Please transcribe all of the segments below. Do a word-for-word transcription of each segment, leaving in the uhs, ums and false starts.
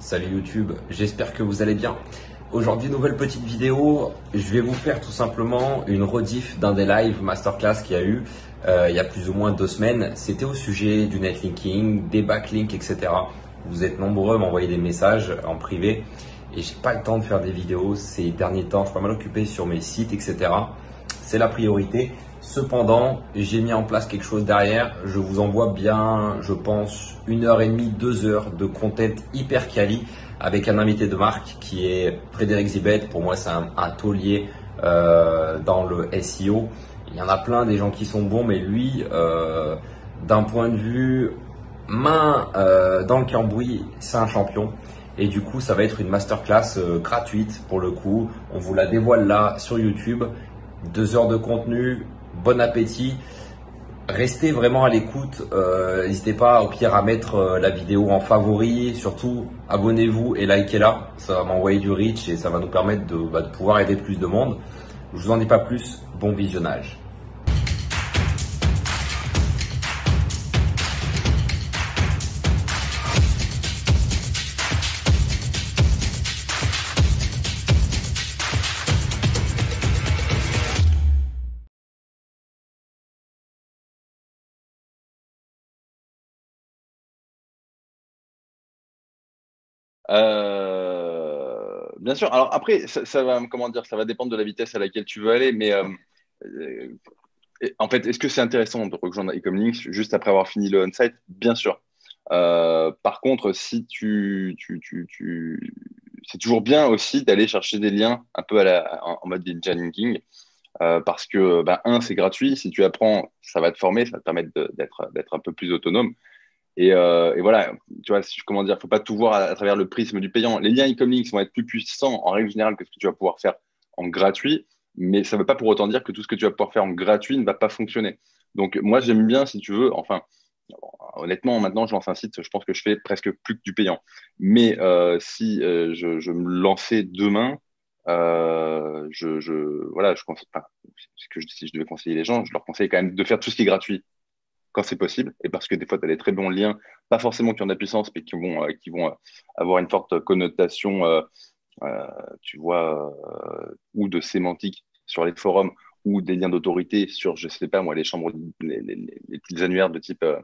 Salut YouTube, j'espère que vous allez bien. Aujourd'hui, nouvelle petite vidéo, je vais vous faire tout simplement une rediff d'un des lives masterclass qu'il y a eu euh, il y a plus ou moins deux semaines. C'était au sujet du netlinking, des backlinks, et cetera. Vous êtes nombreux à m'envoyer des messages en privé et j'ai pas le temps de faire des vidéos ces derniers temps. Je suis pas mal occupé sur mes sites, et cetera. C'est la priorité. Cependant, j'ai mis en place quelque chose derrière. Je vous envoie bien, je pense, une heure et demie, deux heures de content hyper quali avec un invité de marque qui est Frédéric Zibette. Pour moi, c'est un, un taulier euh, dans le S E O. Il y en a plein des gens qui sont bons, mais lui, euh, d'un point de vue main euh, dans le cambouis, c'est un champion. Et du coup, ça va être une masterclass euh, gratuite pour le coup. On vous la dévoile là sur YouTube. Deux heures de contenu. Bon appétit, restez vraiment à l'écoute, euh, n'hésitez pas au pire à mettre euh, la vidéo en favori, surtout abonnez-vous et likez-la, ça va m'envoyer du reach et ça va nous permettre de, bah, de pouvoir aider plus de monde. Je vous en dis pas plus, bon visionnage. Euh, bien sûr. Alors après, ça, ça va, comment dire, ça va dépendre de la vitesse à laquelle tu veux aller. Mais euh, euh, en fait, est-ce que c'est intéressant de rejoindre EcomLinks juste après avoir fini le on-site? Bien sûr. Euh, par contre, si tu, tu, tu, tu c'est toujours bien aussi d'aller chercher des liens un peu à la, en, en mode ninja linking, euh, parce que bah, un, c'est gratuit. Si tu apprends, ça va te former, ça va te permettre d'être d'être un peu plus autonome. Et, euh, et voilà, tu vois, comment dire, il ne faut pas tout voir à, à travers le prisme du payant. Les liens EcomLinks vont être plus puissants en règle générale que ce que tu vas pouvoir faire en gratuit, mais ça ne veut pas pour autant dire que tout ce que tu vas pouvoir faire en gratuit ne va pas fonctionner. Donc, moi, j'aime bien, si tu veux, enfin, bon, honnêtement, maintenant, je lance un site, je pense que je fais presque plus que du payant. Mais euh, si euh, je, je me lançais demain, euh, je, je, voilà, je conseille pas, parce que je, si je devais conseiller les gens, je leur conseille quand même de faire tout ce qui est gratuit. Quand c'est possible, et parce que des fois, tu as des très bons liens, pas forcément qui ont de la puissance, mais qui vont, euh, qui vont euh, avoir une forte connotation, euh, euh, tu vois, euh, ou de sémantique sur les forums, ou des liens d'autorité sur, je sais pas moi, les chambres, les, les, les petits annuaires de type, euh,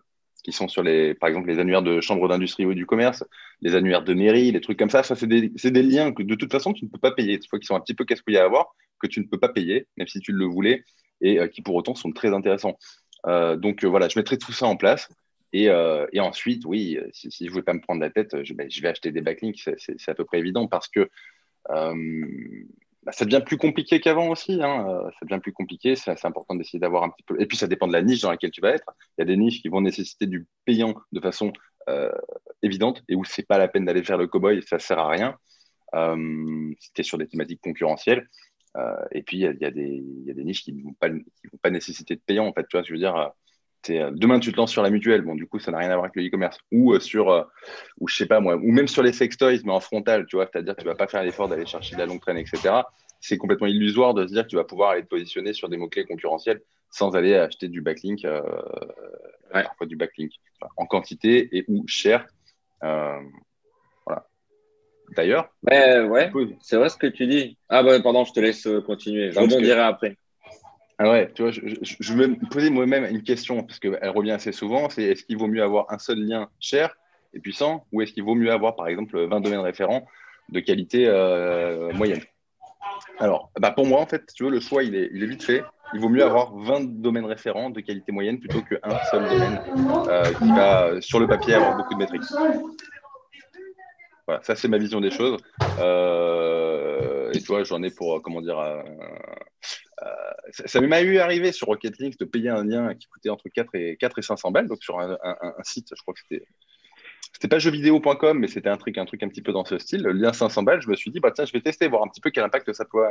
qui sont sur les, par exemple, les annuaires de chambres d'industrie ou du commerce, les annuaires de mairie, les trucs comme ça. Ça, c'est des, c'est des liens que de toute façon, tu ne peux pas payer, des fois qui sont un petit peu casse-couilles à avoir, que tu ne peux pas payer, même si tu le voulais, et euh, qui pour autant sont très intéressants. Euh, donc euh, voilà, je mettrai tout ça en place et, euh, et ensuite, oui, si, si je ne voulais pas me prendre la tête, je, ben, je vais acheter des backlinks, c'est à peu près évident parce que euh, bah, ça devient plus compliqué qu'avant aussi, hein, euh, ça devient plus compliqué, c'est important d'essayer d'avoir un petit peu, et puis ça dépend de la niche dans laquelle tu vas être, il y a des niches qui vont nécessiter du payant de façon euh, évidente et où ce n'est pas la peine d'aller faire le cow-boy, ça ne sert à rien, euh, si tu es sur des thématiques concurrentielles. Euh, et puis, il y, y, y a des niches qui ne vont, vont pas nécessiter de payant, en fait. Tu vois, je veux dire, euh, demain, tu te lances sur la mutuelle. Bon, du coup, ça n'a rien à voir avec le e-commerce. Ou euh, sur, euh, ou je sais pas moi, ou même sur les sextoys, mais en frontal, tu vois. C'est-à-dire que tu ne vas pas faire l'effort d'aller chercher de la longue traîne, et cetera. C'est complètement illusoire de se dire que tu vas pouvoir aller te positionner sur des mots-clés concurrentiels sans aller acheter du backlink, euh, ouais. Parfois du backlink, enfin, en quantité et ou cher. Euh, D'ailleurs, euh, ouais, c'est vrai ce que tu dis. Ah ben, bah, pardon, je te laisse continuer. Je rebondirai après. Ah ouais, tu vois, je, je, je me posais moi-même une question parce qu'elle revient assez souvent. C'est est-ce qu'il vaut mieux avoir un seul lien cher et puissant ou est-ce qu'il vaut mieux avoir, par exemple, vingt domaines référents de qualité euh, moyenne? Alors, bah pour moi, en fait, tu vois, le choix, il est, il est vite fait. Il vaut mieux avoir vingt domaines référents de qualité moyenne plutôt qu'un seul domaine euh, qui va, sur le papier, avoir beaucoup de métriques. Voilà, ça c'est ma vision des choses. Euh, et toi, j'en ai pour, comment dire, euh, euh, ça, ça m'a eu arrivé sur Rocket Links de payer un lien qui coûtait entre quatre et cinq cents balles. Donc sur un, un, un site, je crois que c'était, c'était pas jeuxvideo point com, mais c'était un truc, un truc un petit peu dans ce style. Le lien cinq cents balles, je me suis dit, bah tiens, je vais tester, voir un petit peu quel impact ça pouvait,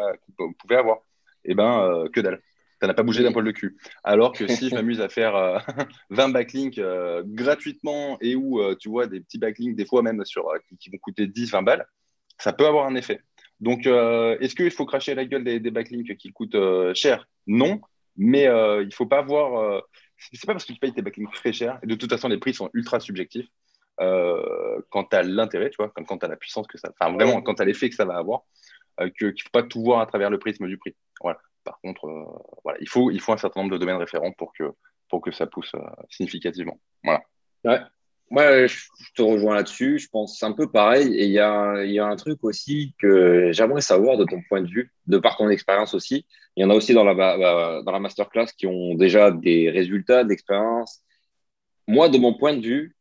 pouvait avoir. Et ben, euh, que dalle. Ça n'a pas bougé d'un poil de cul. Alors que si je m'amuse à faire euh, vingt backlinks euh, gratuitement et où, euh, tu vois, des petits backlinks, des fois même sur, euh, qui vont coûter dix, vingt balles, ça peut avoir un effet. Donc, euh, est-ce qu'il faut cracher la gueule des, des backlinks qui coûtent euh, cher? Non, mais euh, il ne faut pas avoir… Euh, c'est pas parce que tu payes tes backlinks très chers. Et de toute façon, les prix sont ultra subjectifs. euh, quant à l'intérêt, tu vois, comme quant à la puissance que ça, enfin vraiment, quant à l'effet que ça va avoir, euh, que, qu'il ne faut pas tout voir à travers le prisme du prix. Voilà. Par contre, euh, voilà, il faut, il faut un certain nombre de domaines référents pour que, pour que ça pousse euh, significativement. Voilà. Ouais. Ouais, je te rejoins là-dessus. Je pense c'est un peu pareil. Et il y a, y a un truc aussi que j'aimerais savoir de ton point de vue, de par ton expérience aussi. Il y en a aussi dans la, dans la masterclass qui ont déjà des résultats d'expérience. Moi, de mon point de vue,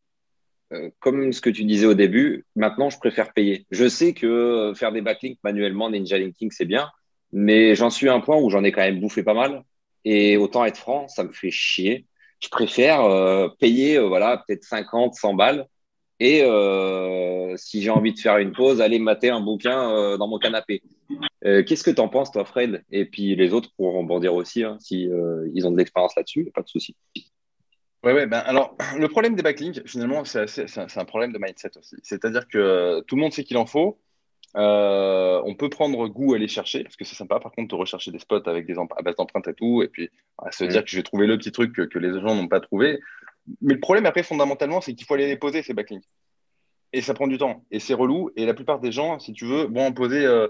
euh, comme ce que tu disais au début, maintenant, je préfère payer. Je sais que faire des backlinks manuellement, Ninja Linking, c'est bien, mais j'en suis à un point où j'en ai quand même bouffé pas mal. Et autant être franc, ça me fait chier. Je préfère euh, payer euh, voilà, peut-être cinquante, cent balles et euh, si j'ai envie de faire une pause, aller mater un bouquin euh, dans mon canapé. Euh, qu'est-ce que tu en penses, toi, Fred? Et puis les autres pourront rebondir aussi, hein, si euh, ils ont de l'expérience là-dessus, pas de souci. Oui, ouais, ben, alors le problème des backlinks, finalement, c'est, assez, c'est, un, c'est un problème de mindset aussi. C'est-à-dire que euh, tout le monde sait qu'il en faut. Euh, on peut prendre goût à les chercher parce que c'est sympa, par contre, de rechercher des spots avec des emp- à base d'empreintes et tout, et puis à se mmh. dire que je vais trouver le petit truc que, que les gens n'ont pas trouvé. Mais le problème après, fondamentalement, c'est qu'il faut aller les poser, ces backlinks, et ça prend du temps et c'est relou, et la plupart des gens, si tu veux, vont en poser euh,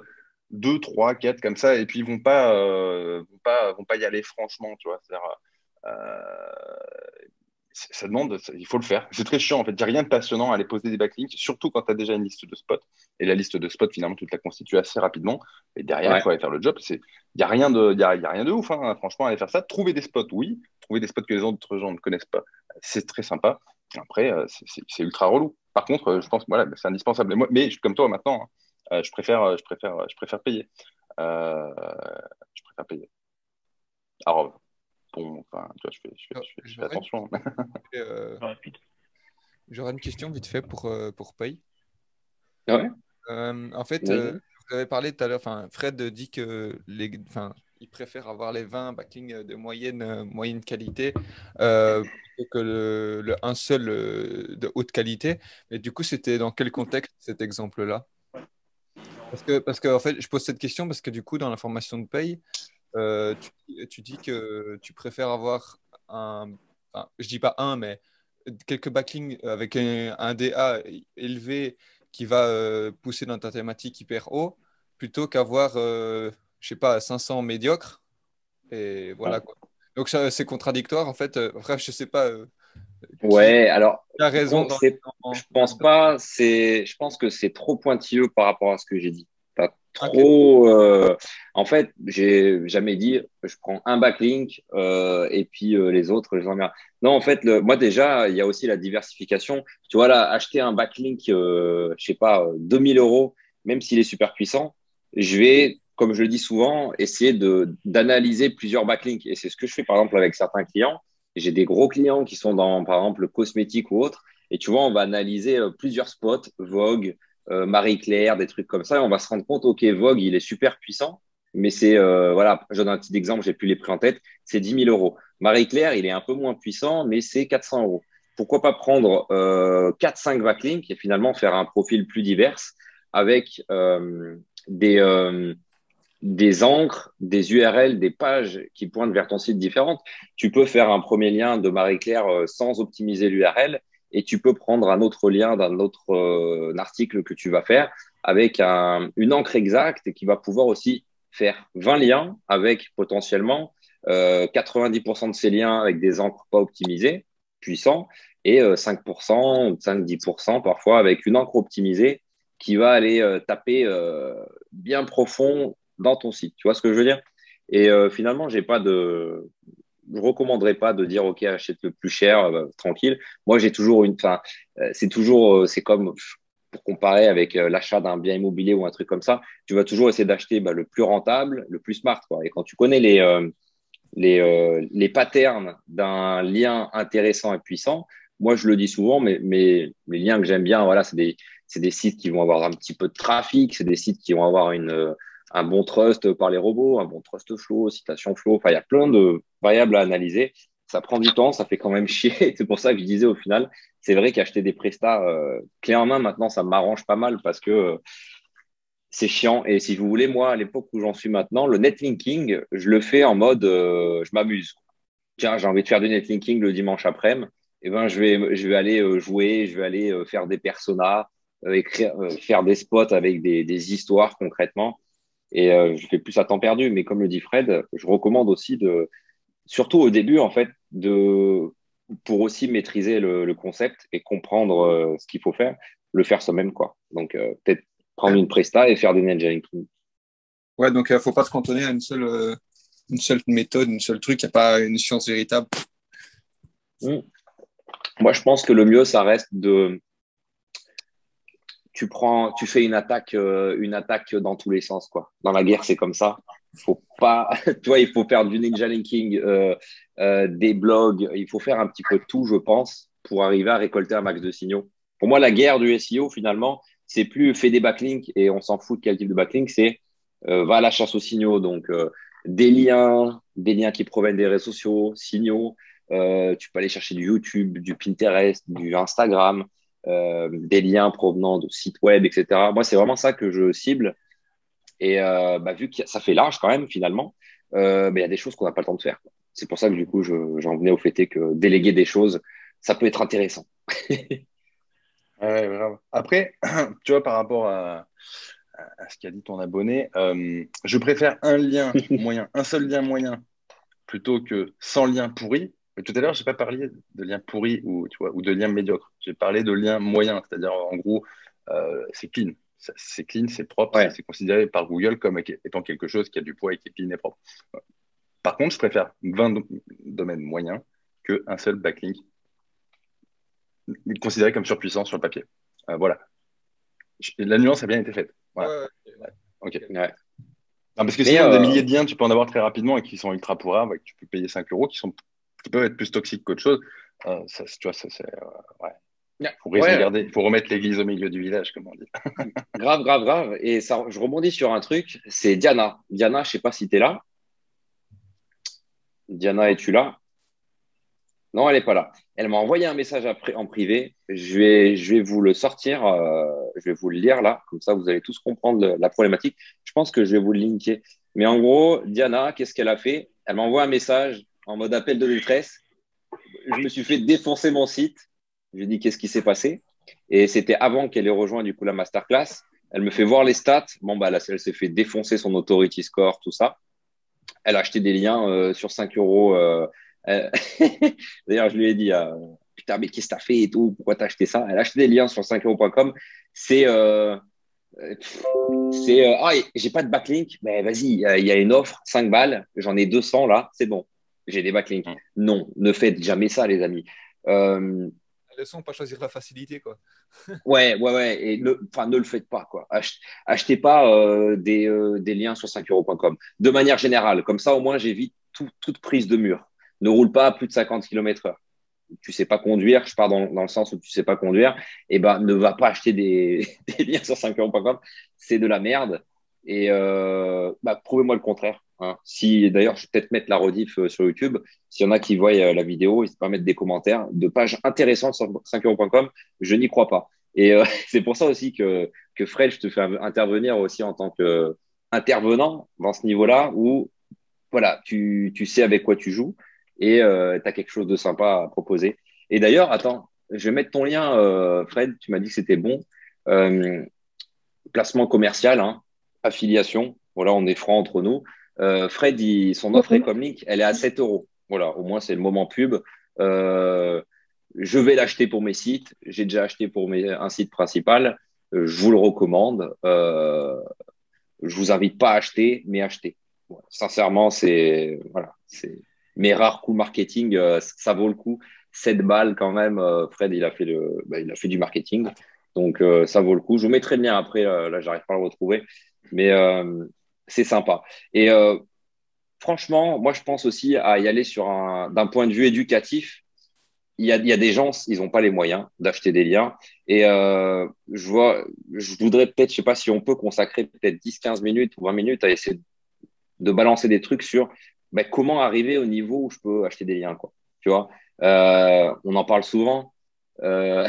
deux, trois, quatre comme ça, et puis ils vont pas, euh, vont pas, vont pas y aller franchement, tu vois. C'est-à-dire, euh, ça demande, ça, il faut le faire. C'est très chiant, en fait. Il n'y a rien de passionnant à aller poser des backlinks, surtout quand tu as déjà une liste de spots. Et la liste de spots, finalement, tu te la constitues assez rapidement. Et derrière, il faut aller faire le job. Il n'y a, a, a rien de ouf, hein. Franchement, aller faire ça. Trouver des spots, oui. Trouver des spots que les autres gens ne connaissent pas, c'est très sympa. Après, c'est, c'est, c'est ultra relou. Par contre, je pense que voilà, c'est indispensable. Moi, mais comme toi, maintenant, hein, je, préfère, je, préfère, je préfère payer. Euh, je préfère payer. Alors, Bon, enfin, tu vois, je fais, je fais, je fais, je fais attention. Une... euh... J'aurais une question vite fait pour, pour Pay. Ah ouais. euh, en fait, oui. euh, vous avez parlé tout à l'heure, enfin, Fred dit que les, enfin, il préfère avoir les vingt backlinks de moyenne, euh, moyenne qualité euh, plutôt que le, le un seul euh, de haute qualité. Mais du coup, c'était dans quel contexte cet exemple-là? Parce que, parce que, en fait, je pose cette question parce que du coup, dans la formation de Pay, Euh, tu, tu dis que tu préfères avoir un, enfin, je dis pas un, mais quelques backlinks avec un, un D A élevé qui va euh, pousser dans ta thématique hyper haut, plutôt qu'avoir, euh, je sais pas, cinq cents médiocres. Et voilà, quoi. Donc ça, c'est contradictoire, en fait. Euh, bref, je sais pas. Euh, ouais, alors. Tu as raison. Bon, dans, je pense pas. C'est, je pense que c'est trop pointilleux par rapport à ce que j'ai dit. Trop. Euh, en fait, j'ai jamais dit je prends un backlink euh, et puis euh, les autres je les emmerde. Non, en fait, le, moi déjà, il y a aussi la diversification. Tu vois là, acheter un backlink, euh, je sais pas, deux mille euros, même s'il est super puissant, je vais, comme je le dis souvent, essayer de d'analyser plusieurs backlinks. Et c'est ce que je fais par exemple avec certains clients. J'ai des gros clients qui sont dans, par exemple, le cosmétique ou autre. Et tu vois, on va analyser plusieurs spots, Vogue, Euh, Marie-Claire, des trucs comme ça, et on va se rendre compte, ok, Vogue, il est super puissant, mais c'est, euh, voilà, je donne un petit exemple, j'ai plus les prix en tête, c'est dix mille euros. Marie-Claire, il est un peu moins puissant, mais c'est quatre cents euros. Pourquoi pas prendre euh, quatre cinq backlinks et finalement faire un profil plus divers avec euh, des, euh, des encres, des U R L, des pages qui pointent vers ton site différentes. Tu peux faire un premier lien de Marie-Claire euh, sans optimiser l'U R L, et tu peux prendre un autre lien d'un autre euh, article que tu vas faire avec un, une encre exacte et qui va pouvoir aussi faire vingt liens avec potentiellement euh, quatre-vingt-dix pour cent de ces liens avec des encres pas optimisées, puissants, et euh, cinq pour cent, cinq à dix pour cent parfois avec une encre optimisée qui va aller euh, taper euh, bien profond dans ton site. Tu vois ce que je veux dire? Et euh, finalement, j'ai pas de... je ne recommanderais pas de dire « Ok, achète le plus cher, bah, tranquille ». Moi, j'ai toujours une… Enfin, euh, c'est toujours… Euh, c'est comme, pour comparer avec euh, l'achat d'un bien immobilier ou un truc comme ça, tu vas toujours essayer d'acheter bah, le plus rentable, le plus smart, quoi. Et quand tu connais les, euh, les, euh, les patterns d'un lien intéressant et puissant, moi, je le dis souvent, mais, mais les liens que j'aime bien, voilà, c'est des, c'est des sites qui vont avoir un petit peu de trafic, c'est des sites qui vont avoir une… Euh, un bon trust par les robots, un bon trust flow, citation flow, enfin, il y a plein de variables à analyser. Ça prend du temps, ça fait quand même chier. C'est pour ça que je disais au final, c'est vrai qu'acheter des prestats euh, clés en main, maintenant, ça m'arrange pas mal parce que euh, c'est chiant. Et si vous voulez, moi, à l'époque où j'en suis maintenant, le netlinking, je le fais en mode, euh, je m'amuse. Tiens, j'ai envie de faire du netlinking le dimanche après-midi. eh ben, je, vais, je vais aller jouer, je vais aller faire des personas, écrire, faire des spots avec des, des histoires concrètement. Et euh, je fais plus à temps perdu. Mais comme le dit Fred, je recommande aussi, de, surtout au début, en fait, de, pour aussi maîtriser le, le concept et comprendre euh, ce qu'il faut faire, le faire soi-même, quoi. Donc, euh, peut-être prendre une presta et faire des nudging. Ouais, donc il euh, ne faut pas se cantonner à une seule, euh, une seule méthode, une seule truc. Il n'y a pas une science véritable. Mmh. Moi, je pense que le mieux, ça reste de… Tu prends, tu fais une attaque, euh, une attaque dans tous les sens, quoi. Dans la guerre, c'est comme ça. Faut pas, tu vois, il faut faire du ninja linking, euh, euh, des blogs. Il faut faire un petit peu tout, je pense, pour arriver à récolter un max de signaux. Pour moi, la guerre du S E O, finalement, c'est plus fais des backlinks et on s'en fout de quel type de backlink. C'est euh, va à la chasse aux signaux. Donc euh, des liens, des liens qui proviennent des réseaux sociaux, signaux. Euh, tu peux aller chercher du YouTube, du Pinterest, du Instagram. Euh, des liens provenant de sites web, et cetera. Moi, c'est vraiment ça que je cible. Et euh, bah, vu que ça fait large quand même, finalement, euh, bah, y a des choses qu'on n'a pas le temps de faire. C'est pour ça que du coup, je, j'en venais au fait que déléguer des choses, ça peut être intéressant. Ouais, grave. Après, tu vois, par rapport à, à ce qu'a dit ton abonné, euh, je préfère un lien moyen, un seul lien moyen, plutôt que cent liens pourris. Mais tout à l'heure, je n'ai pas parlé de liens pourris ou, tu vois, ou de liens médiocres. J'ai parlé de liens moyens, c'est-à-dire en gros, euh, c'est clean. C'est clean, c'est propre, ouais. C'est considéré par Google comme étant quelque chose qui a du poids et qui est clean et propre. Par contre, je préfère vingt domaines moyens qu'un seul backlink considéré comme surpuissant sur le papier. Euh, voilà. La nuance a bien été faite. Voilà. Ouais, ouais. Ok. Ouais. Non, parce que sinon, euh... des milliers de liens, tu peux en avoir très rapidement et qui sont ultra pourraves, que tu peux payer cinq euros, qui sont... qui peuvent être plus toxiques qu'autre chose. Euh, ça, tu vois, ça, c'est… Euh, ouais. Yeah. Faut ouais. Regarder, faut remettre l'église au milieu du village, comme on dit. grave, grave, grave. Et ça, je rebondis sur un truc, c'est Diana. Diana, je ne sais pas si tu es là. Diana, es-tu là? Non, elle n'est pas là. Elle m'a envoyé un message après, en privé. Je vais, je vais vous le sortir. Euh, je vais vous le lire là. Comme ça, vous allez tous comprendre le, la problématique. Je pense que je vais vous le linker. Mais en gros, Diana, qu'est-ce qu'elle a fait? Elle m'envoie un message en mode appel de détresse. Je me suis fait défoncer mon site. Je lui ai dit qu'est-ce qui s'est passé. Et c'était avant qu'elle ait rejoint du coup la masterclass. Elle me fait voir les stats. Bon, bah, là, elle s'est fait défoncer son authority score, tout ça. Elle a acheté des liens euh, sur cinq euros. Euh, elle... D'ailleurs, je lui ai dit euh, putain, mais qu'est-ce que t'as fait et tout? Pourquoi t'as acheté ça? Elle a acheté des liens sur cinq euros point com. C'est. Euh... C'est. Euh... Ah, j'ai pas de backlink. Ben, vas-y, il euh, y a une offre, cinq balles. J'en ai deux cents là. C'est bon. J'ai des backlinks. Non, ne faites jamais ça, les amis. Euh... La leçon, pas choisir la facilité, quoi. ouais, ouais, ouais. Et ne, enfin, ne le faites pas, quoi. Ach- achetez pas euh, des, euh, des liens sur cinq euros point com. De manière générale, comme ça, au moins, j'évite tout, toute prise de mur. Ne roule pas à plus de cinquante kilomètres heure. Tu sais pas conduire. Je pars dans, dans le sens où tu sais pas conduire. Eh ben, ne va pas acheter des, des liens sur cinq euros point com. C'est de la merde. Et euh, bah, prouvez-moi le contraire. Hein. Si, d'ailleurs, je vais peut-être mettre la rediff euh, sur YouTube. S'il y en a qui voient euh, la vidéo, n'hésitez pas à mettre des commentaires de pages intéressantes sur cinq euros point com. Je n'y crois pas. Et euh, c'est pour ça aussi que, que Fred, je te fais intervenir aussi en tant qu'intervenant euh, dans ce niveau-là où voilà, tu, tu sais avec quoi tu joues et euh, tu as quelque chose de sympa à proposer. Et d'ailleurs, attends, je vais mettre ton lien, euh, Fred. Tu m'as dit que c'était bon. Euh, placement commercial, hein, affiliation. Voilà, on est franc entre nous. Euh, Fred, il, son offre EcomLinks, elle est à sept euros. Voilà, au moins, c'est le moment pub. Euh, je vais l'acheter pour mes sites. J'ai déjà acheté pour mes, un site principal. Euh, je vous le recommande. Euh, je vous invite pas à acheter, mais acheter. Ouais, sincèrement, c'est, voilà, c'est mes rares coups marketing. Euh, ça vaut le coup. sept balles quand même. Euh, Fred, il a fait le, bah, il a fait du marketing. Donc, euh, ça vaut le coup. Je vous mettrai le lien après. Euh, là, j'arrive pas à le retrouver. Mais, euh, c'est sympa. Et euh, franchement, moi, je pense aussi à y aller sur un, d'un point de vue éducatif. Il y a, il y a des gens, ils n'ont pas les moyens d'acheter des liens. Et euh, je vois, je voudrais peut-être, je ne sais pas si on peut consacrer peut-être dix, quinze minutes ou vingt minutes à essayer de balancer des trucs sur ben, comment arriver au niveau où je peux acheter des liens, quoi. Tu vois, euh, on en parle souvent. Euh...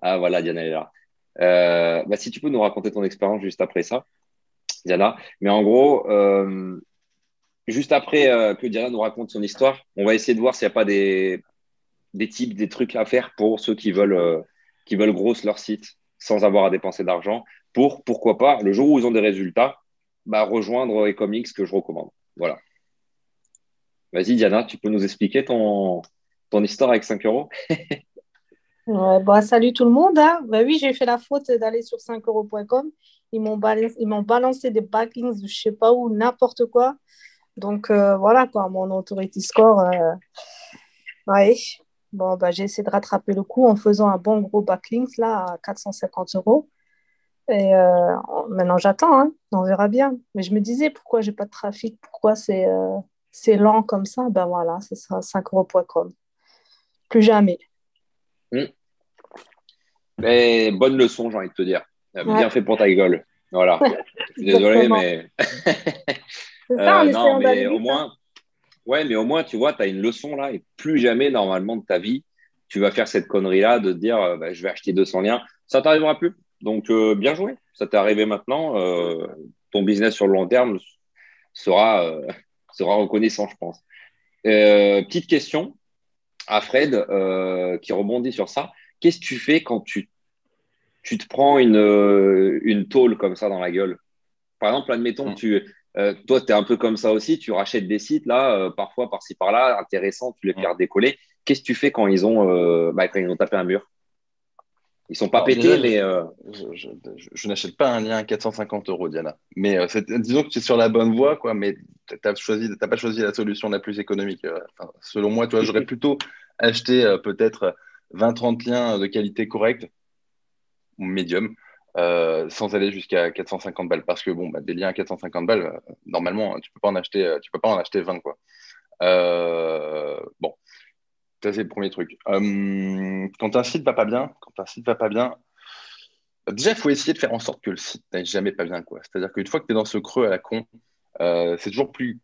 Ah, voilà, Diana est là. Euh, ben, si tu peux nous raconter ton expérience juste après ça. Diana. Mais en gros, euh, juste après euh, que Diana nous raconte son histoire, on va essayer de voir s'il n'y a pas des, des tips, des trucs à faire pour ceux qui veulent, euh, qui veulent grosse leur site sans avoir à dépenser d'argent pour, pourquoi pas, le jour où ils ont des résultats, bah, rejoindre EcomLinks que je recommande. Voilà. Vas-y, Diana, tu peux nous expliquer ton, ton histoire avec cinq euros? Ouais, bah, salut tout le monde. Hein. Bah, oui, j'ai fait la faute d'aller sur cinq euros point com. Ils m'ont balancé, balancé des backlinks de je ne sais pas où, n'importe quoi. Donc, euh, voilà, quoi, mon authority score. Euh... Ouais. Bon, bah, j'ai essayé de rattraper le coup en faisant un bon gros backlink là, à quatre cent cinquante euros. Et euh, maintenant, j'attends. Hein. On verra bien. Mais je me disais, pourquoi je n'ai pas de trafic? Pourquoi c'est euh, c'est lent comme ça? Ben voilà, ce sera cinq euros point com. Plus jamais. Mmh. Mais bonne leçon, j'ai envie de te dire. Bien ouais. fait pour ta gueule. Voilà. Je suis désolé, mais. C'est ça, euh, non, mais au moins. Ouais, mais au moins, tu vois, tu as une leçon là, et plus jamais, normalement, de ta vie, tu vas faire cette connerie-là de te dire euh, bah, je vais acheter deux cents liens. Ça ne t'arrivera plus. Donc, euh, bien joué. Ça t'est arrivé maintenant. Euh, ton business sur le long terme sera, euh, sera reconnaissant, je pense. Euh, petite question à Fred euh, qui rebondit sur ça. Qu'est-ce que tu fais quand tu, tu te prends une, euh, une tôle comme ça dans la gueule? Par exemple, admettons, tu. Euh, toi, tu es un peu comme ça aussi, tu rachètes des sites, là, euh, parfois, par-ci, par-là, intéressants, tu les fais redécoller. Qu'est-ce que tu fais quand ils ont, euh, bah, quand ils ont tapé un mur? Ils ne sont pas Alors, pétés, déjà, mais… Euh... Je, je, je, je n'achète pas un lien à quatre cent cinquante euros, Diana. Mais euh, disons que tu es sur la bonne voie, quoi, mais tu n'as pas choisi la solution la plus économique. Euh, enfin, selon moi, toi, j'aurais plutôt acheté euh, peut-être vingt à trente liens de qualité correcte, ou médium, Euh, sans aller jusqu'à quatre cent cinquante balles, parce que bon, bah, des liens à quatre cent cinquante balles, euh, normalement, tu peux pas en acheter, euh, tu peux pas en acheter vingt, quoi. Euh, bon, ça c'est le premier truc. Euh, quand un site va pas bien, quand un site va pas bien, euh, déjà il faut essayer de faire en sorte que le site n'aille jamais pas bien, quoi. C'est-à-dire qu'une fois que tu es dans ce creux à la con, euh, c'est toujours plus,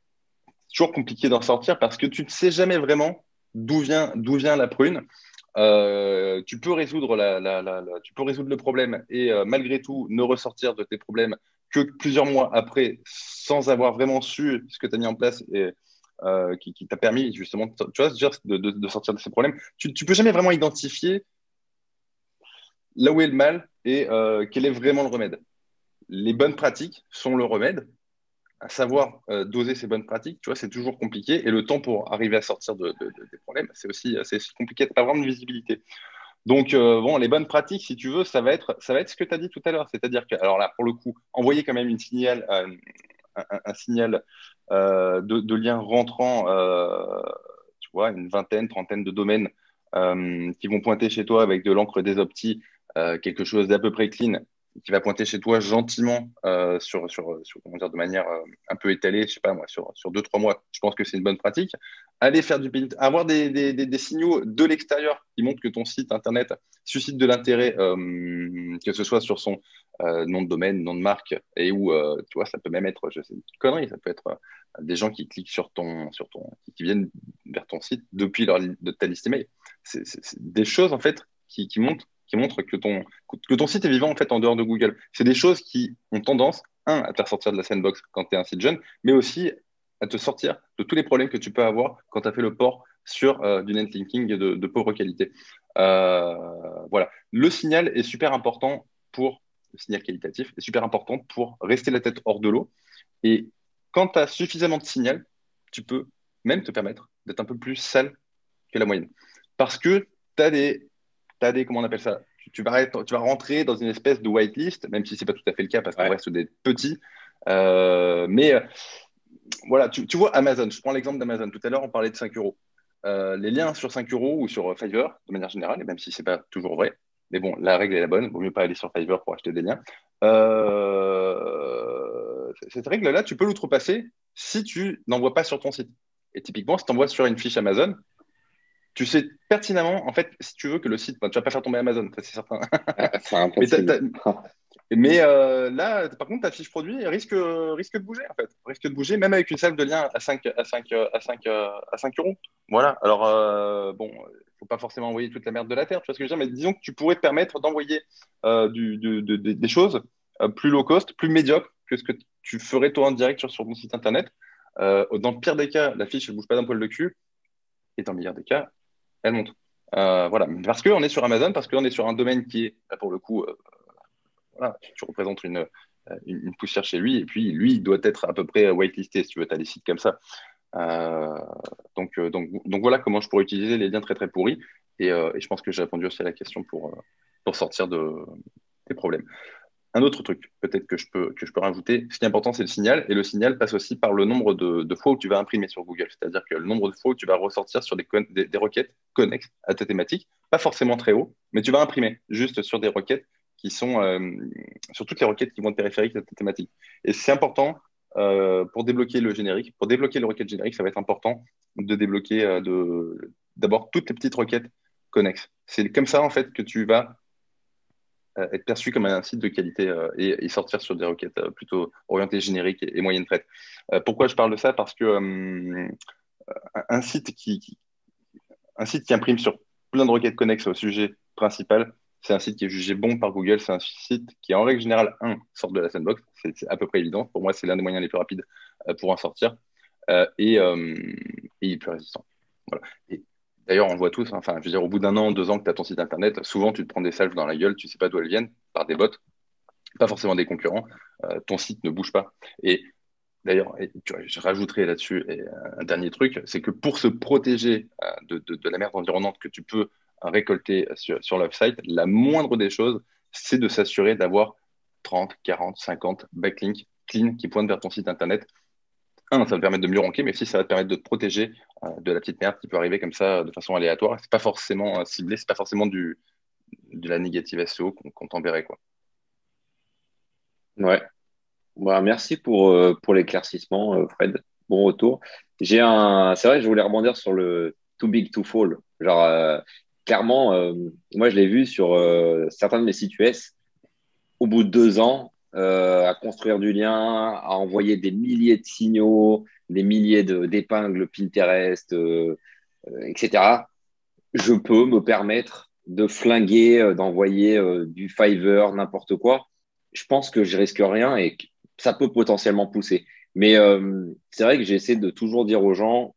toujours compliqué d'en sortir parce que tu ne sais jamais vraiment d'où vient, d'où vient la prune. Euh, tu peux résoudre la, la, la, la, tu peux résoudre le problème et euh, malgré tout ne ressortir de tes problèmes que plusieurs mois après sans avoir vraiment su ce que tu as mis en place et euh, qui, qui t'a permis justement tu vois, de, de, de sortir de ces problèmes. Tu, tu peux jamais vraiment identifier là où est le mal et euh, quel est vraiment le remède. Les bonnes pratiques sont le remède. À savoir euh, doser ces bonnes pratiques, tu vois, c'est toujours compliqué. Et le temps pour arriver à sortir de, de, de, des problèmes, c'est aussi, c'est aussi compliqué de pas avoir de visibilité. Donc, euh, bon, les bonnes pratiques, si tu veux, ça va être, ça va être ce que tu as dit tout à l'heure. C'est-à-dire que, alors là, pour le coup, envoyer quand même une signal, euh, un, un signal euh, de, de lien rentrant, euh, tu vois, une vingtaine, trentaine de domaines euh, qui vont pointer chez toi avec de l'encre des optis, euh, quelque chose d'à peu près clean, qui va pointer chez toi gentiment euh, sur, sur, sur, comment dire, de manière euh, un peu étalée, je sais pas moi, sur, sur deux, trois mois, je pense que c'est une bonne pratique. Aller faire du Pinterest, avoir des, des, des, des signaux de l'extérieur qui montrent que ton site internet suscite de l'intérêt, euh, que ce soit sur son euh, nom de domaine, nom de marque, et où, euh, tu vois, ça peut même être, je sais, une connerie, ça peut être euh, des gens qui cliquent sur ton, sur ton, qui viennent vers ton site depuis leur, de ta liste email. C'est, c'est, c'est des choses, en fait, qui, qui montrent qui montre que ton, que ton site est vivant en fait en dehors de Google. C'est des choses qui ont tendance, un, à te faire sortir de la sandbox quand tu es un site jeune, mais aussi à te sortir de tous les problèmes que tu peux avoir quand tu as fait le port sur euh, du netlinking de, de pauvre qualité. Euh, voilà. Le signal est super important pour, le signal qualitatif est super important pour rester la tête hors de l'eau. Et quand tu as suffisamment de signal, tu peux même te permettre d'être un peu plus sale que la moyenne. Parce que tu as des T'as des, comment on appelle ça, tu vas, tu vas rentrer dans une espèce de whitelist, même si ce n'est pas tout à fait le cas parce qu'on ouais. reste des petits. Euh, mais euh, voilà, tu, tu vois Amazon, je prends l'exemple d'Amazon. Tout à l'heure, on parlait de cinq euros. Euh, les liens sur cinq euros ou sur Fiverr, de manière générale, même si ce n'est pas toujours vrai, mais bon, la règle est la bonne, il vaut mieux pas aller sur Fiverr pour acheter des liens. Euh, cette règle-là, tu peux l'outrepasser si tu n'envoies pas sur ton site. Et typiquement, si tu envoies sur une fiche Amazon, tu sais pertinemment, en fait, si tu veux que le site, ben, tu ne vas pas faire tomber Amazon, c'est certain. mais t'as, t'as... mais euh, là, par contre, ta fiche produit risque, risque de bouger, en fait. Risque de bouger, même avec une salve de liens à cinq euros. Voilà. Alors, euh, bon, il ne faut pas forcément envoyer toute la merde de la terre, tu vois ce que je veux dire, mais disons que tu pourrais te permettre d'envoyer euh, du, du, de, de, des choses euh, plus low cost, plus médiocres que ce que tu ferais toi en direct sur, sur ton site internet. Euh, dans le pire des cas, la fiche ne bouge pas d'un poil de cul. Et dans le meilleur des cas, elle monte. Euh, voilà, parce qu'on est sur Amazon, parce qu'on est sur un domaine qui est, là, pour le coup, euh, voilà, tu représentes une, une, une poussière chez lui, et puis lui, il doit être à peu près whitelisté, si tu veux, tu as des sites comme ça. Euh, donc, donc, donc voilà comment je pourrais utiliser les liens très très pourris, et, euh, et je pense que j'ai répondu aussi à la question pour, pour sortir de, des problèmes. Un autre truc, peut-être que je peux, que je peux rajouter, ce qui est important, c'est le signal, et le signal passe aussi par le nombre de, de fois où tu vas imprimer sur Google, c'est-à-dire que le nombre de fois où tu vas ressortir sur des, des, des requêtes connexes à ta thématique, pas forcément très haut, mais tu vas imprimer juste sur des requêtes qui sont, euh, sur toutes les requêtes qui vont de périphérique à ta thématique. Et c'est important euh, pour débloquer le générique, pour débloquer les requêtes génériques, ça va être important de débloquer euh, de, d'abord toutes les petites requêtes connexes. C'est comme ça, en fait, que tu vas être perçu comme un site de qualité euh, et, et sortir sur des requêtes euh, plutôt orientées génériques et, et moyenne traite. Euh, pourquoi je parle de ça? Parce que euh, un, site qui, qui, un site qui imprime sur plein de requêtes connexes au sujet principal, c'est un site qui est jugé bon par Google, c'est un site qui, en règle générale, un, sort de la sandbox, c'est à peu près évident. Pour moi, c'est l'un des moyens les plus rapides euh, pour en sortir euh, et, euh, et il est plus résistant. Voilà. Et, d'ailleurs, on le voit tous, hein. Enfin, je veux dire, au bout d'un an, deux ans que tu as ton site internet, souvent tu te prends des salves dans la gueule, tu ne sais pas d'où elles viennent, par des bots, pas forcément des concurrents, euh, ton site ne bouge pas. Et d'ailleurs, je rajouterai là-dessus un dernier truc, c'est que pour se protéger euh, de, de, de la merde environnante que tu peux récolter sur, sur l'offsite, la moindre des choses, c'est de s'assurer d'avoir trente, quarante, cinquante backlinks clean qui pointent vers ton site internet. Un, ça va te permettre de mieux ranker, mais aussi ça va te permettre de te protéger euh, de la petite merde qui peut arriver comme ça de façon aléatoire. C'est pas forcément euh, ciblé, c'est pas forcément du, de la négative S E O qu'on qu'on t'enverrait, quoi. Ouais. Bah, merci pour, euh, pour l'éclaircissement, euh, Fred. Bon retour. J'ai un. C'est vrai, je voulais rebondir sur le too big to fall. Genre, euh, clairement, euh, moi je l'ai vu sur euh, certains de mes sites U S. Au bout de deux ans. Euh, à construire du lien, à envoyer des milliers de signaux, des milliers d'épingles de, Pinterest, euh, euh, et cetera. Je peux me permettre de flinguer, euh, d'envoyer euh, du Fiverr, n'importe quoi. Je pense que je risque rien et que ça peut potentiellement pousser. Mais euh, c'est vrai que j'essaie de toujours dire aux gens,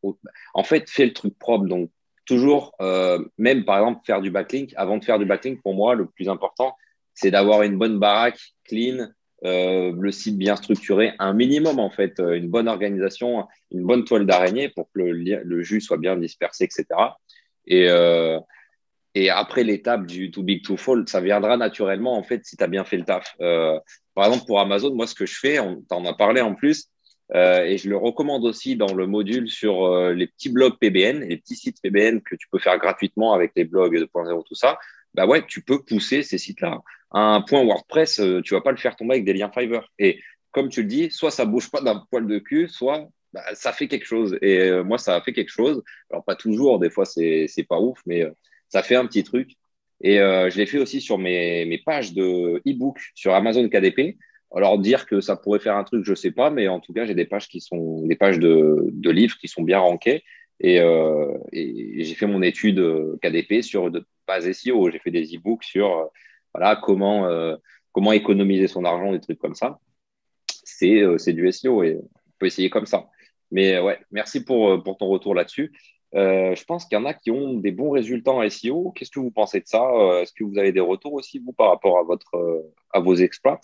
en fait, fais le truc propre. Donc, toujours, euh, même par exemple, faire du backlink. Avant de faire du backlink, pour moi, le plus important, c'est d'avoir une bonne baraque, clean, Euh, le site bien structuré, un minimum en fait, euh, une bonne organisation, une bonne toile d'araignée pour que le, le jus soit bien dispersé, et cetera. Et, euh, et après l'étape du too big to fall, ça viendra naturellement en fait si tu as bien fait le taf. Euh, par exemple, pour Amazon, moi ce que je fais, on t'en a parlé en plus, euh, et je le recommande aussi dans le module sur euh, les petits blogs P B N, les petits sites P B N que tu peux faire gratuitement avec les blogs deux point zéro, tout ça. Bah ouais, tu peux pousser ces sites-là. Un point WordPress, tu vas pas le faire tomber avec des liens Fiverr. Et comme tu le dis, soit ça bouge pas d'un poil de cul, soit bah, ça fait quelque chose. Et euh, moi, ça a fait quelque chose. Alors, pas toujours, des fois, c'est c'est pas ouf, mais euh, ça fait un petit truc. Et euh, je l'ai fait aussi sur mes, mes pages de e-book sur Amazon K D P. Alors, dire que ça pourrait faire un truc, je sais pas, mais en tout cas, j'ai des pages qui sont des pages de, de livres qui sont bien rankées. Et, euh, et j'ai fait mon étude K D P sur de base S E O. J'ai fait des e-books sur euh, voilà, comment, euh, comment économiser son argent, des trucs comme ça. C'est euh, du S E O et on peut essayer comme ça. Mais ouais, merci pour, pour ton retour là-dessus. Euh, je pense qu'il y en a qui ont des bons résultats en S E O. Qu'est-ce que vous pensez de ça? Est-ce que vous avez des retours aussi, vous, par rapport à, votre, euh, à vos exploits?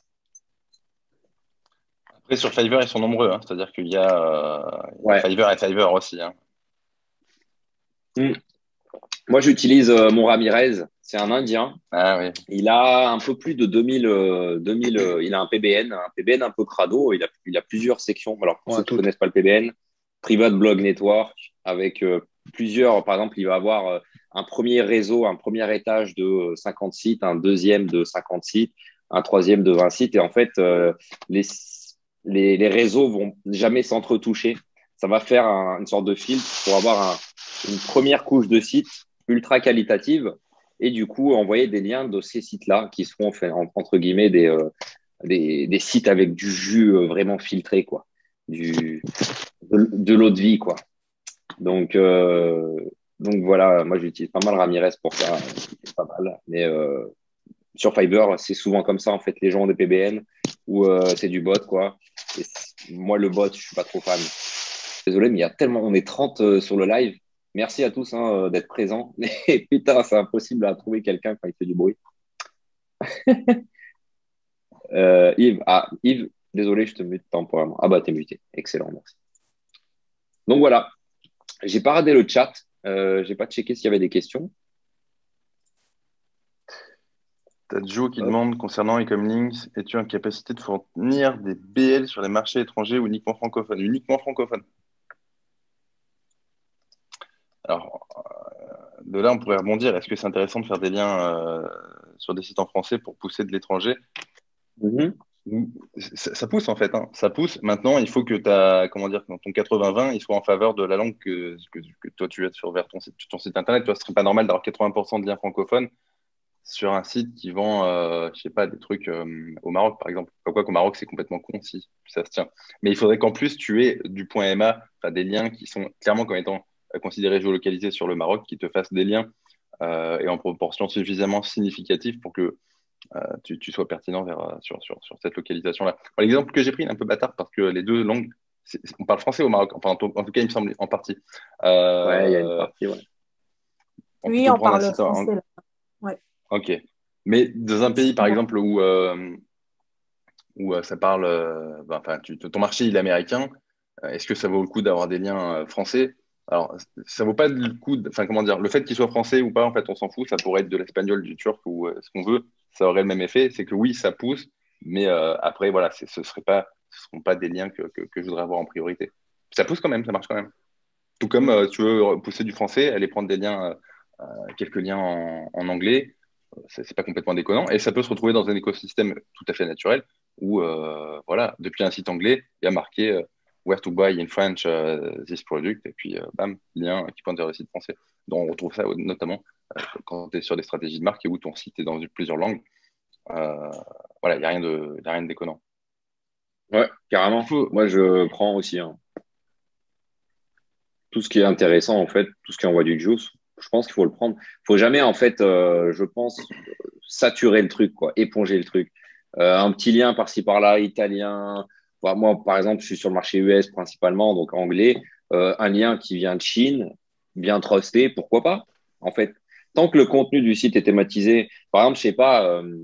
Après, sur Fiverr, ils sont nombreux. Hein. C'est-à-dire qu'il y a euh, ouais. Fiverr et Fiverr aussi. Hein. Mmh. Moi, j'utilise euh, mon Ramirez, c'est un Indien. Ah, oui. Il a un peu plus de deux mille, euh, deux mille euh, il a un P B N, un P B N un peu crado, il a, il a plusieurs sections. Alors, pour ouais, ceux qui ne connaissent pas le P B N, Private Blog Network, avec euh, plusieurs, par exemple, il va avoir euh, un premier réseau, un premier étage de cinquante sites, un deuxième de cinquante sites, un troisième de vingt sites, et en fait, euh, les, les, les réseaux ne vont jamais s'entretoucher. Ça va faire un, une sorte de filtre pour avoir un une première couche de sites ultra qualitative et du coup envoyer des liens de ces sites-là qui seront fait, entre guillemets des, euh, des, des sites avec du jus euh, vraiment filtré, quoi, du, de, de l'eau de vie, quoi. Donc, euh, donc voilà, moi j'utilise pas mal Ramirez pour ça, c'est pas mal, mais euh, sur Fiverr, c'est souvent comme ça en fait, les gens ont des P B N ou euh, c'est du bot, quoi. Et moi le bot, je suis pas trop fan. Désolé, mais il y a tellement, on est trente euh, sur le live. Merci à tous hein, d'être présents. Mais putain, c'est impossible à trouver quelqu'un quand il fait du bruit. euh, Yves, ah, Yves, désolé, je te mute temporairement. Ah bah, t'es muté. Excellent, merci. Donc voilà, j'ai pas radé le chat. Euh, j'ai pas checké s'il y avait des questions. Tadjo qui demande concernant EcomLinks, es-tu en capacité de fournir des B L sur les marchés étrangers ou uniquement francophones? Uniquement francophones. Alors, de là, on pourrait rebondir. Est-ce que c'est intéressant de faire des liens euh, sur des sites en français pour pousser de l'étranger? Mm-hmm. ça, ça pousse, en fait. Hein. Ça pousse. Maintenant, il faut que t'as, comment dire, dans ton quatre-vingts vingt, il soit en faveur de la langue que, que, que toi, tu as sur vers ton site, ton site Internet. Toi, ce serait pas normal d'avoir quatre-vingts pour cent de liens francophones sur un site qui vend, euh, je sais pas, des trucs euh, au Maroc, par exemple. Pourquoi qu'au Maroc, c'est complètement con si ça se tient. Mais il faudrait qu'en plus, tu aies du point M A, des liens qui sont clairement comme étant euh, considérés géolocalisés sur le Maroc, qui te fassent des liens euh, et en proportion suffisamment significative pour que euh, tu, tu sois pertinent vers, euh, sur, sur, sur cette localisation-là. Bon, l'exemple que j'ai pris est un peu bâtard parce que les deux langues, on parle français au Maroc, enfin, en tout, en tout cas, il me semble, en partie. Euh, ouais, il y a une partie, ouais. On oui, on parle site, français, en... là. Ouais. Ok. Mais dans un pays, par exemple, où, euh, où euh, ça parle… Euh, ben, enfin, tu, ton marché, il est américain, euh, est-ce que ça vaut le coup d'avoir des liens euh, français? Alors, ça vaut pas le coup… Enfin, comment dire? Le fait qu'il soit français ou pas, en fait, on s'en fout. Ça pourrait être de l'espagnol, du turc ou euh, ce qu'on veut. Ça aurait le même effet. C'est que oui, ça pousse, mais euh, après, voilà, ce ne seraient pas, ce seront pas des liens que, que, que je voudrais avoir en priorité. Ça pousse quand même, ça marche quand même. Tout comme euh, tu veux pousser du français, aller prendre des liens, euh, quelques liens en, en anglais… C'est pas complètement déconnant et ça peut se retrouver dans un écosystème tout à fait naturel où, euh, voilà, depuis un site anglais, il y a marqué euh, Where to buy in French uh, this product et puis, euh, bam, lien qui pointe vers le site français. Donc, on retrouve ça notamment euh, quand tu es sur des stratégies de marque et où ton site est dans plusieurs langues. Euh, voilà, il n'y a, a rien de déconnant. Ouais, carrément. Moi, je prends aussi hein, tout ce qui est intéressant, en fait, tout ce qui envoie du juice. Je pense qu'il faut le prendre. Il ne faut jamais, en fait, euh, je pense, saturer le truc, quoi, éponger le truc. Euh, un petit lien par-ci, par-là, italien. Enfin, moi, par exemple, je suis sur le marché U S principalement, donc anglais. Euh, un lien qui vient de Chine, bien trusté, pourquoi pas? En fait, tant que le contenu du site est thématisé, par exemple, je ne sais pas, euh,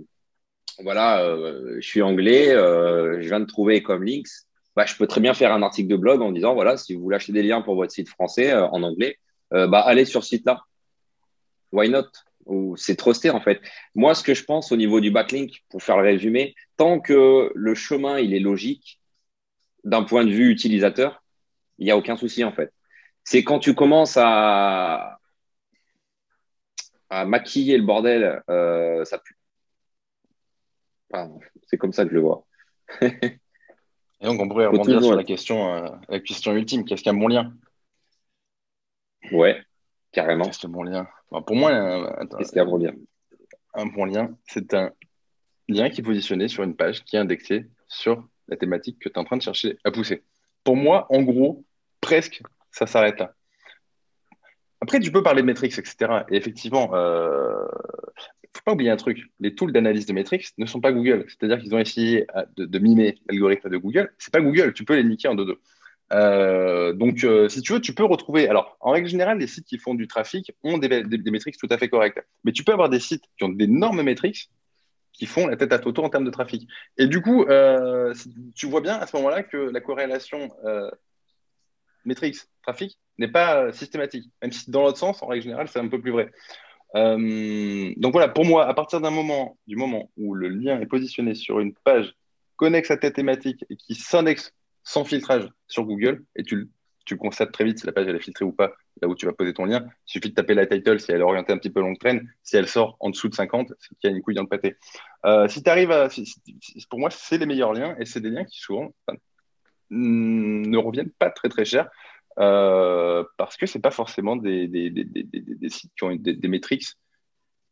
voilà, euh, je suis anglais, euh, je viens de trouver EcomLinks, bah, je peux très bien faire un article de blog en disant, voilà, si vous voulez acheter des liens pour votre site français euh, en anglais, Euh, bah, allez sur ce site-là. Why not? C'est trusté, en fait. Moi, ce que je pense au niveau du backlink, pour faire le résumé, tant que le chemin, il est logique, d'un point de vue utilisateur, il n'y a aucun souci, en fait. C'est quand tu commences à, à maquiller le bordel, euh, ça pue. Pardon, c'est comme ça que je le vois. Et donc, on pourrait rebondir sur la question, euh, la question ultime, qu'est-ce qu'un bon lien? Ouais, carrément. Qu'est-ce que mon lien? Bon, pour moi, euh, qu'est-ce qu'un bon lien? Un bon lien, c'est un lien qui est positionné sur une page qui est indexée sur la thématique que tu es en train de chercher à pousser. Pour moi, en gros, presque, ça s'arrête là. Après, tu peux parler de métriques, et cetera. Et effectivement, euh, il ne faut pas oublier un truc. Les tools d'analyse de métriques ne sont pas Google. C'est-à-dire qu'ils ont essayé de, de mimer l'algorithme de Google. Ce n'est pas Google, tu peux les niquer en deux deux. Euh, donc, euh, si tu veux, tu peux retrouver. Alors, en règle générale, les sites qui font du trafic ont des, des, des métriques tout à fait correctes. Mais tu peux avoir des sites qui ont d'énormes métriques qui font la tête à toto en termes de trafic. Et du coup, euh, tu vois bien à ce moment-là que la corrélation euh, métriques-trafic n'est pas euh, systématique. Même si dans l'autre sens, en règle générale, c'est un peu plus vrai. Euh, donc voilà, pour moi, à partir d'un moment, du moment où le lien est positionné sur une page connexe à ta thématique et qui s'indexe sans filtrage sur Google, et tu, tu constates très vite si la page elle est filtrée ou pas, là où tu vas poser ton lien. Il suffit de taper la title si elle est orientée un petit peu longue traîne. Si elle sort en dessous de cinquante, c'est qu'il y a une couille dans le pâté. Euh, si tu arrives à. Si, si, pour moi, c'est les meilleurs liens, et c'est des liens qui souvent enfin, ne reviennent pas très très cher, euh, parce que ce n'est pas forcément des, des, des, des, des, des sites qui ont des, des métriques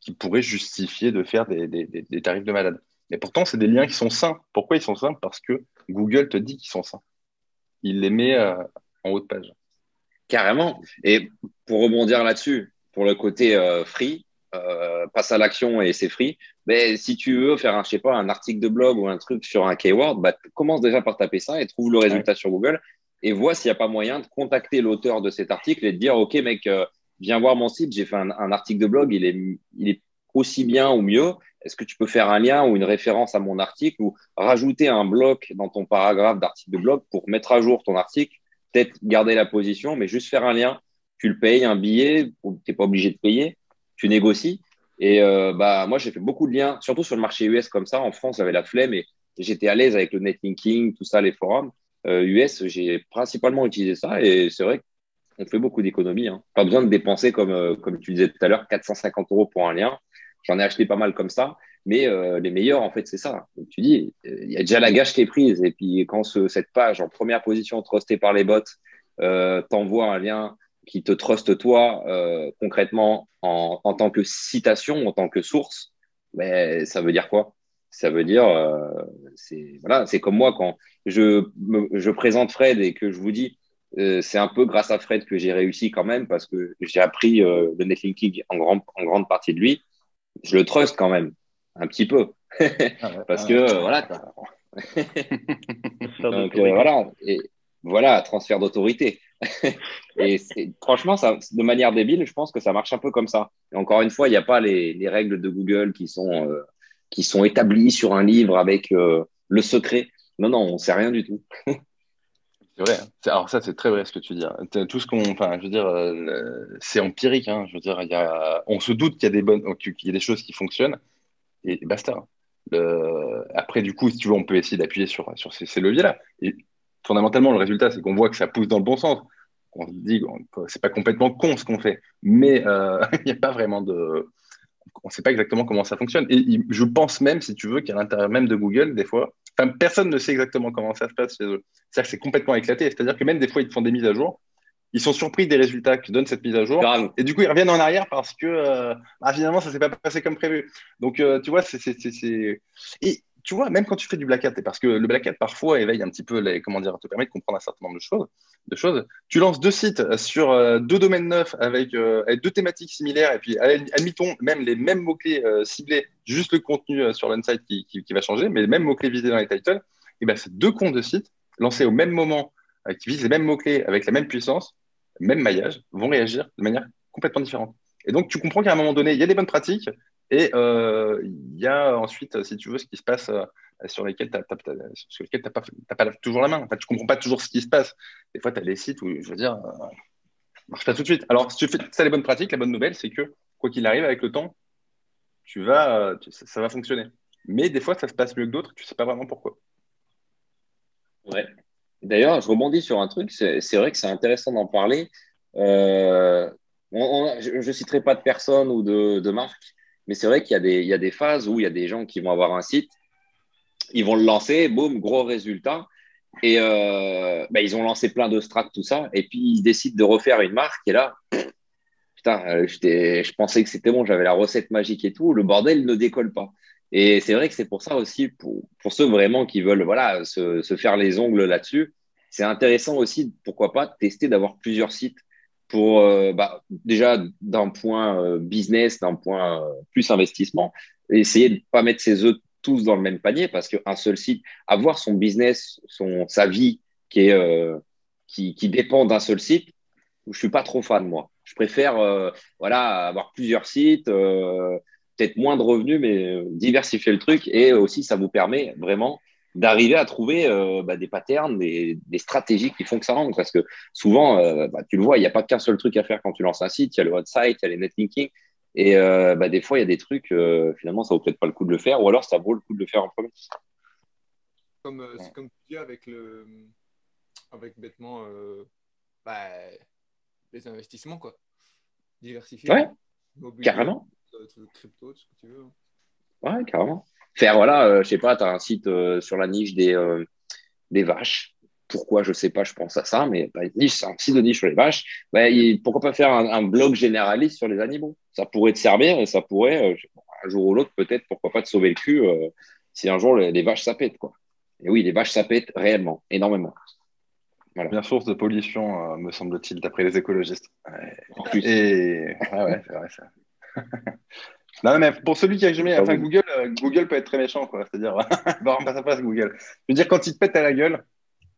qui pourraient justifier de faire des, des, des, des tarifs de malade. Mais pourtant, c'est des liens qui sont sains. Pourquoi ils sont sains? Parce que Google te dit qu'ils sont sains. Il les met euh, en haut de page. Carrément. Et pour rebondir là-dessus, pour le côté euh, free, euh, passe à l'action et c'est free. Mais si tu veux faire un, je sais pas, un article de blog ou un truc sur un keyword, bah, commence déjà par taper ça et trouve le résultat ouais. sur Google. et vois s'il n'y a pas moyen de contacter l'auteur de cet article et de dire « Ok, mec, euh, viens voir mon site, j'ai fait un, un article de blog, il est, il est aussi bien ou mieux. Est-ce que tu peux faire un lien ou une référence à mon article ou rajouter un bloc dans ton paragraphe d'article de blog pour mettre à jour ton article, peut-être garder la position, mais juste faire un lien. Tu le payes, un billet, tu n'es pas obligé de payer, tu négocies. » Et euh, bah, moi, j'ai fait beaucoup de liens, surtout sur le marché U S comme ça. En France, j'avais la flemme et j'étais à l'aise avec le netlinking, tout ça, les forums. Euh, U S, j'ai principalement utilisé ça et c'est vrai qu'on fait beaucoup d'économies, hein. Pas besoin de dépenser, comme, euh, comme tu disais tout à l'heure, quatre cent cinquante euros pour un lien. J'en ai acheté pas mal comme ça, mais euh, les meilleurs, en fait, c'est ça. Comme tu dis, il y a déjà la gage qui est prise. Et puis, quand ce, cette page en première position trustée par les bots euh, t'envoie un lien qui te truste toi euh, concrètement en, en tant que citation, en tant que source, mais ça veut dire quoi? Ça veut dire, euh, c'est voilà, c'est comme moi quand je, me, je présente Fred et que je vous dis, euh, c'est un peu grâce à Fred que j'ai réussi quand même parce que j'ai appris euh, le netlinking en, grand, en grande partie de lui. Je le truste quand même, un petit peu. Parce que euh, voilà. Donc euh, voilà, et, voilà, transfert d'autorité. Et franchement, ça, de manière débile, je pense que ça marche un peu comme ça. Et encore une fois, il n'y a pas les, les règles de Google qui sont, euh, qui sont établies sur un livre avec euh, le secret. Non, non, on ne sait rien du tout. C'est vrai. Alors ça, c'est très vrai ce que tu dis. Tout ce qu'on, enfin, je veux dire, euh, c'est empirique, hein. Je veux dire, il y a, on se doute qu'il y a des bonnes, qu'il y a des choses qui fonctionnent et basta. Le... Après, du coup, si tu veux, on peut essayer d'appuyer sur, sur ces, ces leviers-là. Et fondamentalement, le résultat, c'est qu'on voit que ça pousse dans le bon sens. On se dit, c'est pas complètement con ce qu'on fait, mais il euh, n'y a pas vraiment de... On ne sait pas exactement comment ça fonctionne. Et il, je pense même, si tu veux, qu'à l'intérieur même de Google, des fois, personne ne sait exactement comment ça se passe chez eux. C'est-à-dire que c'est complètement éclaté. C'est-à-dire que même des fois, ils te font des mises à jour, ils sont surpris des résultats que donne cette mise à jour. Grave. Et du coup, ils reviennent en arrière parce que euh, ah, finalement, ça ne s'est pas passé comme prévu. Donc, euh, tu vois, c'est... c'est, c'est, c'est... Et... Tu vois, même quand tu fais du black hat, parce que le black hat parfois éveille un petit peu, les, comment dire, te permet de comprendre un certain nombre de choses. De choses. Tu lances deux sites sur euh, deux domaines neufs avec, euh, avec deux thématiques similaires, et puis admettons même les mêmes mots-clés euh, ciblés, juste le contenu euh, sur l'onsite qui, qui, qui va changer, mais les mêmes mots-clés visés dans les titles. Et bien, c'est deux comptes de sites lancés au même moment, euh, qui visent les mêmes mots-clés avec la même puissance, même maillage, vont réagir de manière complètement différente. Et donc, tu comprends qu'à un moment donné, il y a des bonnes pratiques. Et il euh, y a ensuite, si tu veux, ce qui se passe euh, sur lesquels tu n'as pas, pas toujours la main. Enfin, tu ne comprends pas toujours ce qui se passe. Des fois, tu as des sites où, je veux dire, ça euh, ne marche pas tout de suite. Alors, si tu fais ça, les bonnes pratiques, la bonne nouvelle, c'est que, quoi qu'il arrive, avec le temps, tu vas, euh, tu, ça, ça va fonctionner. Mais des fois, ça se passe mieux que d'autres, tu ne sais pas vraiment pourquoi. Ouais. D'ailleurs, je rebondis sur un truc. C'est, c'est vrai que c'est intéressant d'en parler. Euh, on, on, je ne citerai pas de personne ou de, de marque. Mais c'est vrai qu'il y a, des, il y a des phases où il y a des gens qui vont avoir un site, ils vont le lancer, boum, gros résultat. Et euh, bah, ils ont lancé plein de strats, tout ça. Et puis, ils décident de refaire une marque. Et là, pff, putain, je pensais que c'était bon, j'avais la recette magique et tout. Le bordel ne décolle pas. Et c'est vrai que c'est pour ça aussi, pour, pour ceux vraiment qui veulent voilà, se, se faire les ongles là-dessus, c'est intéressant aussi, pourquoi pas, tester d'avoir plusieurs sites. Pour euh, bah, déjà d'un point euh, business, d'un point euh, plus investissement, essayer de ne pas mettre ses œufs tous dans le même panier parce qu'un seul site, avoir son business, son, sa vie qui, est, euh, qui, qui dépend d'un seul site, je ne suis pas trop fan, moi. Je préfère euh, voilà, avoir plusieurs sites, euh, peut-être moins de revenus, mais diversifier le truc et aussi ça vous permet vraiment d'arriver à trouver euh, bah, des patterns, des, des stratégies qui font que ça rentre. Parce que souvent, euh, bah, tu le vois, il n'y a pas qu'un seul truc à faire quand tu lances un site. Il y a le hot site, il y a les netlinking. Et euh, bah, des fois, il y a des trucs, euh, finalement, ça ne vaut peut-être pas le coup de le faire. Ou alors, ça vaut le coup de le faire en premier. Comme, euh, ouais. Comme tu dis avec, le, avec bêtement euh, bah, les investissements, quoi. Diversifier. Ouais, mobilier, carrément. Le crypto, ce que tu veux. Ouais, carrément. Faire, voilà, euh, je sais pas, tu as un site euh, sur la niche des, euh, des vaches. Pourquoi, je sais pas, je pense à ça, mais bah, niche, c'est un site de niche sur les vaches. Bah, il, pourquoi pas faire un, un blog généraliste sur les animaux? Ça pourrait te servir et ça pourrait, euh, un jour ou l'autre, peut-être, pourquoi pas te sauver le cul euh, si un jour les, les vaches, ça pète, quoi. Et oui, les vaches, ça pète réellement, énormément. Voilà. Bien source de pollution, euh, me semble-t-il, d'après les écologistes. Ouais. En plus. Et... Ah ouais, c'est vrai, ça. Non, mais pour celui qui a jamais, enfin, Google, euh, Google peut être très méchant, quoi. C'est-à-dire, bah, on passe à face Google. Je veux dire, quand il te pète à la gueule,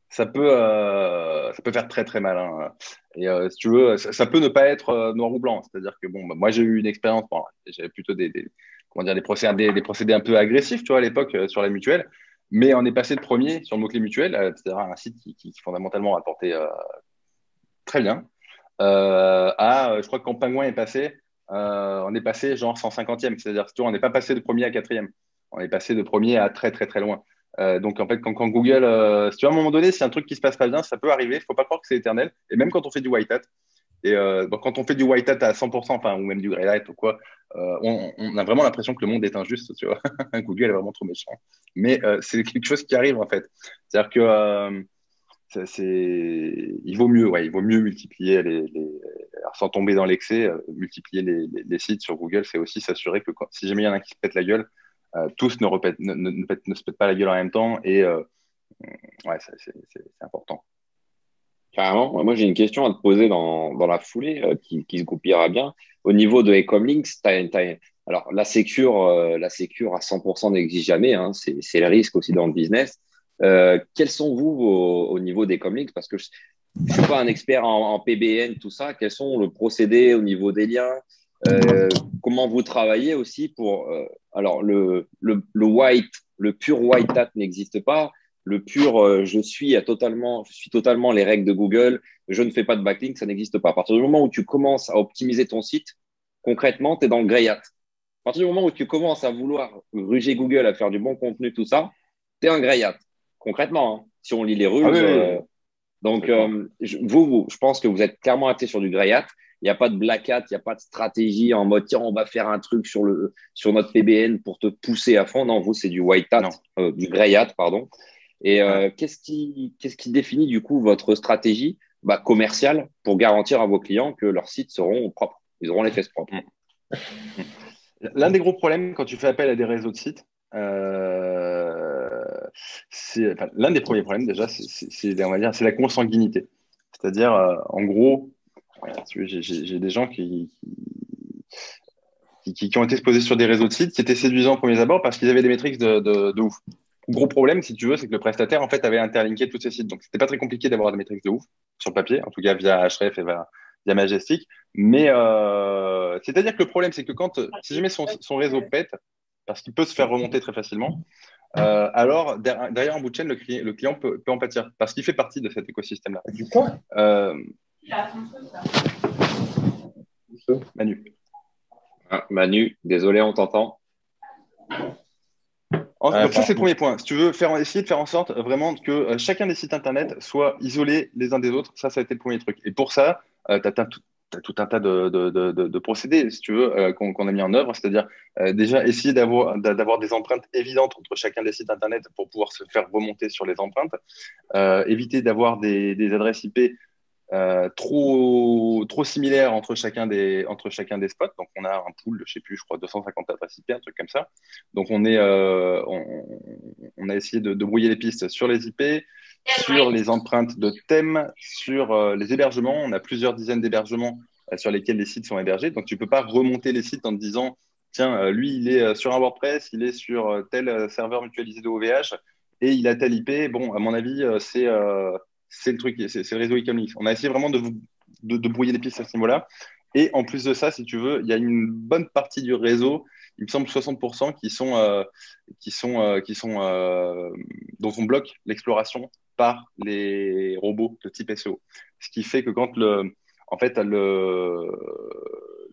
ça peut, euh, ça peut faire très très mal. Hein. Et euh, si tu veux, ça, ça peut ne pas être euh, noir ou blanc. C'est-à-dire que bon, bah, moi j'ai eu une expérience, bon, j'avais plutôt des, des comment dire, des procédés, des procédés un peu agressifs, tu vois, à l'époque euh, sur la mutuelle. Mais on est passé de premier sur le mot-clé mutuel, euh, c'est-à-dire un site qui, qui, qui fondamentalement rapportait euh, très bien. Euh, à, je crois que quand Pingouin est passé, euh, on est passé genre cent cinquantième. C'est-à-dire que on n'est pas passé de premier à quatrième. On est passé de premier à très très très loin. Euh, donc, en fait, quand, quand Google, euh, si tu vois, à un moment donné, si un truc qui se passe pas bien, ça peut arriver. Il ne faut pas croire que c'est éternel. Et même quand on fait du white hat, et euh, bon, quand on fait du white hat à cent pour cent, enfin, ou même du grey hat ou quoi, euh, on, on a vraiment l'impression que le monde est injuste, tu vois. Google est vraiment trop méchant. Mais euh, c'est quelque chose qui arrive, en fait. C'est-à-dire que euh, ça, il vaut mieux, ouais, il vaut mieux multiplier les, les... Alors, sans tomber dans l'excès, euh, multiplier les, les, les sites sur Google, c'est aussi s'assurer que quand... si jamais il y en a qui se pète la gueule, Euh, tous ne, repètent, ne, ne, ne se pètent pas la gueule en même temps et euh, ouais, c'est important. Carrément. Moi, j'ai une question à te poser dans, dans la foulée euh, qui, qui se goupillera bien. Au niveau de EcomLinks, alors la sécure, euh, la sécure à cent pour cent n'existe jamais. Hein, c'est le risque aussi dans le business. Euh, quels sont vous vos, au niveau d'EcomLinks? Parce que je ne suis pas un expert en, en P B N, tout ça. Quels sont le procédé au niveau des liens? Euh, comment vous travaillez aussi pour… Euh, alors, le, le, le white, le pur white hat n'existe pas. Le pur euh, je, suis à totalement, je suis totalement les règles de Google, je ne fais pas de backlink, ça n'existe pas. À partir du moment où tu commences à optimiser ton site, concrètement, tu es dans le grey hat. À partir du moment où tu commences à vouloir ruger Google, à faire du bon contenu, tout ça, tu es un grey hat, concrètement, hein, si on lit les rules. Ah, oui, euh, oui. Donc, euh, je, vous, vous, je pense que vous êtes clairement axé sur du grey hat. Il n'y a pas de black hat, il n'y a pas de stratégie en mode tiens, on va faire un truc sur, le, sur notre P B N pour te pousser à fond. Non, vous, c'est du white hat, euh, du grey hat, pardon. Et euh, ouais. qu'est-ce qui, qu'est-ce qui définit du coup votre stratégie bah, commerciale pour garantir à vos clients que leurs sites seront propres, ils auront les fesses propres? L'un des gros problèmes quand tu fais appel à des réseaux de sites, euh, c'est, enfin, l'un des premiers problèmes déjà, c'est la consanguinité. C'est-à-dire, euh, en gros, voilà, j'ai des gens qui, qui, qui, qui ont été exposés sur des réseaux de sites qui étaient séduisants aux premiers abords parce qu'ils avaient des métriques de, de, de ouf. Gros problème, si tu veux, c'est que le prestataire en fait, avait interlinké tous ces sites. Donc, ce n'était pas très compliqué d'avoir des métriques de ouf sur le papier, en tout cas via Href et via, via Majestic. Mais euh, c'est-à-dire que le problème, c'est que quand, si jamais son, son réseau pète, parce qu'il peut se faire remonter très facilement, euh, alors derrière, derrière en bout de chaîne, le, le client peut, peut en pâtir parce qu'il fait partie de cet écosystème-là. Du coup, euh, Manu. Ah, Manu, désolé, on t'entend. Euh, ça, c'est le premier point. Si tu veux faire, essayer de faire en sorte vraiment que euh, chacun des sites internet soit isolé les uns des autres, ça, ça a été le premier truc. Et pour ça, euh, tu as, as tout un tas de, de, de, de procédés, si tu veux, euh, qu'on qu'on a mis en œuvre. C'est-à-dire, euh, déjà, essayer d'avoir des empreintes évidentes entre chacun des sites internet pour pouvoir se faire remonter sur les empreintes. Euh, éviter d'avoir des, des adresses I P Euh, trop, trop similaires entre chacun, des, entre chacun des spots. Donc, on a un pool de, je ne sais plus, je crois, deux cent cinquante adresses I P, un truc comme ça. Donc, on, est, euh, on, on a essayé de, de brouiller les pistes sur les I P, sur les empreintes de thèmes, sur euh, les hébergements. On a plusieurs dizaines d'hébergements euh, sur lesquels les sites sont hébergés. Donc, tu ne peux pas remonter les sites en te disant « Tiens, euh, lui, il est euh, sur un WordPress, il est sur euh, tel euh, serveur mutualisé de O V H et il a telle I P. » Bon, à mon avis, euh, c'est… Euh, c'est le truc, c'est le réseau EcomLinks. On a essayé vraiment de, de, de brouiller les pistes à ce niveau-là. Et en plus de ça, si tu veux, il y a une bonne partie du réseau, il me semble soixante pour cent, qui sont, euh, qui sont, euh, qui sont, euh, dont on bloque l'exploration par les robots de type S E O. Ce qui fait que quand le, en fait, le,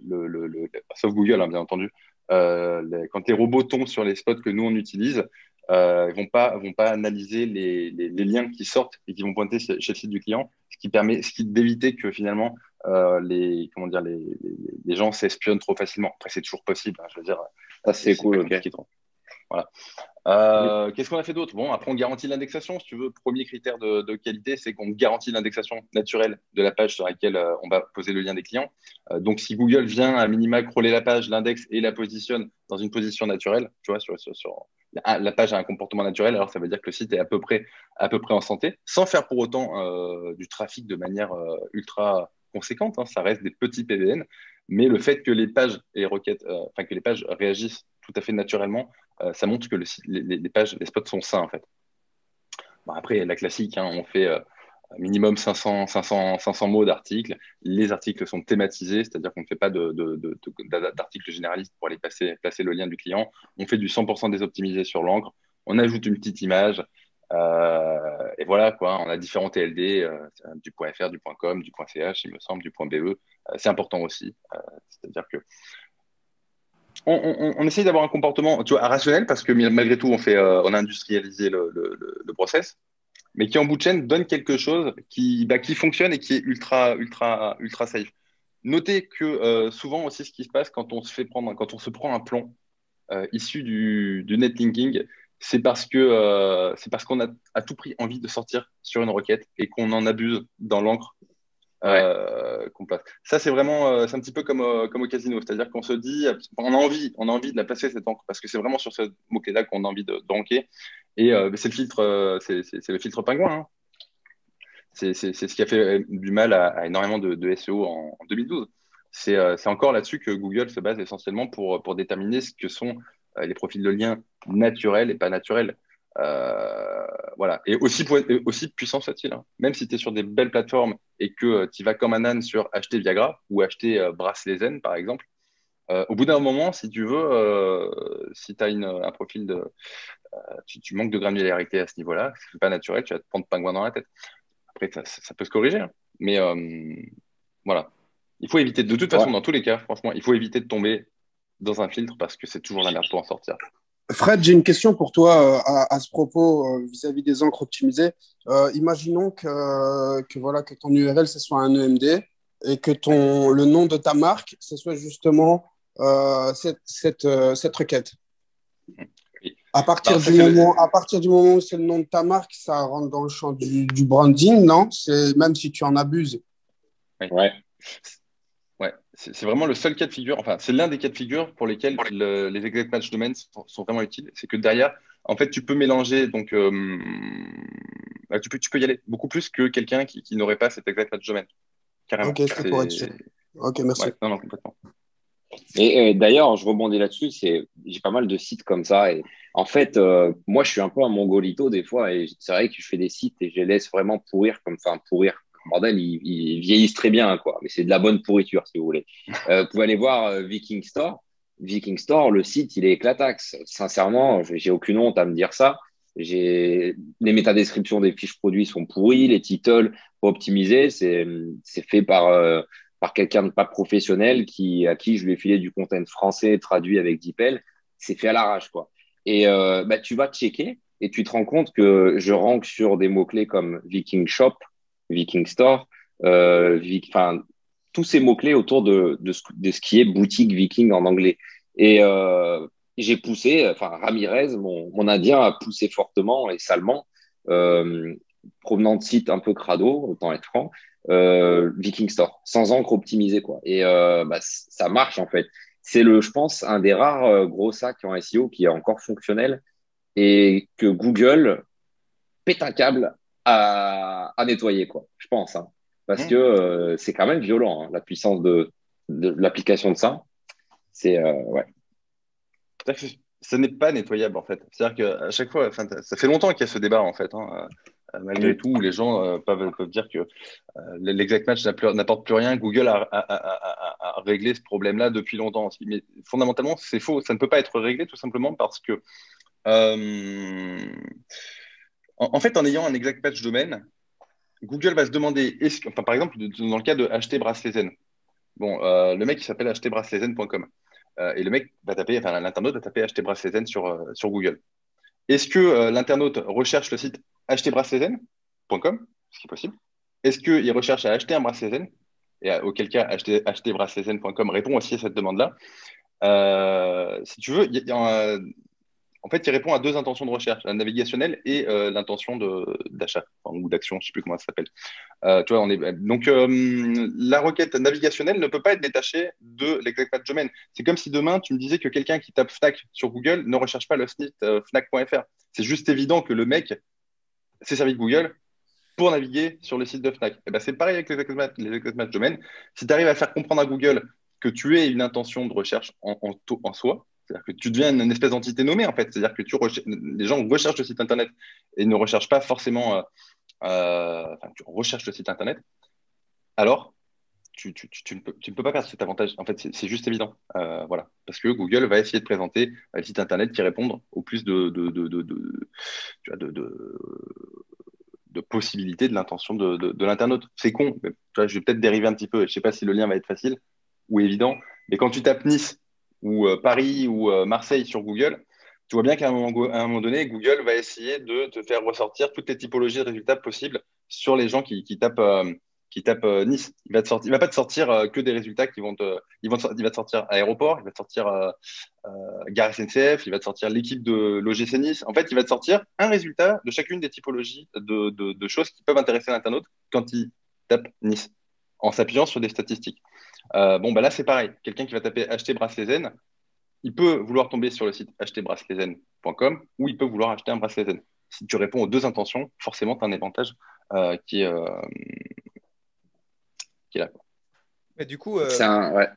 le, le, le sauf Google, hein, bien entendu, euh, les, quand les robots tombent sur les spots que nous on utilise, Euh, ils vont pas vont pas analyser les, les, les liens qui sortent et qui vont pointer chez, chez le site du client, ce qui permet ce qui d'éviter que finalement euh, les comment dire les, les, les gens s'espionnent trop facilement. Après, c'est toujours possible, hein, je veux dire, ça c'est cool, okay. Voilà. Euh, oui. Qu'est-ce qu'on a fait d'autre? Bon, après on garantit l'indexation, si tu veux. Premier critère de, de qualité, c'est qu'on garantit l'indexation naturelle de la page sur laquelle euh, on va poser le lien des clients. Euh, donc, si Google vient à minima crawler la page, l'indexe et la positionne dans une position naturelle, tu vois, sur, sur, sur ah, la page a un comportement naturel, alors ça veut dire que le site est à peu près, à peu près en santé, sans faire pour autant euh, du trafic de manière euh, ultra conséquente. Hein, ça reste des petits P B N, mais le fait que les pages et les requêtes, enfin euh, que les pages réagissent tout à fait naturellement, euh, ça montre que le, les, les pages, les spots sont sains en fait. Bon, après, la classique, hein, on fait euh, minimum cinq cents mots d'articles. Les articles sont thématisés, c'est-à-dire qu'on ne fait pas de, de, de, de, d'articles généralistes pour aller passer, placer le lien du client. On fait du cent pour cent désoptimisé sur l'encre. On ajoute une petite image. Euh, et voilà, quoi. On a différents T L D, euh, du .fr, du .com, du .ch, il me semble, du .be. Euh, c'est important aussi. Euh, c'est-à-dire que on, on, on essaye d'avoir un comportement, tu vois, rationnel, parce que malgré tout, on, fait, euh, on a industrialisé le, le, le process, mais qui en bout de chaîne donne quelque chose qui, bah, qui fonctionne et qui est ultra, ultra, ultra safe. Notez que euh, souvent aussi, ce qui se passe quand on se fait prendre, quand on se prend un plomb euh, issu du, du netlinking, c'est parce que euh, c'est parce qu'on a à tout prix envie de sortir sur une requête et qu'on en abuse dans l'encre euh, ouais. qu'on place. Ça, c'est vraiment, euh, c'est un petit peu comme, euh, comme au casino, c'est-à-dire qu'on se dit, on a envie, on a envie de la placer cette encre parce que c'est vraiment sur ce mot-clé-là qu'on a envie de ranker. Et euh, c'est le filtre, euh, c'est, c'est, c'est le filtre pingouin. Hein. C'est, c'est, c'est ce qui a fait du mal à, à énormément de, de S E O en, en deux mille douze. C'est, euh, c'est encore là-dessus que Google se base essentiellement pour, pour déterminer ce que sont les profils de liens naturels et pas naturels. Euh, voilà. Et aussi, aussi puissant soit-il. Hein. Même si tu es sur des belles plateformes et que euh, tu vas comme un âne sur acheter Viagra ou acheter euh, Bracelet Zen, par exemple, euh, au bout d'un moment, si tu veux, euh, si tu as une, un profil de. Euh, tu, tu manques de granularité à ce niveau-là, c'est pas naturel, tu vas te prendre pingouin dans la tête. Après, ça, ça peut se corriger. Hein. Mais euh, voilà. Il faut éviter, de toute façon, ouais. dans tous les cas, franchement, il faut éviter de tomber dans un filtre parce que c'est toujours la merde pour en sortir. Fred, j'ai une question pour toi euh, à, à ce propos euh, vis-à-vis des encres optimisées. Euh, imaginons que, euh, que, voilà, que ton U R L, ce soit un E M D et que ton, le nom de ta marque, ce soit justement euh, cette, cette, euh, cette requête. Oui. À, partir non, du moment, le... à partir du moment où c'est le nom de ta marque, ça rentre dans le champ du, du branding, non ? C'est, même si tu en abuses. Oui. Ouais. Ouais, c'est, c'est vraiment le seul cas de figure, enfin, c'est l'un des cas de figure pour lesquels le, les exact match domains sont, sont vraiment utiles. C'est que derrière, en fait, tu peux mélanger, donc euh, bah, tu, peux, tu peux y aller beaucoup plus que quelqu'un qui, qui n'aurait pas cet exact match domain. Carrément. Ok, c'est pour être sûr. Ok, merci. Ouais, non, non, complètement. Et, et d'ailleurs, je rebondis là-dessus, c'est, j'ai pas mal de sites comme ça. Et en fait, euh, moi, je suis un peu un mongolito des fois, et c'est vrai que je fais des sites et je les laisse vraiment pourrir comme ça, pourrir. Bordel, ils, ils vieillissent très bien, quoi. Mais c'est de la bonne pourriture, si vous voulez. Euh, vous pouvez aller voir euh, Viking Store. Viking Store, le site, il est éclataxe. Sincèrement, j'ai aucune honte à me dire ça. J'ai... Les métadescriptions des fiches produits sont pourries, les titles pas optimisés. C'est, c'est fait par, euh, par quelqu'un de pas professionnel qui, à qui je lui ai filé du content français traduit avec DeepL. C'est fait à l'arrache, quoi. Et euh, bah, tu vas checker et tu te rends compte que je rank sur des mots-clés comme Viking Shop, Viking Store, euh, Vic, enfin tous ces mots-clés autour de, de, ce, de ce qui est boutique Viking en anglais. Et euh, j'ai poussé, enfin Ramirez, mon, mon Indien, a poussé fortement et salement, euh, provenant de sites un peu crado, autant être franc, euh, Viking Store, sans encre optimisée, quoi. Et euh, bah, c- ça marche en fait. C'est le, je pense, un des rares euh, gros sacs en S E O qui est encore fonctionnel et que Google pète un câble À, à nettoyer, quoi, je pense, hein, parce mmh. que euh, c'est quand même violent, hein, la puissance de, de, de l'application de ça. C'est euh, ouais, c'est-à-dire que ce n'est pas nettoyable en fait. C'est-à-dire qu'à chaque fois, enfin, ça fait longtemps qu'il y a ce débat en fait, hein, euh, malgré mmh. tout, les gens euh, peuvent, peuvent dire que euh, l'exact match n'apporte plus rien. Google a, a, a, a, a réglé ce problème-là depuis longtemps aussi, mais fondamentalement, c'est faux. Ça ne peut pas être réglé tout simplement parce que euh, en fait, en ayant un exact match domaine, Google va se demander, est-ce que, enfin, par exemple, dans le cas de acheter Bracelet Zen. Bon, euh, le mec, il s'appelle acheter bracelet zen point com. Euh, et le mec va taper, enfin, l'internaute va taper acheter Bracelet Zen sur, euh, sur Google. Est-ce que euh, l'internaute recherche le site acheter bracelet zen point com, ce qui est possible? Est-ce qu'il recherche à acheter un Bracelet Zen? Et à, auquel cas, acheter bracelet zen point com répond aussi à cette demande-là. Euh, si tu veux, il y a. Y a, y a En fait, il répond à deux intentions de recherche, la navigationnelle et euh, l'intention de, d'achat, enfin, ou d'action, je ne sais plus comment ça s'appelle. Euh, tu vois, on est... Donc, euh, la requête navigationnelle ne peut pas être détachée de l'exact match domaine. C'est comme si demain, tu me disais que quelqu'un qui tape Fnac sur Google ne recherche pas le site euh, fnac point f r. C'est juste évident que le mec s'est servi de Google pour naviguer sur le site de Fnac. Et ben, c'est pareil avec les exact match, les exact match domaine. Si tu arrives à faire comprendre à Google que tu aies une intention de recherche en, en, en soi, C'est-à-dire que tu deviens une espèce d'entité nommée, en fait. C'est-à-dire que tu recher... les gens recherchent le site Internet et ne recherchent pas forcément… Euh, euh, enfin, tu recherches le site Internet, alors tu, tu, tu, tu, ne peux, tu ne peux pas perdre cet avantage. En fait, c'est juste évident. Euh, voilà. Parce que Google va essayer de présenter le site Internet qui répond au plus de, de, de, de, de, tu vois, de, de, de possibilités de l'intention de, de, de l'internaute. C'est con. Mais, tu vois, je vais peut-être dériver un petit peu. Je ne sais pas si le lien va être facile ou évident. Mais quand tu tapes Nice, ou euh, Paris ou euh, Marseille sur Google, tu vois bien qu'à un, un moment donné, Google va essayer de te faire ressortir toutes les typologies de résultats possibles sur les gens qui, qui tapent, euh, qui tapent euh, Nice. Il ne va, va pas te sortir euh, que des résultats qui vont te… Il va te, il va te sortir aéroport, il va te sortir euh, euh, gare S N C F, il va te sortir l'équipe de l'O G C Nice. En fait, il va te sortir un résultat de chacune des typologies de, de, de choses qui peuvent intéresser l'internaute quand il tape Nice, en s'appuyant sur des statistiques. Euh, bon, bah là, c'est pareil. Quelqu'un qui va taper acheter bracelet zen, il peut vouloir tomber sur le site acheter bracelet zen point com ou il peut vouloir acheter un bracelet zen. Si tu réponds aux deux intentions, forcément, tu as un avantage euh, qui, est, euh, qui est là. Mais du coup, euh, un, ouais.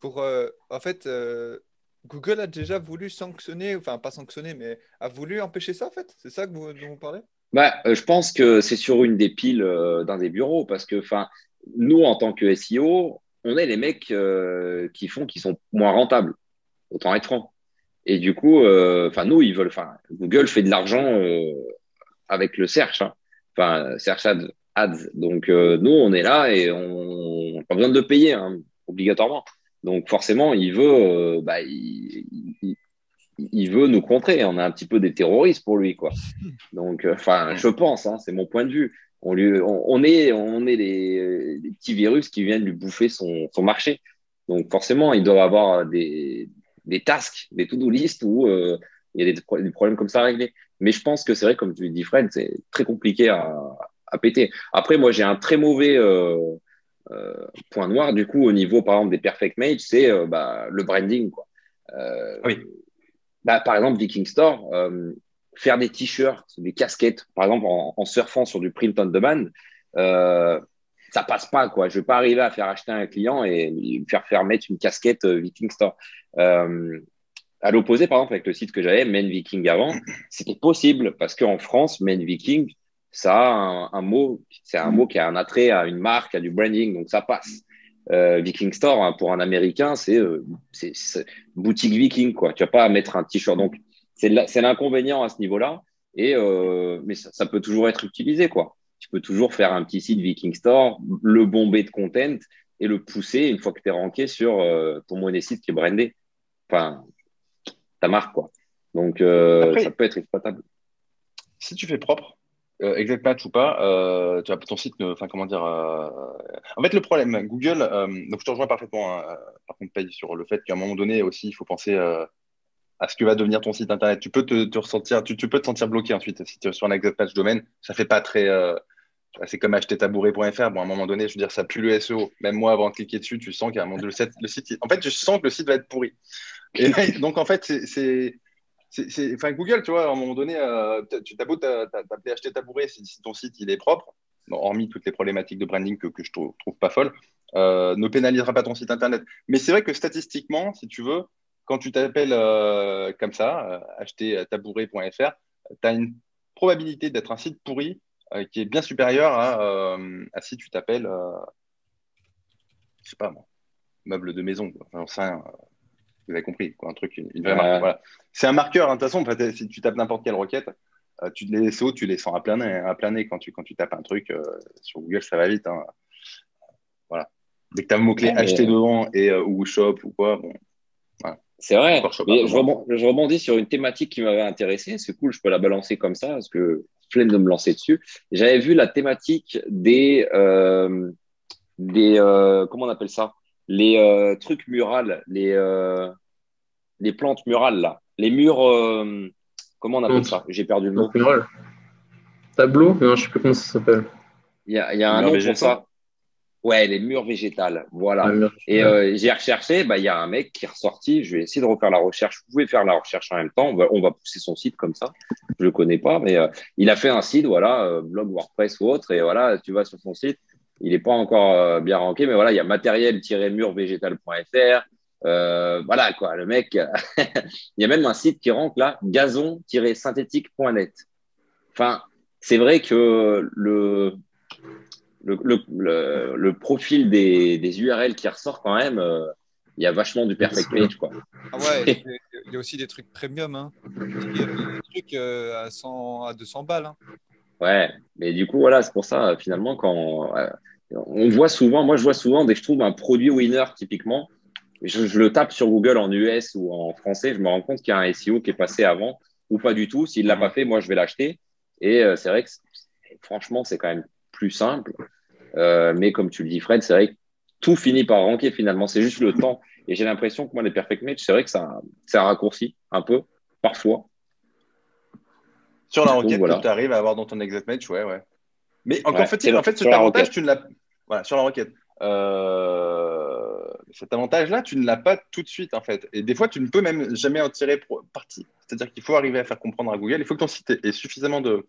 pour, euh, en fait, euh, Google a déjà voulu sanctionner, enfin, pas sanctionner, mais a voulu empêcher ça, en fait. C'est ça que vous, dont vous parlez? Bah, euh, je pense que c'est sur une des piles euh, d'un des bureaux parce que, enfin, nous, en tant que S E O, on est les mecs euh, qui font qui sont moins rentables, autant être franc. Et du coup, enfin euh, nous, ils veulent. Enfin, Google fait de l'argent euh, avec le search, enfin hein, search ads, ads. Donc euh, nous, on est là et on n'a pas besoin de le payer hein, obligatoirement. Donc forcément, il veut, euh, bah, il, il, il veut nous contrer. On est un petit peu des terroristes pour lui, quoi. Donc, enfin, euh, je pense, hein, c'est mon point de vue. On, lui, on, on est, on est les, les petits virus qui viennent lui bouffer son, son marché. Donc forcément, il doit avoir des, des tasks, des to-do list où euh, il y a des, des problèmes comme ça à régler. Mais je pense que c'est vrai, comme tu dis Fred, c'est très compliqué à, à péter. Après, moi, j'ai un très mauvais euh, euh, point noir du coup au niveau, par exemple, des perfect match, c'est euh, bah, le branding, quoi. Euh, oui. Bah, par exemple, Viking Store. Euh, Faire des t-shirts, des casquettes, par exemple, en, en surfant sur du print on demand, euh, ça passe pas, quoi. Je vais pas arriver à faire acheter un client et lui faire faire mettre une casquette euh, Viking Store. Euh, à l'opposé, par exemple, avec le site que j'avais, Men Viking avant, c'était possible parce qu'en France, Men Viking, ça a un, un mot, c'est un mot qui a un attrait à une marque, à du branding, donc ça passe. Euh, Viking Store, hein, pour un Américain, c'est euh, boutique Viking, quoi. Tu vas pas mettre un t-shirt, donc. C'est l'inconvénient à ce niveau-là, et euh, mais ça, ça peut toujours être utilisé, quoi. Tu peux toujours faire un petit site Viking Store, le bomber de content et le pousser une fois que tu es ranké sur euh, ton monétisme qui est brandé. Enfin, ta marque, quoi. Donc, euh, Après, ça peut être exploitable. Si tu fais propre, euh, exact match ou pas, euh, tu as ton site, enfin, comment dire… Euh... En fait, le problème, Google… Euh, donc, je te rejoins parfaitement, hein, par contre, Paye, sur le fait qu'à un moment donné, aussi, il faut penser… Euh, à ce que va devenir ton site internet. Tu peux te, te ressentir, tu, tu peux te sentir bloqué ensuite si tu es sur un exact match domaine. Ça fait pas très… Euh, c'est comme acheter tabouret point F R. Bon, à un moment donné, je veux dire, ça pue le S E O. Même moi, avant de cliquer dessus, tu sens qu'à un moment donné, le, le site… En fait, je sens que le site va être pourri. Et là, donc, en fait, c'est… Enfin, Google, tu vois, à un moment donné, euh, tu t'as beau t'appeler acheter tabouret si, si ton site, il est propre, bon, hormis toutes les problématiques de branding que, que je trouve, trouve pas folles, euh, ne pénalisera pas ton site internet. Mais c'est vrai que statistiquement, si tu veux… Quand tu t'appelles euh, comme ça, euh, acheter tabouret point F R, tu as une probabilité d'être un site pourri euh, qui est bien supérieure à, euh, à si tu t'appelles, euh, je sais pas moi, meuble de maison. Enfin, ça, euh, vous avez compris, quoi, un truc, une, une vraie ouais. marque. Voilà. C'est un marqueur, de hein, toute façon, si tu tapes n'importe quelle requête, euh, tu, les S E O, tu les sens à plein nez, à plein nez quand, tu, quand tu tapes un truc. Euh, sur Google, ça va vite. Hein. Voilà. Dès que tu as le mot-clé ouais, mais... acheter devant et, euh, ou shop ou quoi, bon. C'est vrai, mais je, rebondis, je rebondis sur une thématique qui m'avait intéressé, c'est cool, je peux la balancer comme ça, parce que flemme de me lancer dessus. J'avais vu la thématique des, euh, des euh, comment on appelle ça, les euh, trucs murales, les, euh, les plantes murales, là, les murs, euh, comment on appelle ça, j'ai perdu le mot. Mural. Tableau, non, je ne sais plus comment ça s'appelle. Il y a, y a un nom végétal. Pour ça. Ouais, les murs végétales, voilà. Murs, et euh, j'ai recherché, bah il y a un mec qui est ressorti, je vais essayer de refaire la recherche. Vous pouvez faire la recherche en même temps, on va, on va pousser son site comme ça. Je le connais pas, mais euh, il a fait un site, voilà, euh, blog WordPress ou autre, et voilà, tu vas sur son site, il est pas encore euh, bien ranké, mais voilà, il y a matériel tiret mur végétal point F R, Euh, voilà quoi, le mec, il y a même un site qui rentre là, gazon tiret synthétique point net. Enfin, c'est vrai que le, le, le, le, le profil des, des U R L qui ressort quand même, euh, il y a vachement du perfect page quoi. Ah ouais, il y a aussi des trucs premium, hein. Il y a des trucs euh, à, cent, à deux cents balles. Hein. Ouais, mais du coup, voilà, c'est pour ça, finalement, quand euh, on voit souvent, moi je vois souvent, dès que je trouve un produit winner typiquement, Je, je le tape sur Google en U S ou en français, je me rends compte qu'il y a un S E O qui est passé avant ou pas du tout. S'il ne l'a pas fait, moi, je vais l'acheter. Et euh, c'est vrai que franchement, c'est quand même plus simple. Euh, mais comme tu le dis, Fred, c'est vrai que tout finit par ranker finalement. C'est juste le temps. Et j'ai l'impression que moi, les perfect match, c'est vrai que ça, ça raccourcit un peu, parfois. Sur la renquête, voilà, que tu arrives à avoir dans ton exact match, ouais, ouais. Mais encore ouais, en fait, en fait cet avantage, tu ne l'as… Voilà, sur la renquête. Euh, cet avantage-là, tu ne l'as pas tout de suite en fait. Et des fois, tu ne peux même jamais en tirer parti. C'est-à-dire qu'il faut arriver à faire comprendre à Google, il faut que ton site ait suffisamment de,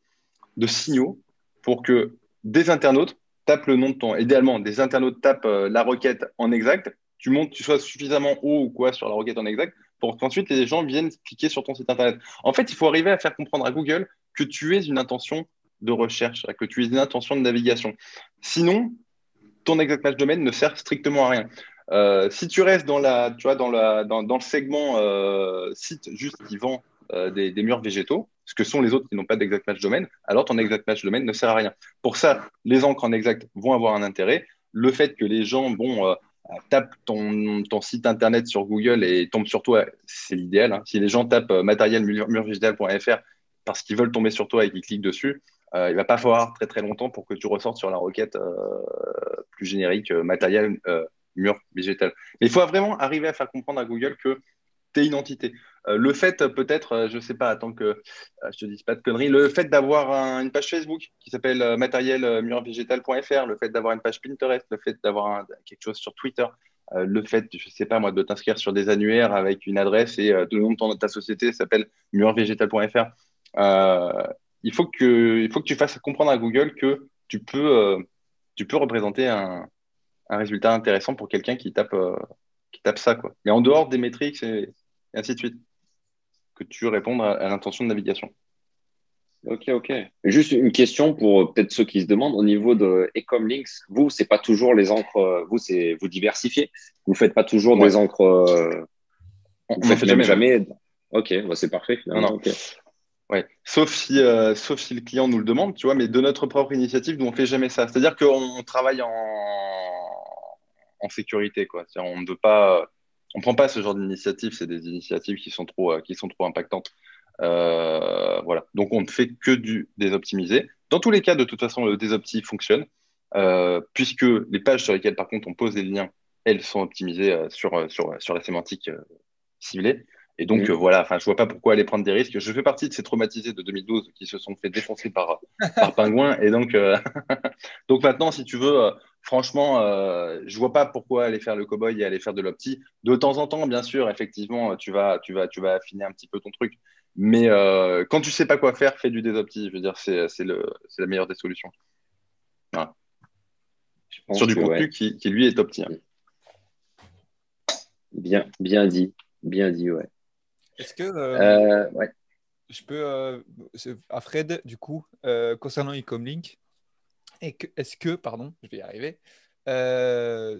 de signaux pour que des internautes tapent le nom de ton… Idéalement, des internautes tapent euh, la requête en exact, tu montes, tu sois suffisamment haut ou quoi sur la requête en exact pour qu'ensuite les gens viennent cliquer sur ton site internet. En fait, il faut arriver à faire comprendre à Google que tu aies une intention de recherche, que tu aies une intention de navigation. Sinon, ton exact match domaine ne sert strictement à rien. Euh, si tu restes dans, la, tu vois, dans, la, dans, dans le segment euh, site juste qui vend euh, des, des murs végétaux, ce que sont les autres qui n'ont pas d'exact match domaine, alors ton exact match domaine ne sert à rien. Pour ça, les encres en exact vont avoir un intérêt. Le fait que les gens bon, euh, tapent ton, ton site internet sur Google et tombent sur toi, c'est l'idéal. Hein. Si les gens tapent euh, matériel mur végétal point F R parce qu'ils veulent tomber sur toi et qu'ils cliquent dessus, Euh, il ne va pas falloir très très longtemps pour que tu ressortes sur la requête euh, plus générique, euh, matériel, euh, mur, végétal. Mais il faut vraiment arriver à faire comprendre à Google que tu es une entité. Euh, le fait peut-être, euh, je ne sais pas, tant que euh, je ne te dise pas de conneries, le fait d'avoir un, une page Facebook qui s'appelle euh, matériel mur végétal point F R, le fait d'avoir une page Pinterest, le fait d'avoir quelque chose sur Twitter, euh, le fait, je ne sais pas moi, de t'inscrire sur des annuaires avec une adresse et euh, le nom de ta société s'appelle mur végétal point F R. Euh, Il faut, que, il faut que tu fasses comprendre à Google que tu peux, euh, tu peux représenter un, un résultat intéressant pour quelqu'un qui tape, euh, qui tape ça, quoi. Mais en dehors des métriques et, et ainsi de suite, que tu répondes à, à l'intention de navigation. Ok, ok. Juste une question pour euh, peut-être ceux qui se demandent au niveau de EcomLinks. Vous, c'est pas toujours les encres. Vous, c'est vous diversifiez. Vous faites pas toujours ouais. des encres. Euh, on ne fait jamais. jamais. Ok, bah, c'est parfait. Finalement. Non, non. Okay. Ouais. Sauf si, euh, sauf si le client nous le demande, tu vois, mais de notre propre initiative, nous, on ne fait jamais ça. C'est-à-dire qu'on travaille en, en sécurité, quoi. C'est-à-dire on ne veut pas, on prend pas ce genre d'initiative, c'est des initiatives qui sont trop, euh, qui sont trop impactantes. Euh, voilà. Donc, on ne fait que du désoptimisé. Dans tous les cas, de toute façon, le désopti fonctionne, euh, puisque les pages sur lesquelles, par contre, on pose des liens, elles sont optimisées euh, sur, sur, sur la sémantique euh, ciblée. Et donc, mmh. euh, voilà, je ne vois pas pourquoi aller prendre des risques. Je fais partie de ces traumatisés de deux mille douze qui se sont fait défoncer par, par Pingouin. Et donc, euh, donc, maintenant, si tu veux, euh, franchement, euh, je ne vois pas pourquoi aller faire le cow-boy et aller faire de l'opti. De temps en temps, bien sûr, effectivement, tu vas, tu vas, tu vas affiner un petit peu ton truc. Mais euh, quand tu ne sais pas quoi faire, fais du désopti. Je veux dire, c'est c'est la meilleure des solutions. Voilà. Je pense Sur du contenu ouais. qui, qui, lui, est opti. Hein. Bien, bien dit. Bien dit, ouais. Est-ce que euh, euh, ouais. je peux, euh, à Fred, du coup, euh, concernant EcomLink, est-ce que, pardon, je vais y arriver, euh,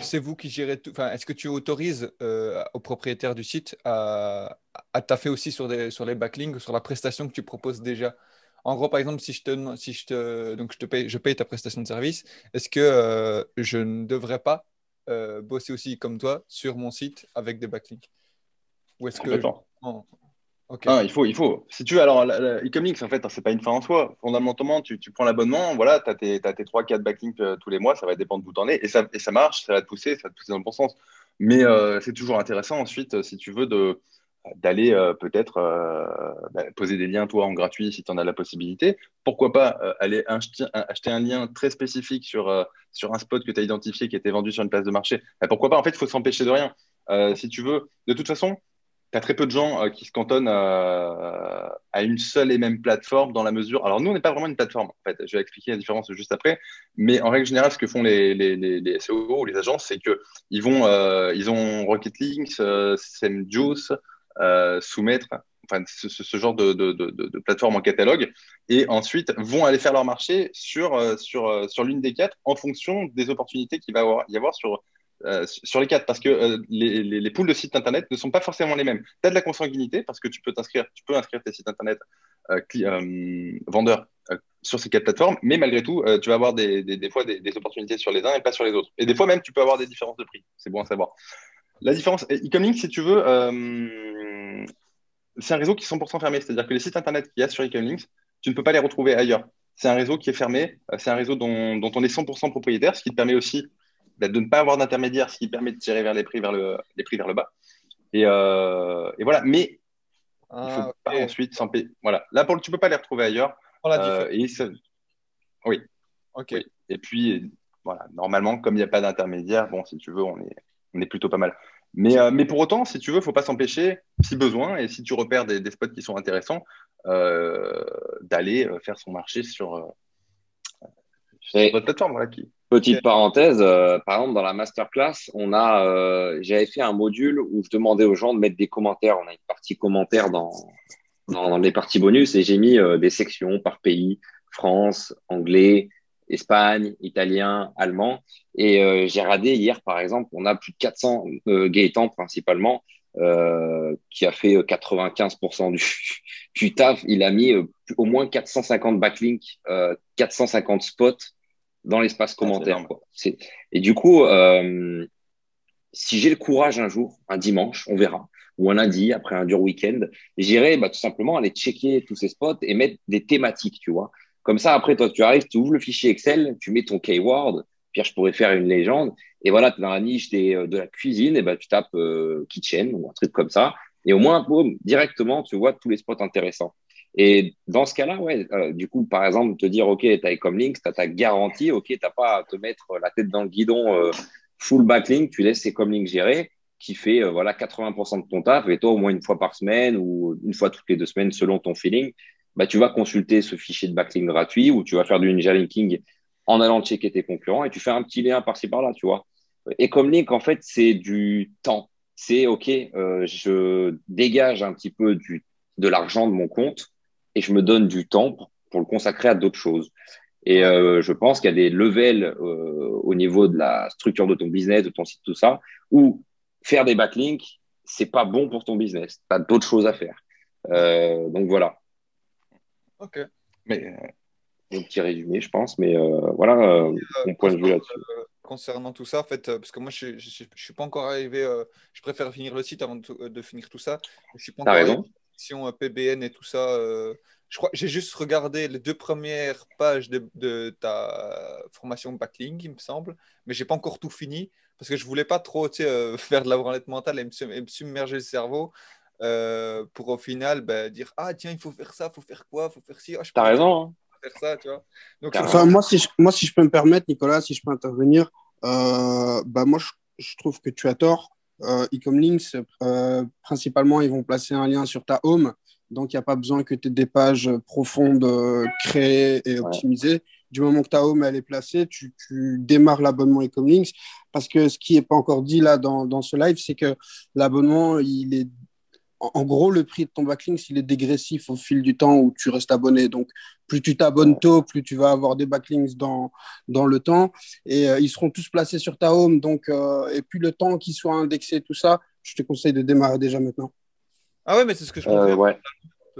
c'est vous qui gérez tout, enfin, est-ce que tu autorises euh, aux propriétaires du site à, à taffer aussi sur, des, sur les backlinks, sur la prestation que tu proposes déjà? En gros, par exemple, si je te, si je te, donc je te paye, je paye ta prestation de service, est-ce que euh, je ne devrais pas euh, bosser aussi comme toi sur mon site avec des backlinks? Ou est-ce que oh. okay. ah, il faut, il faut. Si tu veux, alors EcomLinks, en fait, hein, c'est pas une fin en soi. Fondamentalement, tu, tu prends l'abonnement, voilà, tu as tes, tes trois quatre backlinks euh, tous les mois, ça va dépendre d'où tu en es, et ça, et ça marche, ça va te pousser, ça va te pousser dans le bon sens. Mais euh, c'est toujours intéressant ensuite, si tu veux, de d'aller euh, peut-être euh, bah, poser des liens, toi, en gratuit, si tu en as la possibilité. Pourquoi pas euh, aller acheter, acheter un lien très spécifique sur, euh, sur un spot que tu as identifié, qui était vendu sur une place de marché. Bah, pourquoi pas? En fait, il faut s'empêcher de rien. Euh, si tu veux, de toute façon, tu as très peu de gens euh, qui se cantonnent euh, à une seule et même plateforme dans la mesure… Alors, nous, on n'est pas vraiment une plateforme. En fait, je vais expliquer la différence juste après. Mais en règle générale, ce que font les, les, les, les S E O ou les agences, c'est qu'ils vont, euh, ils ont Rocket Links, euh, SEMJuice, euh, soumettre… Enfin, ce, ce genre de, de, de, de plateforme en catalogue, et ensuite vont aller faire leur marché sur, sur, sur l'une des quatre en fonction des opportunités qu'il va avoir, y avoir sur, euh, sur les quatre, parce que euh, les, les, les pools de sites internet ne sont pas forcément les mêmes. Tu as de la consanguinité parce que tu peux t'inscrire, tu peux inscrire tes sites internet euh, euh, vendeurs euh, sur ces quatre plateformes, mais malgré tout, euh, tu vas avoir des, des, des fois des, des opportunités sur les uns et pas sur les autres. Et des fois même, tu peux avoir des différences de prix. C'est bon à savoir. La différence, EcomLinks, si tu veux… Euh, c'est un réseau qui est cent pour cent fermé, c'est-à-dire que les sites internet qu'il y a sur EcomLinks, tu ne peux pas les retrouver ailleurs. C'est un réseau qui est fermé, c'est un réseau dont, dont on est cent pour cent propriétaire, ce qui te permet aussi de ne pas avoir d'intermédiaire, ce qui permet de tirer vers les prix vers le, les prix vers le bas. Et, euh, et voilà, mais ah, il ne faut okay. pas ensuite s'en payer. Voilà. Là, pour le, tu ne peux pas les retrouver ailleurs. On l'a dit. Oui. Ok. Oui. Et puis, voilà, normalement, comme il n'y a pas d'intermédiaire, bon, si tu veux, on est, on est plutôt pas mal. Mais, euh, mais pour autant, si tu veux, il ne faut pas s'empêcher, si besoin, et si tu repères des, des spots qui sont intéressants, euh, d'aller faire son marché sur, euh, sur votre plateforme. Voilà, qui... Petite parenthèse, euh, par exemple, dans la masterclass, on a, euh, j'avais fait un module où je demandais aux gens de mettre des commentaires. On a une partie commentaires dans, dans, dans les parties bonus, et j'ai mis euh, des sections par pays, France, anglais, Espagne, italien, allemand. Et euh, j'ai radé hier, par exemple, on a plus de quatre cents, euh, Gaëtan principalement, euh, qui a fait quatre-vingt-quinze pour cent du, du taf. Il a mis euh, au moins quatre cent cinquante backlinks, euh, quatre cent cinquante spots dans l'espace commentaire. Quoi. Et du coup, euh, si j'ai le courage un jour, un dimanche, on verra, ou un lundi, après un dur week-end, j'irai bah, tout simplement aller checker tous ces spots et mettre des thématiques, tu vois. Comme ça, après, toi, tu arrives, tu ouvres le fichier Excel, tu mets ton keyword. Pierre, je pourrais faire une légende. Et voilà, tu es dans la niche des, de la cuisine, et ben, tu tapes euh, kitchen ou un truc comme ça. Et au moins, boum, directement, tu vois tous les spots intéressants. Et dans ce cas-là, ouais, euh, du coup, par exemple, te dire, OK, tu as EcomLinks, tu as ta garantie, OK, tu n'as pas à te mettre la tête dans le guidon euh, full backlink, tu laisses EcomLinks gérer, qui fait euh, voilà, quatre-vingts pour cent de ton taf. Et toi, au moins une fois par semaine ou une fois toutes les deux semaines, selon ton feeling, bah, tu vas consulter ce fichier de backlink gratuit ou tu vas faire du ninja linking en allant checker tes concurrents et tu fais un petit lien par-ci par-là, tu vois. EcomLinks, en fait, c'est du temps. C'est OK, euh, je dégage un petit peu du, de l'argent de mon compte et je me donne du temps pour, pour le consacrer à d'autres choses. Et euh, je pense qu'il y a des levels euh, au niveau de la structure de ton business, de ton site, tout ça, où faire des backlinks, c'est pas bon pour ton business. Tu as d'autres choses à faire. Euh, donc voilà. OK. Mais euh, un petit résumé, je pense, mais euh, voilà euh, mon euh, point de vue là-dessus. Euh, concernant tout ça, en fait, euh, parce que moi, je ne suis pas encore arrivé, euh, je préfère finir le site avant de, de finir tout ça. Je suis pas encore arrivé à la section euh, P B N et tout ça. Euh, je crois, j'ai juste regardé les deux premières pages de, de ta formation backlink, il me semble, mais je n'ai pas encore tout fini parce que je ne voulais pas trop tu sais, euh, faire de la branlette mentale et me, et me submerger le cerveau. Euh, pour au final bah, dire ah tiens il faut faire ça, faut faire quoi, faut faire ci, ah, t'as raison hein. Faire ça, tu vois. Donc, enfin, moi, si je, moi si je peux me permettre Nicolas, si je peux intervenir euh, bah, moi je, je trouve que tu as tort. euh, EcomLinks euh, principalement ils vont placer un lien sur ta home, donc il n'y a pas besoin que tu aies des pages profondes euh, créées et optimisées. Ouais. Du moment que ta home elle est placée, tu, tu démarres l'abonnement EcomLinks, parce que ce qui n'est pas encore dit là dans, dans ce live, c'est que l'abonnement il est en gros, le prix de ton backlinks, il est dégressif au fil du temps où tu restes abonné. Donc, plus tu t'abonnes tôt, plus tu vas avoir des backlinks dans, dans le temps. Et euh, ils seront tous placés sur ta home. Donc, euh, et puis, le temps qu'ils soient indexés, tout ça, je te conseille de démarrer déjà maintenant. Ah ouais, mais c'est ce que je euh, ouais.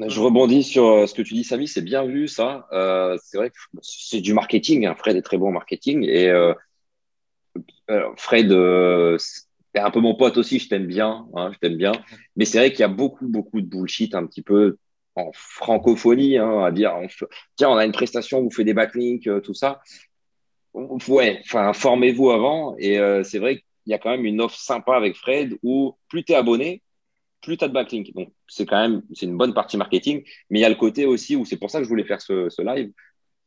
Je rebondis sur ce que tu dis, Samy. C'est bien vu, ça. Euh, c'est vrai que c'est du marketing. Hein. Fred est très bon en marketing. Et euh, Fred… Euh, t'es un peu mon pote aussi, je t'aime bien, hein, je t'aime bien. Mais c'est vrai qu'il y a beaucoup, beaucoup de bullshit un petit peu en francophonie, hein, à dire, on, tiens, on a une prestation, on vous fait des backlinks, euh, tout ça. Ouais, enfin, formez-vous avant. Et euh, c'est vrai qu'il y a quand même une offre sympa avec Fred où plus t'es abonné, plus t'as de backlinks. Donc, c'est quand même, c'est une bonne partie marketing. Mais il y a le côté aussi où c'est pour ça que je voulais faire ce, ce live,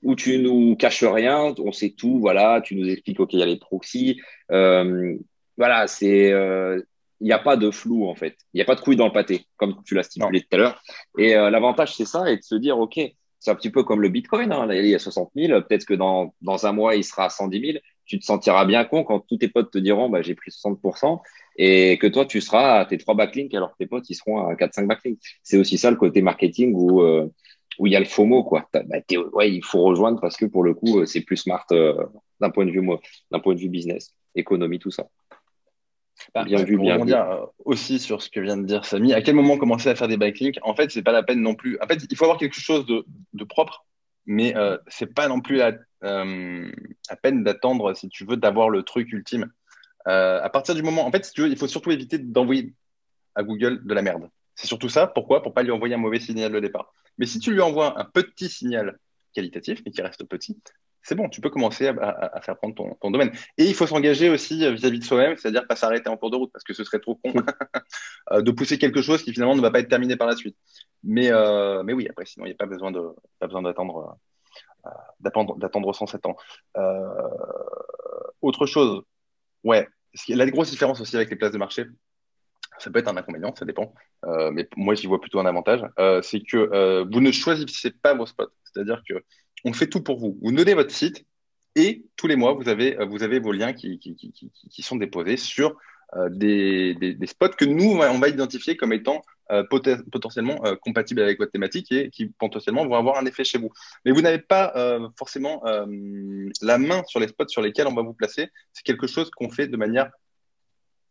où tu nous caches rien, on sait tout, voilà, tu nous expliques, OK, il y a les proxys, euh, voilà, c'est euh, il n'y a pas de flou, en fait. Il n'y a pas de couille dans le pâté, comme tu l'as stipulé tout à l'heure. Et euh, l'avantage, c'est ça, et de se dire, OK, c'est un petit peu comme le Bitcoin, hein, il y a soixante mille, peut-être que dans, dans un mois, il sera à cent dix mille. Tu te sentiras bien con quand tous tes potes te diront, bah, j'ai pris soixante pour cent et que toi, tu seras à tes trois backlinks alors que tes potes, ils seront à quatre cinq backlinks. C'est aussi ça le côté marketing où, euh, où il y a le FOMO, quoi. Bah, ouais, il faut rejoindre parce que pour le coup, c'est plus smart euh, d'un point de vue, moi, d'un point de vue business, économie, tout ça. Bah, bien vu, bien vu. Euh, aussi sur ce que vient de dire Samy, à quel moment commencer à faire des backlinks? En fait, c'est pas la peine non plus. En fait, il faut avoir quelque chose de, de propre, mais euh, c'est pas non plus à, euh, à peine d'attendre, si tu veux, d'avoir le truc ultime. Euh, à partir du moment, en fait, si tu veux, il faut surtout éviter d'envoyer à Google de la merde. C'est surtout ça. Pourquoi? Pour pas lui envoyer un mauvais signal au départ. Mais si tu lui envoies un petit signal qualitatif, mais qui reste petit, c'est bon, tu peux commencer à, à, à faire prendre ton, ton domaine. Et il faut s'engager aussi vis-à-vis de soi-même, c'est-à-dire pas s'arrêter en cours de route, parce que ce serait trop con de pousser quelque chose qui finalement ne va pas être terminé par la suite. Mais, euh, mais oui, après, sinon, il n'y a pas besoin de, pas besoin d'attendre, euh, d'attendre, d'attendre cent sept ans. Euh, autre chose, ouais, la grosse différence aussi avec les places de marché, ça peut être un inconvénient, ça dépend, euh, mais moi, j'y vois plutôt un avantage, euh, c'est que euh, vous ne choisissez pas vos spots, c'est-à-dire que on fait tout pour vous. Vous nodez votre site et tous les mois, vous avez, vous avez vos liens qui, qui, qui, qui, qui sont déposés sur euh, des, des, des spots que nous, on va identifier comme étant euh, poten- potentiellement euh, compatibles avec votre thématique et qui potentiellement vont avoir un effet chez vous. Mais vous n'avez pas euh, forcément euh, la main sur les spots sur lesquels on va vous placer. C'est quelque chose qu'on fait de manière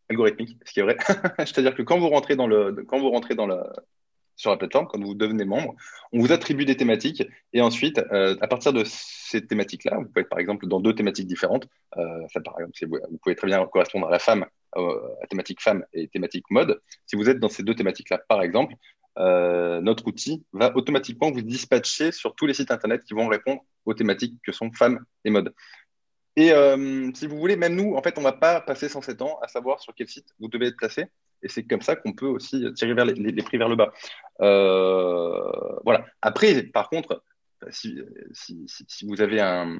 algorithmique, ce qui est vrai. C'est-à-dire que quand vous rentrez dans le... Quand vous rentrez dans le sur la plateforme, quand vous devenez membre, on vous attribue des thématiques et ensuite, euh, à partir de ces thématiques-là, vous pouvez être par exemple dans deux thématiques différentes. Euh, ça, par exemple, c'est, vous pouvez très bien correspondre à la femme, euh, à thématique femme et thématique mode. Si vous êtes dans ces deux thématiques-là, par exemple, euh, notre outil va automatiquement vous dispatcher sur tous les sites internet qui vont répondre aux thématiques que sont femme et mode. Et euh, si vous voulez, même nous, en fait, on ne va pas passer cent sept ans à savoir sur quel site vous devez être placé. Et c'est comme ça qu'on peut aussi tirer vers les, les, les prix vers le bas. Euh, voilà. Après, par contre, si, si, si, si vous avez un...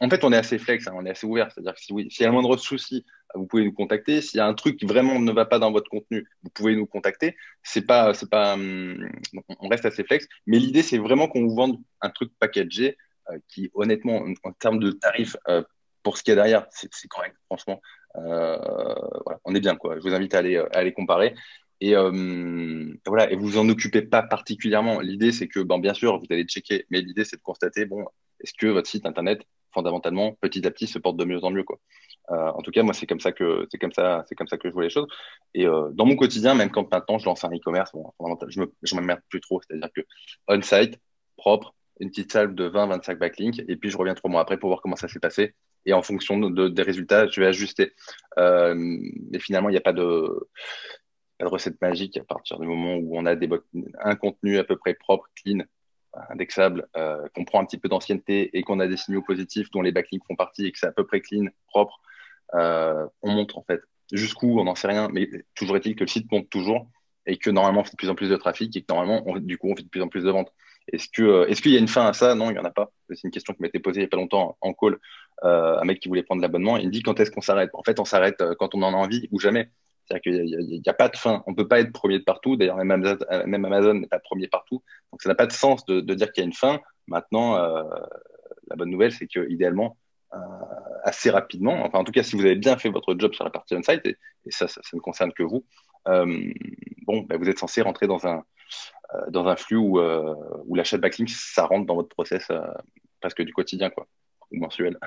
En fait, on est assez flex, hein, on est assez ouvert. C'est-à-dire que si vous, s'il y a le moindre souci, vous pouvez nous contacter. S'il y a un truc qui vraiment ne va pas dans votre contenu, vous pouvez nous contacter. C'est pas, c'est pas, hum, on reste assez flex. Mais l'idée, c'est vraiment qu'on vous vende un truc packagé euh, qui, honnêtement, en, en termes de tarifs, euh, pour ce qu'il y a derrière, c'est, c'est correct, franchement. Euh, voilà, on est bien, quoi. Je vous invite à aller, à aller comparer. Et euh, voilà, et vous vous en occupez pas particulièrement. L'idée, c'est que, ben, bien sûr, vous allez checker, mais l'idée, c'est de constater, bon, est-ce que votre site internet, fondamentalement, petit à petit, se porte de mieux en mieux, quoi. Euh, en tout cas, moi, c'est comme ça que, c'est comme ça, c'est comme ça que je vois les choses. Et euh, dans mon quotidien, même quand maintenant je lance un e-commerce, bon, je me, je m'emmerde plus trop. C'est-à-dire que on-site, propre, une petite salve de vingt à vingt-cinq backlinks, et puis je reviens trois mois après pour voir comment ça s'est passé. Et en fonction de, de, des résultats, je vais ajuster. Euh, mais finalement, il n'y a pas de, pas de recette magique à partir du moment où on a des bo- un contenu à peu près propre, clean, indexable, euh, qu'on prend un petit peu d'ancienneté et qu'on a des signaux positifs dont les backlinks font partie et que c'est à peu près clean, propre. Euh, on monte en fait. Jusqu'où, on n'en sait rien, mais toujours est-il que le site monte toujours et que normalement, on fait de plus en plus de trafic et que normalement, on, du coup, on fait de plus en plus de ventes. Est-ce que, est-ce qu'il y a une fin à ça? Non, il n'y en a pas. C'est une question qui m'a été posée il n'y a pas longtemps en call. Euh, un mec qui voulait prendre l'abonnement, il me dit quand est-ce qu'on s'arrête? En fait, on s'arrête quand on en a envie ou jamais. C'est-à-dire qu'il n'y a, a pas de fin. On ne peut pas être premier de partout. D'ailleurs, même Amazon, même Amazon n'est pas premier partout. Donc, ça n'a pas de sens de, de dire qu'il y a une fin. Maintenant, euh, la bonne nouvelle, c'est qu'idéalement, euh, assez rapidement, enfin, en tout cas, si vous avez bien fait votre job sur la partie on-site, et, et ça, ça, ça ne concerne que vous, euh, bon, bah, vous êtes censé rentrer dans un, euh, dans un flux où, euh, où l'achat de backlink, ça rentre dans votre process euh, presque du quotidien, quoi, ou mensuel.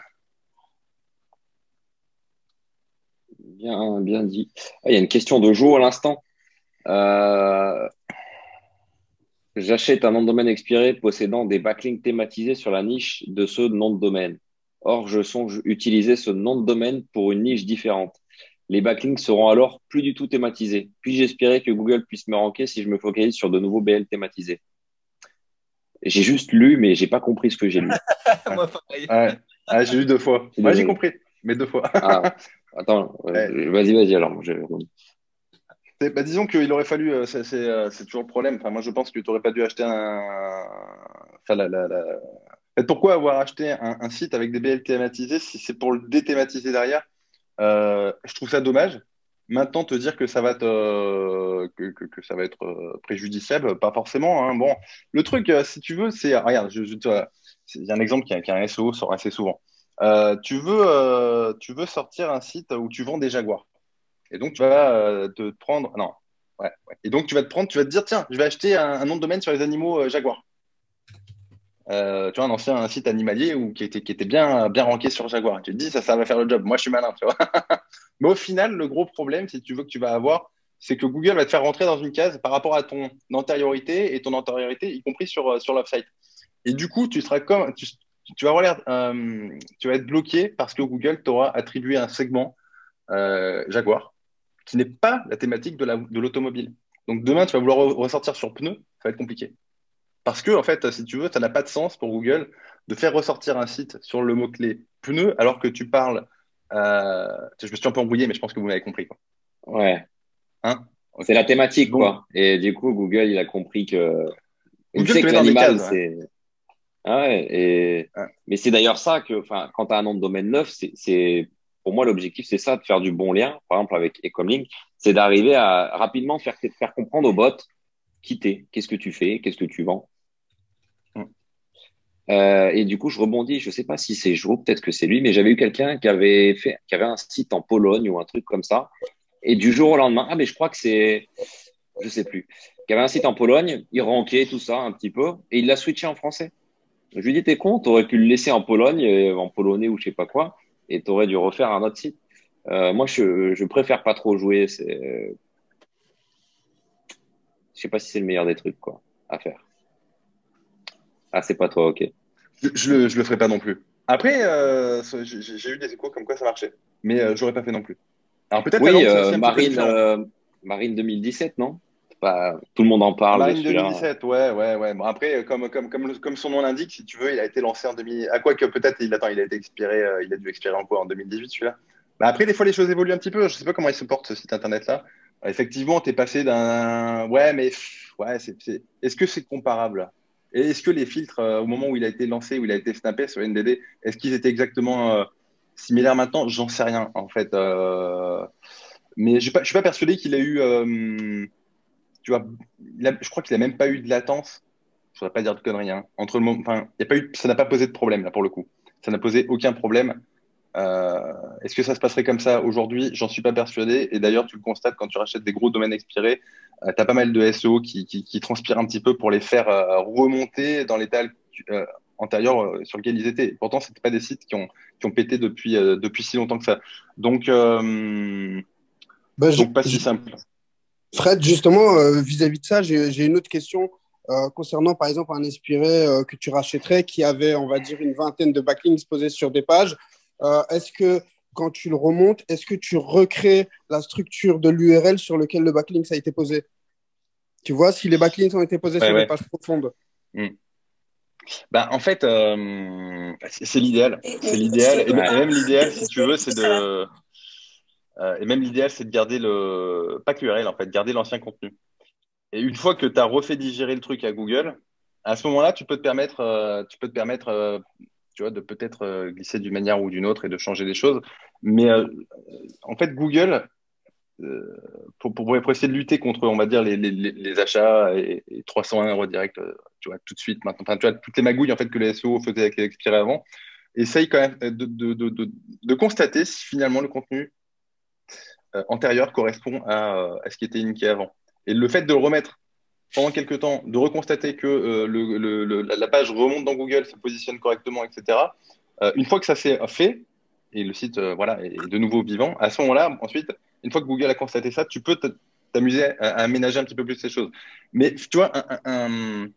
Bien, bien dit. Ah, il y a une question de jour à l'instant. Euh, j'achète un nom de domaine expiré possédant des backlinks thématisés sur la niche de ce nom de domaine. Or, je songe utiliser ce nom de domaine pour une niche différente. Les backlinks seront alors plus du tout thématisés. Puis-je espérer que Google puisse me ranker si je me focalise sur de nouveaux B L thématisés? J'ai juste lu, mais j'ai pas compris ce que j'ai lu. Moi, pareil. Ouais. Ah, j'ai lu deux fois. Moi, ouais, j'ai compris, mais deux fois. Ah. Attends, ouais. vas-y, vas-y, alors. Je... Bah, disons qu'il aurait fallu, euh, c'est, c'est, euh, c'est toujours le problème. Enfin, moi, je pense que tu n'aurais pas dû acheter un. Enfin, la, la, la... Pourquoi avoir acheté un, un site avec des B L thématisés si c'est pour le déthématiser derrière? euh, Je trouve ça dommage. Maintenant, te dire que ça va, te, que, que, que ça va être préjudiciable, pas forcément. Hein. Bon, le truc, si tu veux, c'est… Regarde, je, je, il y a un exemple qui est un S E O sort assez souvent. Euh, tu, veux, euh, tu veux sortir un site où tu vends des Jaguars. Et donc, tu vas euh, te prendre… Non. Ouais, ouais. Et donc, tu vas te prendre, tu vas te dire, tiens, je vais acheter un, un nom de domaine sur les animaux euh, Jaguars. Euh, tu vois, un ancien un site animalier où, qui était, qui était bien, bien ranké sur Jaguar. Et tu te dis, ça, ça va faire le job. Moi, je suis malin, tu vois. Mais au final, le gros problème, si tu veux, que tu vas avoir, c'est que Google va te faire rentrer dans une case par rapport à ton antériorité et ton antériorité, y compris sur, sur l'offsite. Et du coup, tu seras comme, tu, tu, vas avoir euh, tu vas être bloqué parce que Google t'aura attribué un segment euh, Jaguar qui n'est pas la thématique de la, de l'automobile. Donc, demain, tu vas vouloir re ressortir sur pneus, ça va être compliqué. Parce que, en fait, si tu veux, ça n'a pas de sens pour Google de faire ressortir un site sur le mot-clé pneu alors que tu parles… Euh... Je me suis un peu embrouillé, mais je pense que vous m'avez compris, quoi. Ouais. Hein, okay. C'est la thématique, bon. Quoi. Et du coup, Google, il a compris que… Google sait que l'animal, c'est… Ouais. Ah ouais, et... ouais. Mais c'est d'ailleurs ça que… Quand tu as un nom de domaine neuf, c'est… Pour moi, l'objectif, c'est ça, de faire du bon lien, par exemple avec EcomLinks, c'est d'arriver à rapidement faire, faire comprendre aux bots qui t'es, qu'est-ce que tu fais, qu'est-ce que tu vends. Hum. Euh, et du coup, je rebondis, je ne sais pas si c'est Jérôme, peut-être que c'est lui, mais j'avais eu quelqu'un qui avait fait, qui avait un site en Pologne ou un truc comme ça, et du jour au lendemain, ah mais je crois que c'est, je ne sais plus, qui avait un site en Pologne, il rankait tout ça un petit peu, et il l'a switché en français. Je lui dis, t'es con, t'aurais pu le laisser en Pologne, en polonais ou je ne sais pas quoi, et tu aurais dû refaire un autre site. Euh, moi, je, je préfère pas trop jouer. Je sais pas si c'est le meilleur des trucs quoi, à faire. Ah, c'est pas toi, ok. Je, je, le, je le ferai pas non plus. Après, euh, j'ai eu des échos comme quoi ça marchait. Mais euh, j'aurais pas fait non plus. Alors peut-être oui, euh, Marine, euh, Marine deux mille dix-sept, non pas... Tout le monde en parle. Marine deux mille dix-sept, ouais, ouais, ouais. Bon, après, comme, comme, comme, comme son nom l'indique, si tu veux, il a été lancé en deux mille. À quoi que peut-être, il attend, il a été expiré, euh, il a dû expirer en quoi en deux mille dix-huit, celui-là. Bah, après, des fois, les choses évoluent un petit peu. Je sais pas comment il se porte ce site internet-là. Effectivement, t'es passé d'un. Ouais, mais ouais, c'est. Est... Est-ce que c'est comparable? Et est-ce que les filtres, euh, au moment où il a été lancé, où il a été snappé sur N D D, est-ce qu'ils étaient exactement euh, similaires maintenant? J'en sais rien, en fait. Euh... Mais je ne suis pas persuadé qu'il a eu… Euh, tu vois, il a, je crois qu'il n'a même pas eu de latence. Je ne voudrais pas dire de conneries. Hein, entre le moment, enfin, y a pas eu, ça n'a pas posé de problème, là, pour le coup. Ça n'a posé aucun problème. Euh, est-ce que ça se passerait comme ça aujourd'hui? J'en suis pas persuadé. Et d'ailleurs, tu le constates, quand tu rachètes des gros domaines expirés, euh, tu as pas mal de S E O qui, qui, qui transpirent un petit peu pour les faire euh, remonter dans l'état euh, antérieur euh, sur lequel ils étaient. Pourtant, c'était pas des sites qui ont, qui ont pété depuis, euh, depuis si longtemps que ça. Donc, euh, bah, donc pas si simple. Fred, justement, vis-à-vis euh, -vis de ça, j'ai une autre question euh, concernant, par exemple, un expiré euh, que tu rachèterais qui avait, on va dire, une vingtaine de backlinks posés sur des pages. Euh, est-ce que quand tu le remontes, est-ce que tu recrées la structure de l'U R L sur lequel le backlink a été posé? Tu vois, si les backlinks ont été posés ouais, sur ouais. des pages profondes. Mmh. Bah, en fait, euh, c'est l'idéal. C'est l'idéal. Et, et même l'idéal, si tu veux, c'est de. Euh, et même l'idéal, c'est de garder le. Pas que l'U R L, en fait, garder l'ancien contenu. Et une fois que tu as refait digérer le truc à Google, à ce moment-là, tu peux te permettre. Euh, tu peux te permettre euh, Tu vois, de peut-être euh, glisser d'une manière ou d'une autre et de changer des choses. Mais euh, en fait, Google, euh, pour, pour, pour essayer de lutter contre, on va dire, les, les, les achats et, et trois cent un redirect, euh, tu vois, tout de suite, maintenant, enfin, tu vois, toutes les magouilles en fait, que les S E O faisaient avec les expirés avant, essaye quand même de, de, de, de, de constater si finalement le contenu euh, antérieur correspond à, à ce qui était indiqué avant. Et le fait de le remettre pendant quelques temps, de reconstater que euh, le, le, la page remonte dans Google, se positionne correctement, et cetera. Euh, une fois que ça s'est fait, et le site euh, voilà, est de nouveau vivant, à ce moment-là, ensuite, une fois que Google a constaté ça, tu peux t'amuser à, à aménager un petit peu plus ces choses. Mais tu vois, il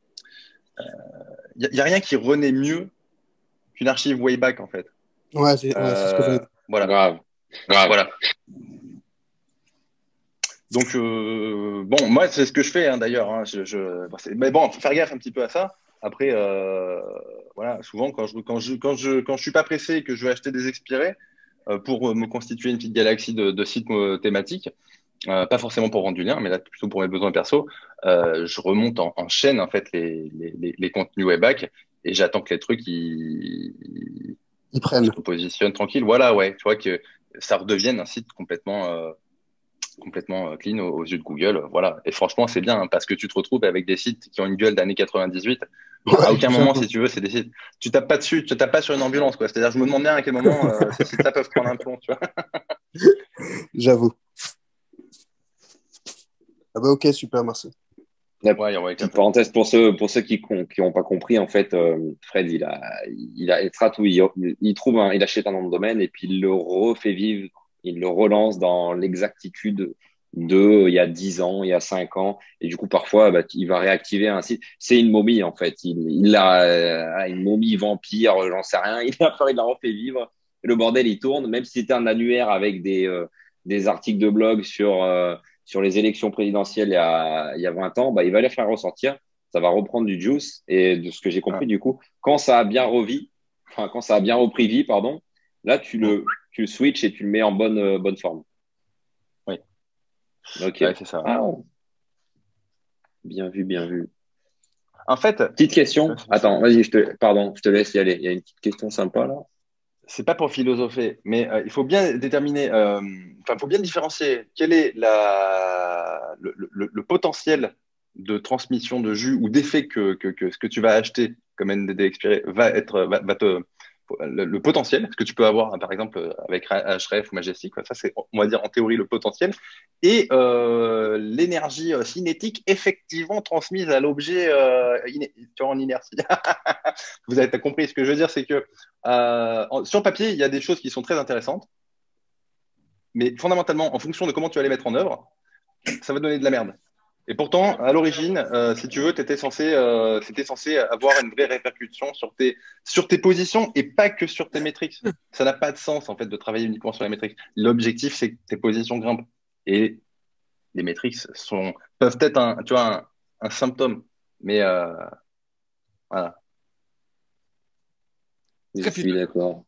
n'y a, a rien qui renaît mieux qu'une archive Wayback, en fait. Ouais, c'est euh, ce que je veux dire. Voilà. Grave. Grave. Voilà. Donc, euh, bon, moi, c'est ce que je fais, hein, d'ailleurs. Hein, je, je, mais bon, faut faire gaffe un petit peu à ça. Après, euh, voilà, souvent, quand je ne quand je, quand je, quand je suis pas pressé et que je vais acheter des expirés euh, pour me constituer une petite galaxie de, de sites thématiques, euh, pas forcément pour vendre du lien, mais là, plutôt pour mes besoins perso, euh, je remonte en, en chaîne, en fait, les, les, les, les contenus Wayback et j'attends que les trucs, ils, ils, ils prennent. Se positionnent tranquille. Voilà, ouais, tu vois, que ça redevienne un site complètement… Euh, complètement clean aux, aux yeux de Google. Voilà. Et franchement, c'est bien hein, parce que tu te retrouves avec des sites qui ont une gueule d'année quatre-vingt-dix-huit. Ouais, à aucun moment, si tu veux, c'est des sites. Tu tapes pas dessus, tu tapes pas sur une ambulance, quoi. C'est-à-dire, je me demande bien à quel moment euh, ces sites-là peuvent prendre un plomb, tu vois. J'avoue. Ah bah ok, super, merci. Ouais, ouais, une parenthèse pour ceux pour ceux qui qui n'ont pas compris, en fait, euh, Fred il a il a il traite où il, il trouve un, il achète un nom de domaine et puis il le refait vivre, il le relance dans l'exactitude de il y a dix ans, il y a cinq ans, et du coup parfois bah, il va réactiver un site. C'est une momie en fait, il il a une momie vampire, j'en sais rien, il a il l'a refait vivre. Le bordel il tourne, même si c'était un annuaire avec des euh, des articles de blog sur euh, sur les élections présidentielles il y a, il y a vingt ans, bah, il va les faire ressortir, ça va reprendre du juice. Et de ce que j'ai compris, ah. du coup, quand ça a bien revi, enfin, quand ça a bien repris vie, pardon, là, tu le, tu le switches et tu le mets en bonne, euh, bonne forme. Oui. Ok. Ouais, c'est ça. Ah, on... Bien vu, bien vu. En fait… Petite question. Attends, vas-y, je te... Pardon, je te laisse y aller. Il y a une petite question sympa, là. C'est pas pour philosopher, mais euh, il faut bien déterminer, euh, enfin, il faut bien différencier quel est la, le, le, le potentiel de transmission de jus ou d'effet que, que, que ce que tu vas acheter comme N D D expiré va être, va, va te, le, le potentiel, ce que tu peux avoir, hein, par exemple, avec Href ou Majestic, quoi, ça c'est, on va dire en théorie, le potentiel, et euh, l'énergie euh, cinétique effectivement transmise à l'objet euh, en inertie. Vous avez compris, ce que je veux dire, c'est que euh, en, sur papier, il y a des choses qui sont très intéressantes, mais fondamentalement, en fonction de comment tu vas les mettre en œuvre, ça va te donner de la merde. Et pourtant, à l'origine, euh, si tu veux, t'étais censé, euh, c'était censé avoir une vraie répercussion sur tes, sur tes positions et pas que sur tes métriques. Ça n'a pas de sens, en fait, de travailler uniquement sur les métriques. L'objectif, c'est que tes positions grimpent. Et les métriques sont, peuvent être un, tu vois, un, un symptôme. Mais euh, voilà. Je suis d'accord.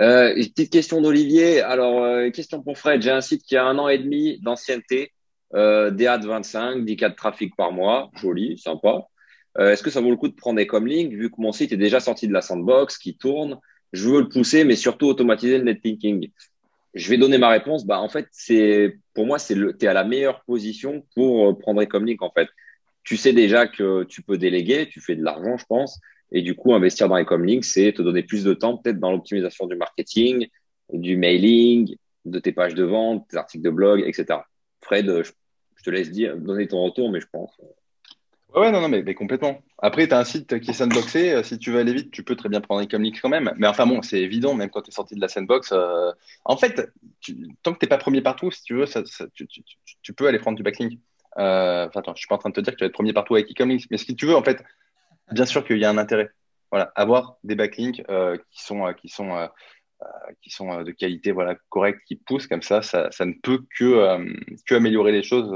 Euh, une petite question d'Olivier. Alors, euh, question pour Fred. J'ai un site qui a un an et demi d'ancienneté. Euh, D A de vingt-cinq, dix K de trafic par mois, joli, sympa. Euh, Est-ce que ça vaut le coup de prendre EcomLinks vu que mon site est déjà sorti de la sandbox, qui tourne, je veux le pousser, mais surtout automatiser le netlinking? Je vais donner ma réponse. Bah en fait, c'est pour moi, c'est le, t'es à la meilleure position pour prendre EcomLinks en fait. Tu sais déjà que tu peux déléguer, tu fais de l'argent, je pense, et du coup investir dans EcomLinks, c'est te donner plus de temps peut-être dans l'optimisation du marketing, du mailing, de tes pages de vente, tes articles de blog, et cetera. Fred, je Je te laisse dire, donner ton retour, mais je pense. Ouais, non, non, mais, mais complètement. Après, tu as un site qui est sandboxé. Si tu veux aller vite, tu peux très bien prendre EcomLinks quand même. Mais enfin, bon, c'est évident, même quand tu es sorti de la sandbox. Euh... En fait, tu... tant que tu n'es pas premier partout, si tu veux, ça, ça, tu, tu, tu, tu peux aller prendre du backlink. Euh... Enfin, attends, je ne suis pas en train de te dire que tu vas être premier partout avec EcomLinks. Mais si tu veux, en fait, bien sûr qu'il y a un intérêt. Voilà, avoir des backlinks euh, qui sont. Euh, qui sont euh... qui sont de qualité, voilà, correcte, qui poussent comme ça, ça, ça ne peut que, euh, que améliorer les choses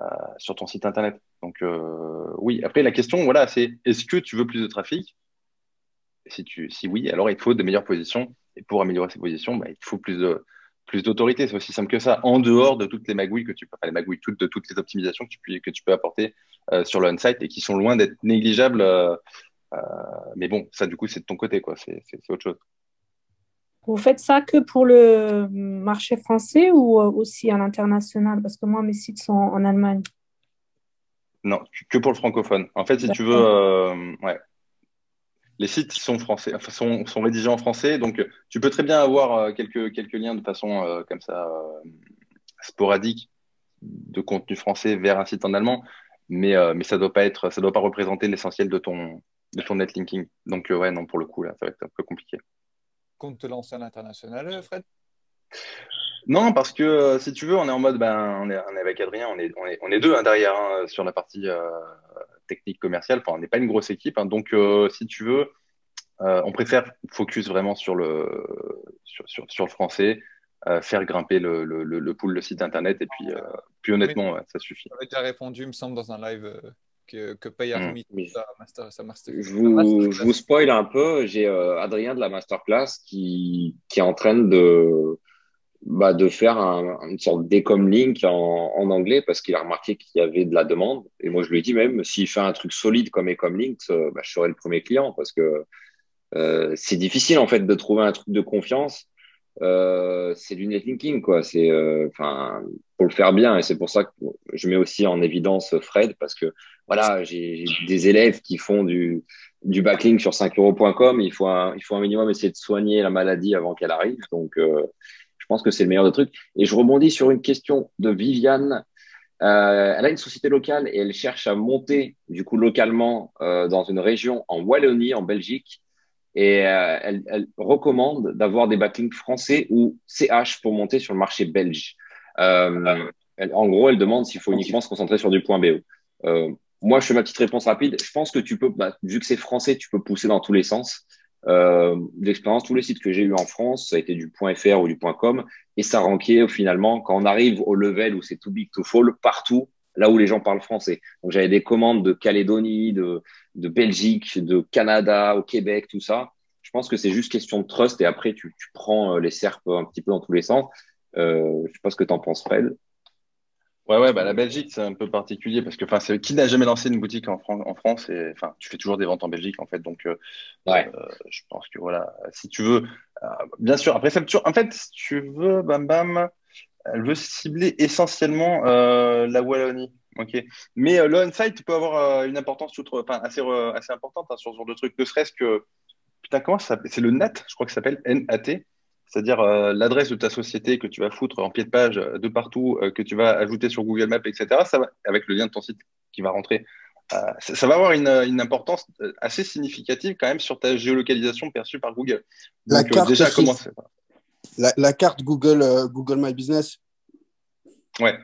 euh, sur ton site internet. Donc euh, oui, après la question, voilà, c'est est-ce que tu veux plus de trafic? Si, tu, si oui, alors il te faut de meilleures positions, et pour améliorer ces positions, bah, il te faut plus de, plus d'autorité, c'est aussi simple que ça, en dehors de toutes les magouilles que tu peux, enfin, les magouilles, toutes, de toutes les optimisations que tu peux, que tu peux apporter euh, sur le on-site et qui sont loin d'être négligeables. Euh, euh, mais bon, ça du coup, c'est de ton côté, quoi, c'est autre chose. Vous faites ça que pour le marché français ou aussi à l'international? Parce que moi, mes sites sont en Allemagne. Non, que pour le francophone. En fait, si tu veux, euh, ouais, les sites sont français, enfin, sont, sont rédigés en français. Donc, tu peux très bien avoir quelques, quelques liens de façon euh, comme ça, euh, sporadique, de contenu français vers un site en allemand. Mais, euh, mais ça ne doit pas être, ça doit pas représenter l'essentiel de ton, de ton netlinking. Donc, euh, ouais, non, pour le coup, là, ça va être un peu compliqué. Compte te lancer à l'international, Fred? Non, parce que euh, si tu veux, on est en mode, ben, on, est, on est avec Adrien, on est, on est, on est deux hein, derrière hein, sur la partie euh, technique commerciale. Enfin, on n'est pas une grosse équipe, hein, donc euh, si tu veux, euh, on préfère focus vraiment sur le sur, sur, sur le français, euh, faire grimper le, le, le, le pool, le site internet, et puis euh, puis honnêtement, ouais, ça suffit. J'avais déjà répondu, il me semble, dans un live. Euh... Que, que paye à mmh. sa master, sa master, je, vous, je vous spoil un peu, j'ai euh, Adrien de la masterclass qui, qui est en train de, bah, de faire un, une sorte d'EcomLink en, en anglais parce qu'il a remarqué qu'il y avait de la demande. Et moi, je lui ai dit même, s'il fait un truc solide comme EcomLink, euh, bah, je serai le premier client parce que euh, c'est difficile en fait de trouver un truc de confiance euh, c'est du netlinking, quoi. C'est, enfin, euh, faut le faire bien. Et c'est pour ça que je mets aussi en évidence Fred, parce que voilà, j'ai des élèves qui font du du backlink sur cinq euros point com. Il faut un, il faut un minimum essayer de soigner la maladie avant qu'elle arrive. Donc, euh, je pense que c'est le meilleur des trucs. Et je rebondis sur une question de Viviane. Euh, elle a une société locale et elle cherche à monter du coup localement euh, dans une région en Wallonie, en Belgique, et euh, elle, elle recommande d'avoir des backlinks français ou C H pour monter sur le marché belge. Euh, elle, en gros, elle demande s'il faut uniquement se concentrer sur du point B O. Euh, moi, je fais ma petite réponse rapide. Je pense que tu peux, bah, vu que c'est français, tu peux pousser dans tous les sens. Euh, d'expérience, tous les sites que j'ai eu en France, ça a été du .fr ou du .com, et ça rankait finalement quand on arrive au level où c'est too big to fall partout, là où les gens parlent français. Donc j'avais des commandes de Calédonie, de, de Belgique, de Canada, au Québec, tout ça. Je pense que c'est juste question de trust, et après tu, tu prends les serpes un petit peu dans tous les sens. Euh, je sais pas ce que t'en penses, Fred. Ouais, ouais, bah la Belgique, c'est un peu particulier parce que, enfin, c'est qui n'a jamais lancé une boutique en, Fran en France, et enfin, tu fais toujours des ventes en Belgique, en fait. Donc, euh, ouais. euh, je pense que voilà, si tu veux, euh, bien sûr. Après, ça, en fait, si tu veux, bam, bam, elle veut cibler essentiellement euh, la Wallonie, ok. Mais euh, le on-site peut avoir euh, une importance, outre, enfin, assez, euh, assez importante hein, sur ce genre de trucs. Ne serait-ce que, putain, comment ça s'appelle ? C'est le N A T, je crois que ça s'appelle N A T. C'est-à-dire euh, l'adresse de ta société que tu vas foutre en pied de page de partout, euh, que tu vas ajouter sur Google Maps, et cetera. Ça va, avec le lien de ton site qui va rentrer, euh, ça, ça va avoir une, une importance assez significative quand même sur ta géolocalisation perçue par Google. Donc, la carte, euh, déjà, comment c'est pas... la, la carte Google, euh, Google My Business. Ouais.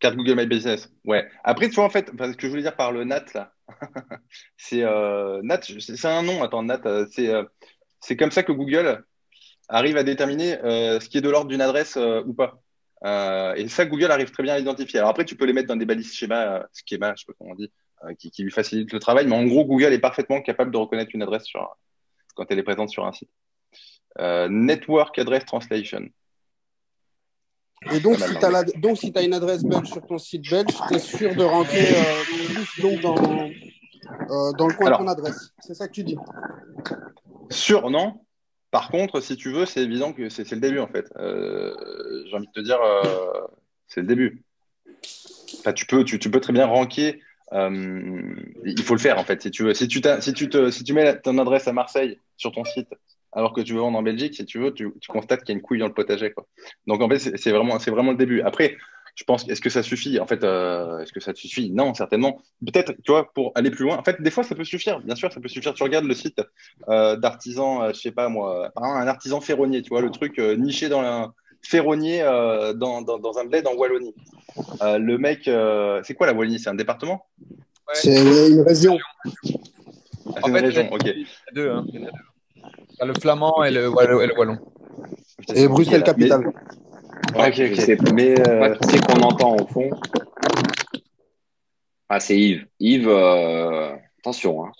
Carte Google My Business. Ouais. Après, tu vois, en fait, ce que je voulais dire par le N A T, là, c'est euh, N A T, c'est un nom. Attends, N A T, c'est euh, comme ça que Google arrive à déterminer euh, ce qui est de l'ordre d'une adresse euh, ou pas. Euh, et ça, Google arrive très bien à identifier. Alors après, tu peux les mettre dans des balises schémas, euh, schémas, je sais pas comment on dit, euh, qui, qui lui facilitent le travail. Mais en gros, Google est parfaitement capable de reconnaître une adresse sur, quand elle est présente sur un site. Euh, Network Address Translation. Et donc, si tu as, la... si tu as une adresse belge sur ton site belge, tu es sûr de rentrer euh, plus donc dans, euh, dans le coin Alors, de ton adresse. C'est ça que tu dis. Sûr, non ? Par contre, si tu veux, c'est évident que c'est le début, en fait. Euh, j'ai envie de te dire, euh, c'est le début. Enfin, tu peux, tu, tu peux très bien ranker. Euh, il faut le faire, en fait. Si tu veux, si tu, si tu, te, si tu mets ton adresse à Marseille sur ton site, alors que tu veux vendre en Belgique, si tu veux, tu, tu constates qu'il y a une couille dans le potager, quoi. Donc, en fait, c'est vraiment, c'est vraiment le début. Après, je pense, est-ce que ça suffit? En fait, euh, est-ce que ça te suffit? Non, certainement. Peut-être, tu vois, pour aller plus loin. En fait, des fois, ça peut suffire. Bien sûr, ça peut suffire. Tu regardes le site euh, d'artisan, euh, je sais pas moi, un artisan ferronnier, tu vois, le truc euh, niché dans la ferronnier euh, dans, dans, dans un bled en Wallonie. Euh, le mec, euh, c'est quoi la Wallonie? C'est un département? Ouais. C'est une région. Ah, c'est une fait, région, ok. Il y a deux, hein. Il y a deux. Le flamand et le, Wallo et le wallon. Et Bruxelles capitale. Mais... Ouais, okay, okay. C'est, mais euh, c'est qu'on entend au fond. Ah, c'est Yves. Yves, euh, attention. Hein.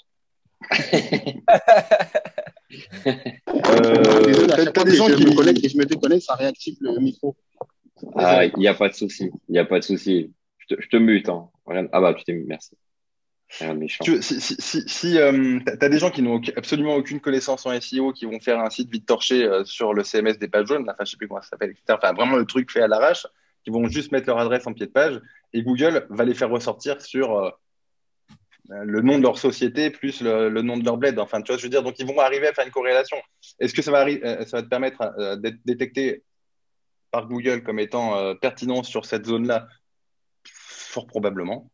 euh, Désolé, à chaque fois des gens qui me connectent et je me déconnecte, ça réactive le micro. Ah, il n'y a pas de souci. Il n'y a pas de souci. Je te, je te mute. Hein. Ah bah, tu t'es mute. Merci. Tu, si si, si, si euh, tu as des gens qui n'ont absolument aucune connaissance en S E O qui vont faire un site vite torché euh, sur le C M S des pages jaunes, enfin, je sais plus comment ça s'appelle, et cetera. Enfin, vraiment le truc fait à l'arrache, qui vont juste mettre leur adresse en pied de page et Google va les faire ressortir sur euh, le nom de leur société plus le, le nom de leur bled. Enfin, tu vois, je veux dire, donc ils vont arriver à faire une corrélation. Est-ce que ça va, ça va te permettre euh, d'être détecté par Google comme étant euh, pertinent sur cette zone-là? Fort probablement.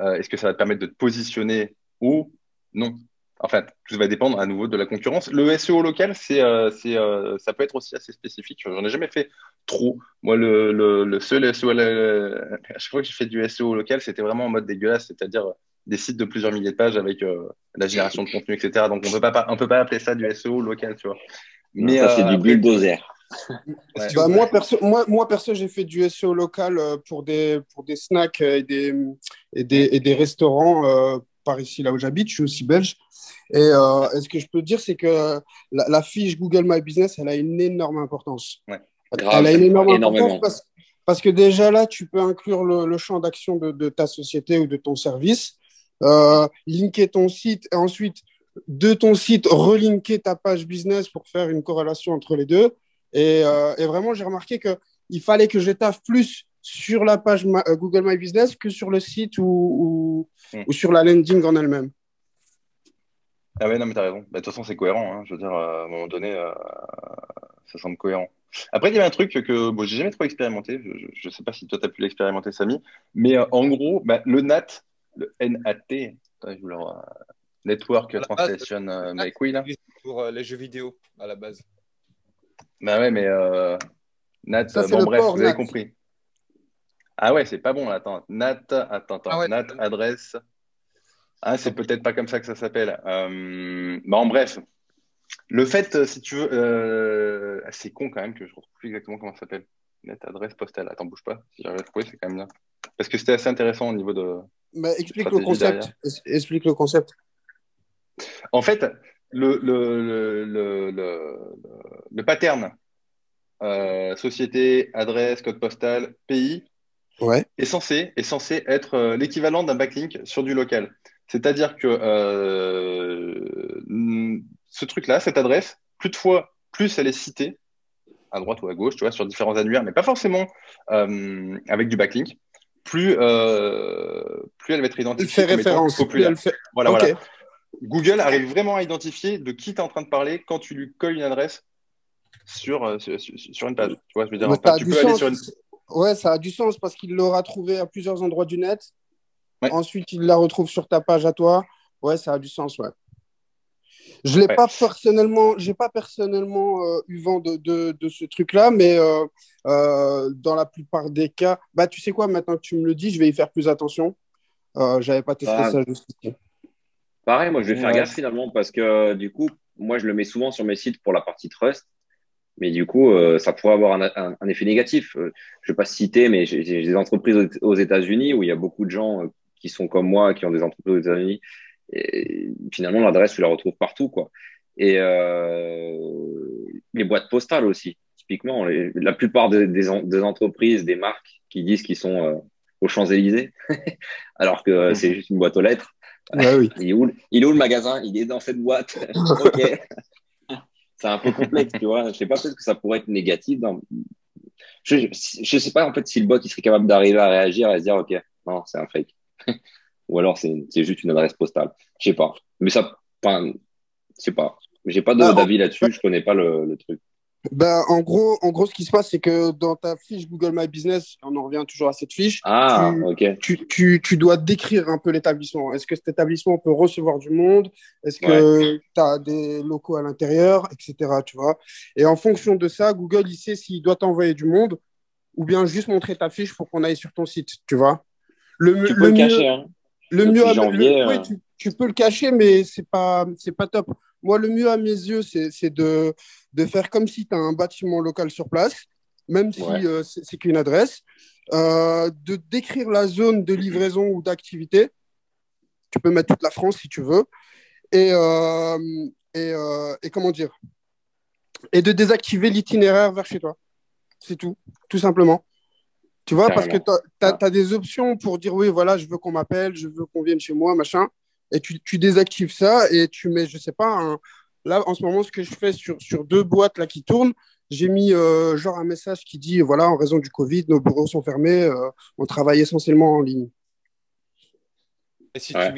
Euh, Est-ce que ça va te permettre de te positionner ou non? En fait, tout va dépendre à nouveau de la concurrence. Le S E O local, c'est, euh, c'est, euh, ça peut être aussi assez spécifique. J'en ai jamais fait trop. Moi, le, le, le seul S E O, le, à chaque fois que j'ai fait du S E O local, c'était vraiment en mode dégueulasse, c'est-à-dire des sites de plusieurs milliers de pages avec euh, la génération de contenu, et cetera. Donc, on peut pas, on peut pas appeler ça du S E O local, tu vois. Mais ça, euh, c'est du bulldozer. Ouais. Bah, moi perso, moi, moi, perso j'ai fait du S E O local euh, pour, des, pour des snacks et des, et des, et des restaurants euh, par ici, là où j'habite. Je suis aussi belge. Et, euh, et ce que je peux dire, c'est que la, la fiche Google My Business, elle a une énorme importance. Ouais. Grave, elle a une énorme importance parce, parce que déjà là, tu peux inclure le, le champ d'action de, de ta société ou de ton service, euh, linker ton site et ensuite de ton site relinker ta page business pour faire une corrélation entre les deux. Et, euh, et vraiment, j'ai remarqué qu'il fallait que je taffe plus sur la page ma, euh, Google My Business que sur le site ou, ou, mmh. ou sur la landing en elle-même. Ah ouais, non, mais t'as raison. Bah, de toute façon, c'est cohérent. Hein. Je veux dire, euh, à un moment donné, euh, ça semble cohérent. Après, il y a un truc que bon, j'ai jamais trop expérimenté. Je ne sais pas si toi, tu as pu l'expérimenter, Samy. Mais euh, en gros, bah, le NAT, le N A T, attends, je voulais avoir, euh, Network Translation base, Make Wheel. Pour euh, les jeux vidéo, à la base. Bah ouais, mais euh, Nat, ça, bon bref, port, vous Nat. Avez compris. Ah ouais, c'est pas bon, attends. Nat, attends, attends. Ah ouais, Nat, adresse. Ah, c'est peut-être pas comme ça que ça s'appelle. Euh, bah en bref, le fait, si tu veux, euh, c'est con quand même que je ne retrouve plus exactement comment ça s'appelle. Nat, adresse postale. Attends, bouge pas. Si j'arrive à trouver, c'est quand même bien. Parce que c'était assez intéressant au niveau de. Bah, explique le concept. Derrière. Explique le concept. En fait. Le, le, le, le, le, le pattern euh, société, adresse, code postal, pays ouais. est, censé, est censé être euh, l'équivalent d'un backlink sur du local. C'est-à-dire que euh, ce truc-là, cette adresse, plus de fois, plus elle est citée, à droite ou à gauche, tu vois, sur différents annuaires, mais pas forcément euh, avec du backlink, plus, euh, plus elle va être identifiée comme étant populaire. Fait... Voilà, okay. voilà. Google arrive vraiment à identifier de qui tu es en train de parler quand tu lui colles une adresse sur, sur, sur une page. Tu vois, je veux dire, enfin, tu peux sens. aller sur une... Ouais, ça a du sens parce qu'il l'aura trouvé à plusieurs endroits du net. Ouais. Ensuite, il la retrouve sur ta page à toi. Ouais, ça a du sens, ouais. Je ne l'ai ouais. pas personnellement, j'ai pas personnellement euh, eu vent de, de, de ce truc-là, mais euh, euh, dans la plupart des cas... Bah, tu sais quoi, maintenant que tu me le dis, je vais y faire plus attention. Euh, je n'avais pas testé ah. ça jusqu'ici. Pareil, moi, je vais faire ouais. gaffe finalement parce que euh, du coup, moi, je le mets souvent sur mes sites pour la partie trust, mais du coup, euh, ça pourrait avoir un, un, un effet négatif. Euh, je ne vais pas citer, mais j'ai des entreprises aux, aux États-Unis où il y a beaucoup de gens euh, qui sont comme moi, qui ont des entreprises aux États-Unis. Et finalement, l'adresse, tu la retrouves partout, quoi. Et euh, les boîtes postales aussi, typiquement. Les, la plupart des, des, en, des entreprises, des marques qui disent qu'ils sont euh, aux Champs-Élysées, alors que euh, c'est juste une boîte aux lettres. Ouais, oui. il, est où, il est où le magasin? Il est dans cette boîte. Ok. C'est un peu complexe, tu vois. Je sais pas, peut-être que ça pourrait être négatif. Dans... Je, je, je sais pas en fait si le bot il serait capable d'arriver à réagir et à se dire ok, non, c'est un fake. Ou alors c'est juste une adresse postale. Je sais pas. Mais ça, je sais pas. J'ai pas d'avis là-dessus. Je connais pas le, le truc. Ben, en gros, en gros, ce qui se passe, c'est que dans ta fiche Google My Business, on en revient toujours à cette fiche, ah, tu, okay. tu, tu, tu dois décrire un peu l'établissement. Est-ce que cet établissement peut recevoir du monde? Est-ce ouais. que tu as des locaux à l'intérieur, et cetera. Tu vois, et en fonction de ça, Google, il sait s'il doit t'envoyer du monde ou bien juste montrer ta fiche pour qu'on aille sur ton site. Tu vois, le, tu le, peux le cacher, mieux, hein. le mieux à, janvier, le, euh... ouais, tu, tu peux le cacher, mais c'est pas, c'est pas top. Moi, le mieux à mes yeux, c'est de, de faire comme si tu as un bâtiment local sur place, même si ouais. euh, c'est qu'une adresse, euh, de décrire la zone de livraison ou d'activité. Tu peux mettre toute la France si tu veux. Et, euh, et, euh, et comment dire? Et de désactiver l'itinéraire vers chez toi. C'est tout, tout simplement. Tu vois, parce que tu as, as, as des options pour dire oui, voilà, je veux qu'on m'appelle, je veux qu'on vienne chez moi, machin. Et tu, tu désactives ça et tu mets, je ne sais pas, un... là, en ce moment, ce que je fais sur, sur deux boîtes là, qui tournent, j'ai mis euh, genre un message qui dit, voilà, en raison du Covid, nos bureaux sont fermés, euh, on travaille essentiellement en ligne. Et si ouais.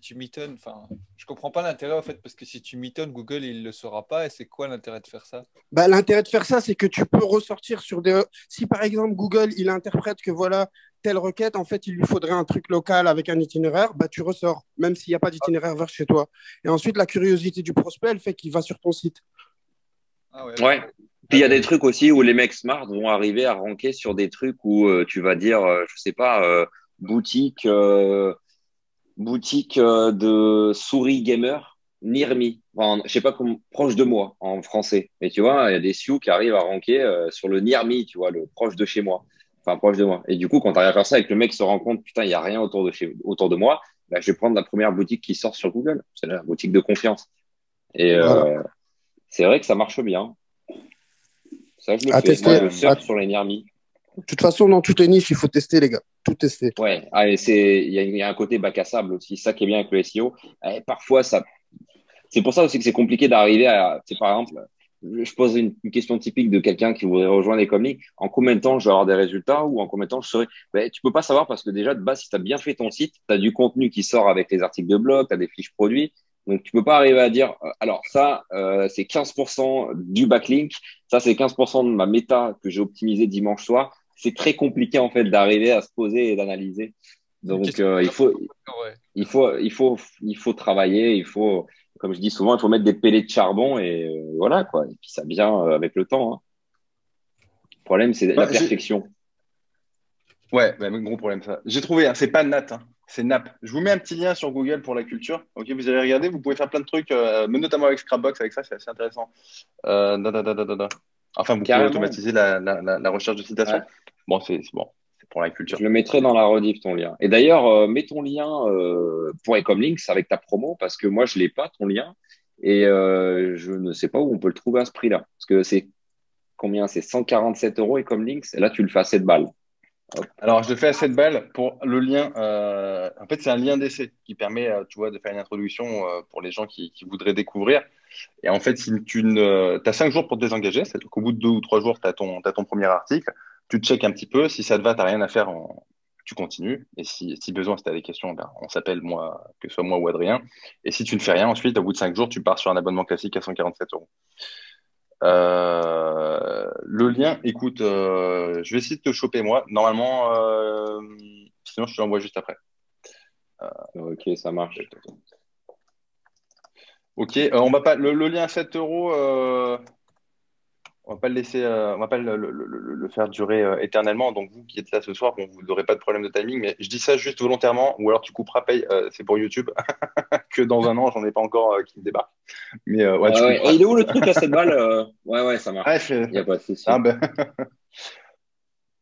tu mitonnes, euh, si je ne comprends pas l'intérêt, en fait, parce que si tu mitonnes, Google, il ne le saura pas. Et c'est quoi l'intérêt de faire ça? Bah, l'intérêt de faire ça, c'est que tu peux ressortir sur des... Si, par exemple, Google, il interprète que, voilà, telle requête, en fait, il lui faudrait un truc local avec un itinéraire, bah, tu ressors, même s'il n'y a pas d'itinéraire vers chez toi. Et ensuite, la curiosité du prospect, elle fait qu'il va sur ton site. Ah ouais. ouais. Puis il y a des trucs aussi où les mecs smart vont arriver à ranker sur des trucs où euh, tu vas dire, euh, je sais pas, euh, boutique, euh, boutique euh, de souris gamer, near me. Enfin, je sais pas comment, proche de moi en français. Mais tu vois, il y a des sioux qui arrivent à ranker euh, sur le near me, tu vois, le proche de chez moi. Enfin, proche de moi. Et du coup, quand tu arrives à faire ça et que le mec se rend compte, putain, il n'y a rien autour de, chez... autour de moi, bah, je vais prendre la première boutique qui sort sur Google. C'est la boutique de confiance. Et voilà. euh, c'est vrai que ça marche bien. Ça, je le à fais. Moi, je surfe à... sur les Nermi. De toute façon, dans toutes les niches, il faut tester, les gars. Tout tester. Ouais, il y, y a un côté bac à sable aussi. Ça qui est bien avec le S E O. Et parfois, ça... c'est pour ça aussi que c'est compliqué d'arriver à… C'est par exemple… Je pose une, une question typique de quelqu'un qui voudrait rejoindre EcomLinks. En combien de temps je vais avoir des résultats ou en combien de temps je serai… Ben, tu peux pas savoir parce que déjà, de base, si tu as bien fait ton site, tu as du contenu qui sort avec les articles de blog, tu as des fiches produits. Donc, tu peux pas arriver à dire euh, « alors ça, euh, c'est quinze pour cent du backlink. Ça, c'est quinze pour cent de ma méta que j'ai optimisée dimanche soir. » C'est très compliqué en fait d'arriver à se poser et d'analyser. Donc, euh, il, faut, ouais. il, faut, il, faut, il faut travailler, il faut… Comme je dis souvent, il faut mettre des pellets de charbon et euh, voilà quoi. Et puis ça vient euh, avec le temps. Hein. Le problème, c'est bah, la perfection. Ouais, bah, gros problème ça. J'ai trouvé, hein, c'est pas Nat, hein, c'est Nap. Je vous mets un petit lien sur Google pour la culture. Ok, vous allez regarder, vous pouvez faire plein de trucs, euh, mais notamment avec Scrapbox, avec ça, c'est assez intéressant. Euh, da, da, da, da, da. Enfin, vous Carrément. pouvez automatiser la, la, la, la recherche de citations. Ouais. Bon, c'est bon. Pour la culture. Je le mettrai dans la rediff ton lien. Et d'ailleurs, euh, mets ton lien euh, pour EcomLinks avec ta promo parce que moi, je l'ai pas ton lien et euh, je ne sais pas où on peut le trouver à ce prix-là. Parce que c'est combien ? C'est cent quarante-sept euros EcomLinks et là, tu le fais à sept balles. Hop. Alors, je le fais à sept balles pour le lien. Euh, en fait, c'est un lien d'essai qui permet euh, tu vois, de faire une introduction euh, pour les gens qui, qui voudraient découvrir. Et en fait, si tu ne, t'as cinq jours pour te désengager, c'est-à-dire qu'au bout de deux ou trois jours, tu as ton, t'as ton premier article. Tu te checkes un petit peu. Si ça te va, tu n'as rien à faire, en... tu continues. Et si, si besoin, si tu as des questions, ben, on s'appelle, moi, que ce soit moi ou Adrien. Et si tu ne fais rien, ensuite, au bout de cinq jours, tu pars sur un abonnement classique à cent quarante-sept euros. Euh... Le lien, écoute, euh... je vais essayer de te choper, moi. Normalement, euh... sinon, je te l'envoie juste après. Euh... Ok, ça marche. Ok, euh, on va pas... le, le lien à sept euros... Euh... On va pas le laisser, euh, on va pas le, le, le, le faire durer euh, éternellement. Donc vous qui êtes là ce soir, bon, vous n'aurez pas de problème de timing. Mais je dis ça juste volontairement, ou alors tu couperas paye. Euh, c'est pour YouTube. Que dans un an, j'en ai pas encore euh, qui me débarque. Mais euh, ouais, ah, ouais. Et il est où le truc à cette balle euh... Ouais, ouais, ça marche. Bref, il n'y a pas de souci. Ah, ben...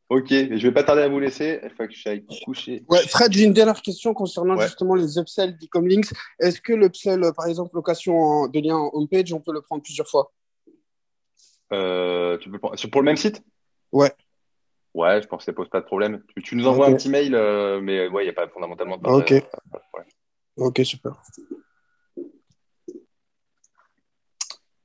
Ok, je vais pas tarder à vous laisser. Il faut que je aille coucher. Ouais, Fred, j'ai une dernière question concernant ouais. justement les upsells d'EcomLinks. Est-ce que l'upsell, par exemple, location en... de lien en homepage, on peut le prendre plusieurs fois? Euh, tu peux pour le même site? Ouais. Ouais, je pense que ça pose pas de problème. Tu, tu nous envoies okay. un petit mail, euh, mais ouais, il n'y a pas fondamentalement de problème. Ok. Ouais. Ok, super.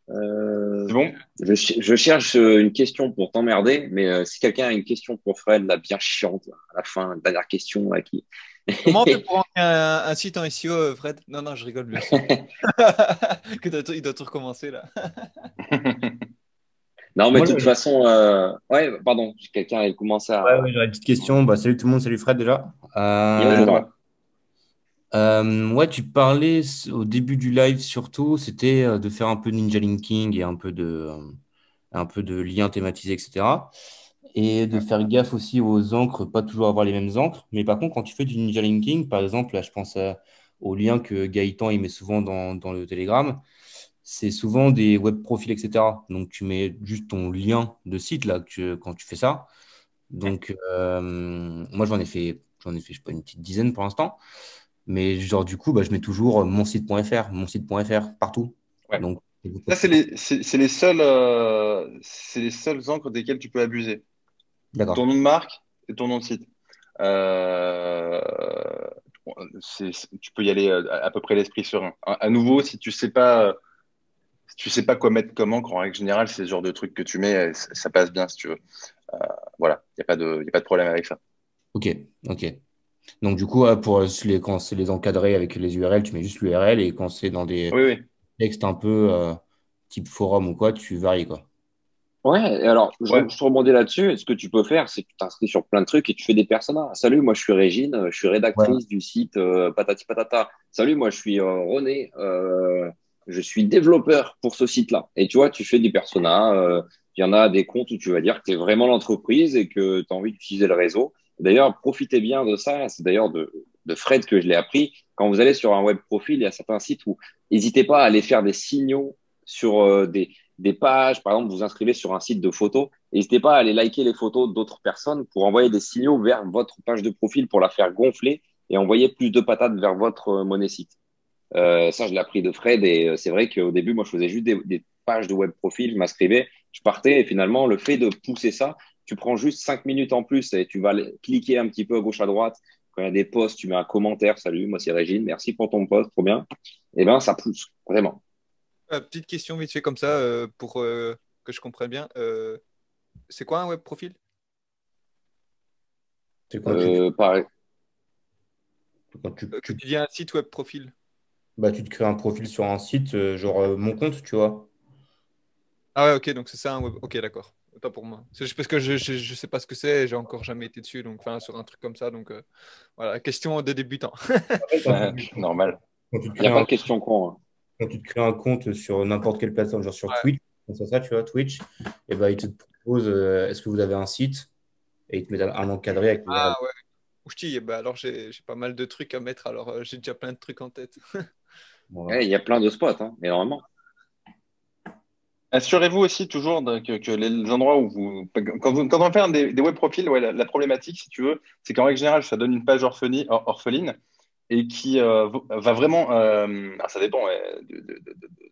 Euh, C'est bon. Je, je cherche une question pour t'emmerder, mais euh, si quelqu'un a une question pour Fred, la bien chiante, à la fin, la dernière question là, qui. Comment on peut prendre un, un site en S E O, Fred? Non, non, je rigole. Bien sûr. Il doit tout recommencer là. Non, mais de toute façon, euh... ouais, pardon, quelqu'un a commencé à… Ouais, ouais, j'aurais une petite question. Bah, salut tout le monde, salut Fred déjà. Euh... Oui, euh, ouais, tu parlais au début du live surtout, c'était de faire un peu de ninja linking et un peu de, un peu de liens thématisés, et cetera. Et de faire gaffe aussi aux encres, pas toujours avoir les mêmes encres. Mais par contre, quand tu fais du ninja linking, par exemple, là, je pense à... au lien que Gaëtan il met souvent dans, dans le Telegram. C'est souvent des web profils, et cetera. Donc, tu mets juste ton lien de site là, que, quand tu fais ça. Donc, euh, moi, j'en ai fait, j'en ai fait je sais pas, une petite dizaine pour l'instant. Mais genre, du coup, bah, je mets toujours mon site.fr, mon site.fr partout. Ouais. Donc, ça, c'est les, c'est les seuls, euh, c'est les seuls encres desquels tu peux abuser. D'accord. Ton nom de marque et ton nom de site. Euh... C'est, tu peux y aller à, à peu près l'esprit serein. À, à nouveau, si tu ne sais pas… Si tu ne sais pas quoi mettre comme encre, en règle générale, c'est le genre de truc que tu mets, ça passe bien si tu veux. Euh, voilà, il n'y a, a pas de problème avec ça. Ok, ok. Donc, du coup, pour les, quand c'est les encadrés avec les U R L, tu mets juste l'U R L et quand c'est dans des oui, oui. textes un peu euh, type forum ou quoi, tu varies quoi. Ouais, alors, je, ouais. je te rebondis là-dessus. Ce que tu peux faire, c'est que tu t'inscris sur plein de trucs et tu fais des personas. Salut, moi, je suis Régine, je suis rédactrice ouais. du site euh, Patati Patata. Salut, moi, je suis euh, René. Euh... Je suis développeur pour ce site-là. Et tu vois, tu fais des personas. Euh, il y en a des comptes où tu vas dire que tu es vraiment l'entreprise et que tu as envie d'utiliser le réseau. D'ailleurs, profitez bien de ça. C'est d'ailleurs de, de Fred que je l'ai appris. Quand vous allez sur un web profil, il y a certains sites où n'hésitez pas à aller faire des signaux sur euh, des, des pages. Par exemple, vous inscrivez sur un site de photos. N'hésitez pas à aller liker les photos d'autres personnes pour envoyer des signaux vers votre page de profil pour la faire gonfler et envoyer plus de patates vers votre euh, monnaie site. Euh, ça je l'ai appris de Fred et c'est vrai qu'au début moi je faisais juste des, des pages de web profil, je m'inscrivais, je partais et finalement le fait de pousser ça tu prends juste cinq minutes en plus et tu vas cliquer un petit peu à gauche, à droite. Quand il y a des posts, tu mets un commentaire. Salut, moi c'est Régine, merci pour ton post, trop bien. Et bien, ça pousse, vraiment. Euh, petite question vite fait comme ça, euh, pour euh, que je comprenne bien. Euh, c'est quoi un web profil ? C'est quoi euh, pareil. Quand tu, tu... tu viens un site web profil. Bah, tu te crées un profil sur un site, euh, genre euh, mon compte, tu vois. Ah ouais, ok, donc c'est ça un web. Ok, d'accord. Autant pour moi. C'est parce que je ne je, je sais pas ce que c'est, j'ai encore jamais été dessus, donc enfin sur un truc comme ça. Donc euh, voilà, question de débutant. Ouais, normal. Il n'y a pas de question con. Hein. Quand tu te crées un compte sur n'importe quelle plateforme, genre sur ouais. Twitch, comme ça, tu vois, Twitch, et bah, il te propose euh, est-ce que vous avez un site ? Et ils te mettent un encadré avec. Ah les... ouais. Ousti, bah alors j'ai pas mal de trucs à mettre, alors euh, j'ai déjà plein de trucs en tête. Ouais, il y a plein de spots, hein, énormément. Assurez-vous aussi toujours que, que les endroits où vous. Quand, vous, quand on fait des, des web profils, ouais, la, la problématique, si tu veux, c'est qu'en règle générale, ça donne une page orpheline, or, orpheline et qui euh, va vraiment. Euh, alors ça dépend ouais, de, de, de, de,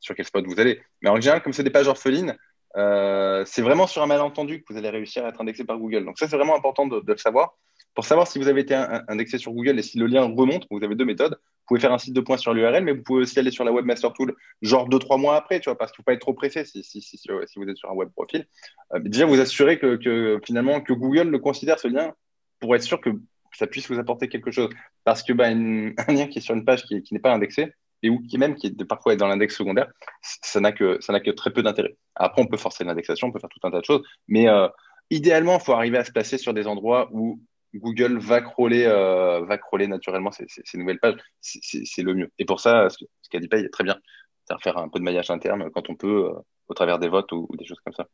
sur quel spot vous allez. Mais en règle générale, comme c'est des pages orphelines, Euh, c'est vraiment sur un malentendu que vous allez réussir à être indexé par Google. Donc ça, c'est vraiment important de, de le savoir. Pour savoir si vous avez été indexé sur Google et si le lien remonte, vous avez deux méthodes. Vous pouvez faire un site de points sur l'U R L, mais vous pouvez aussi aller sur la Webmaster Tool, genre deux, trois mois après, tu vois, parce qu'il ne faut pas être trop pressé si, si, si, si, si vous êtes sur un web profil. Euh, déjà, vous assurez que, que finalement que Google le considère ce lien pour être sûr que ça puisse vous apporter quelque chose. Parce que bah, une, un lien qui est sur une page qui, qui n'est pas indexée, et ou qui même qui est parfois est dans l'index secondaire, ça n'a que, ça n'a que très peu d'intérêt. Après, on peut forcer l'indexation, on peut faire tout un tas de choses, mais euh, idéalement, il faut arriver à se placer sur des endroits où Google va crawler, euh, va crawler naturellement ces, ces, ces nouvelles pages. C'est le mieux. Et pour ça, ce, ce qu'a dit Paye est très bien. C'est-à-dire faire un peu de maillage interne quand on peut, euh, au travers des votes ou, ou des choses comme ça.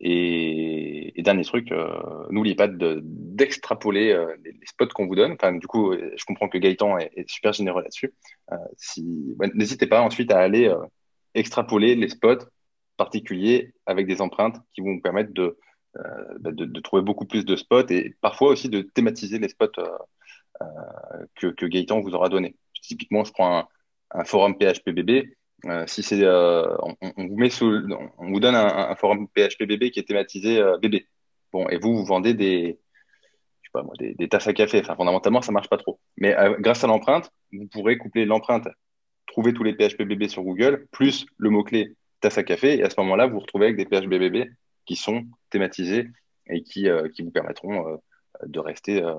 Et, et dernier truc, euh, n'oubliez pas d'extrapoler de, euh, les, les spots qu'on vous donne. Enfin, du coup, je comprends que Gaëtan est, est super généreux là-dessus. Euh, si, ouais, n'hésitez pas ensuite à aller euh, extrapoler les spots particuliers avec des empreintes qui vont vous permettre de, euh, de, de trouver beaucoup plus de spots et parfois aussi de thématiser les spots euh, euh, que, que Gaëtan vous aura donné. Typiquement, je prends un, un forum P H P B B. Euh, si c'est, euh, on, on vous met sous, on vous donne un, un forum P H P B B qui est thématisé euh, bébé. Bon, et vous vous vendez des, je sais pas moi, des, des tasses à café. Enfin, fondamentalement, ça marche pas trop. Mais euh, grâce à l'empreinte, vous pourrez coupler l'empreinte, trouver tous les P H P B B sur Google, plus le mot clé tasse à café, et à ce moment-là, vous vous retrouvez avec des P H P B B qui sont thématisés et qui, euh, qui vous permettront euh, de rester euh,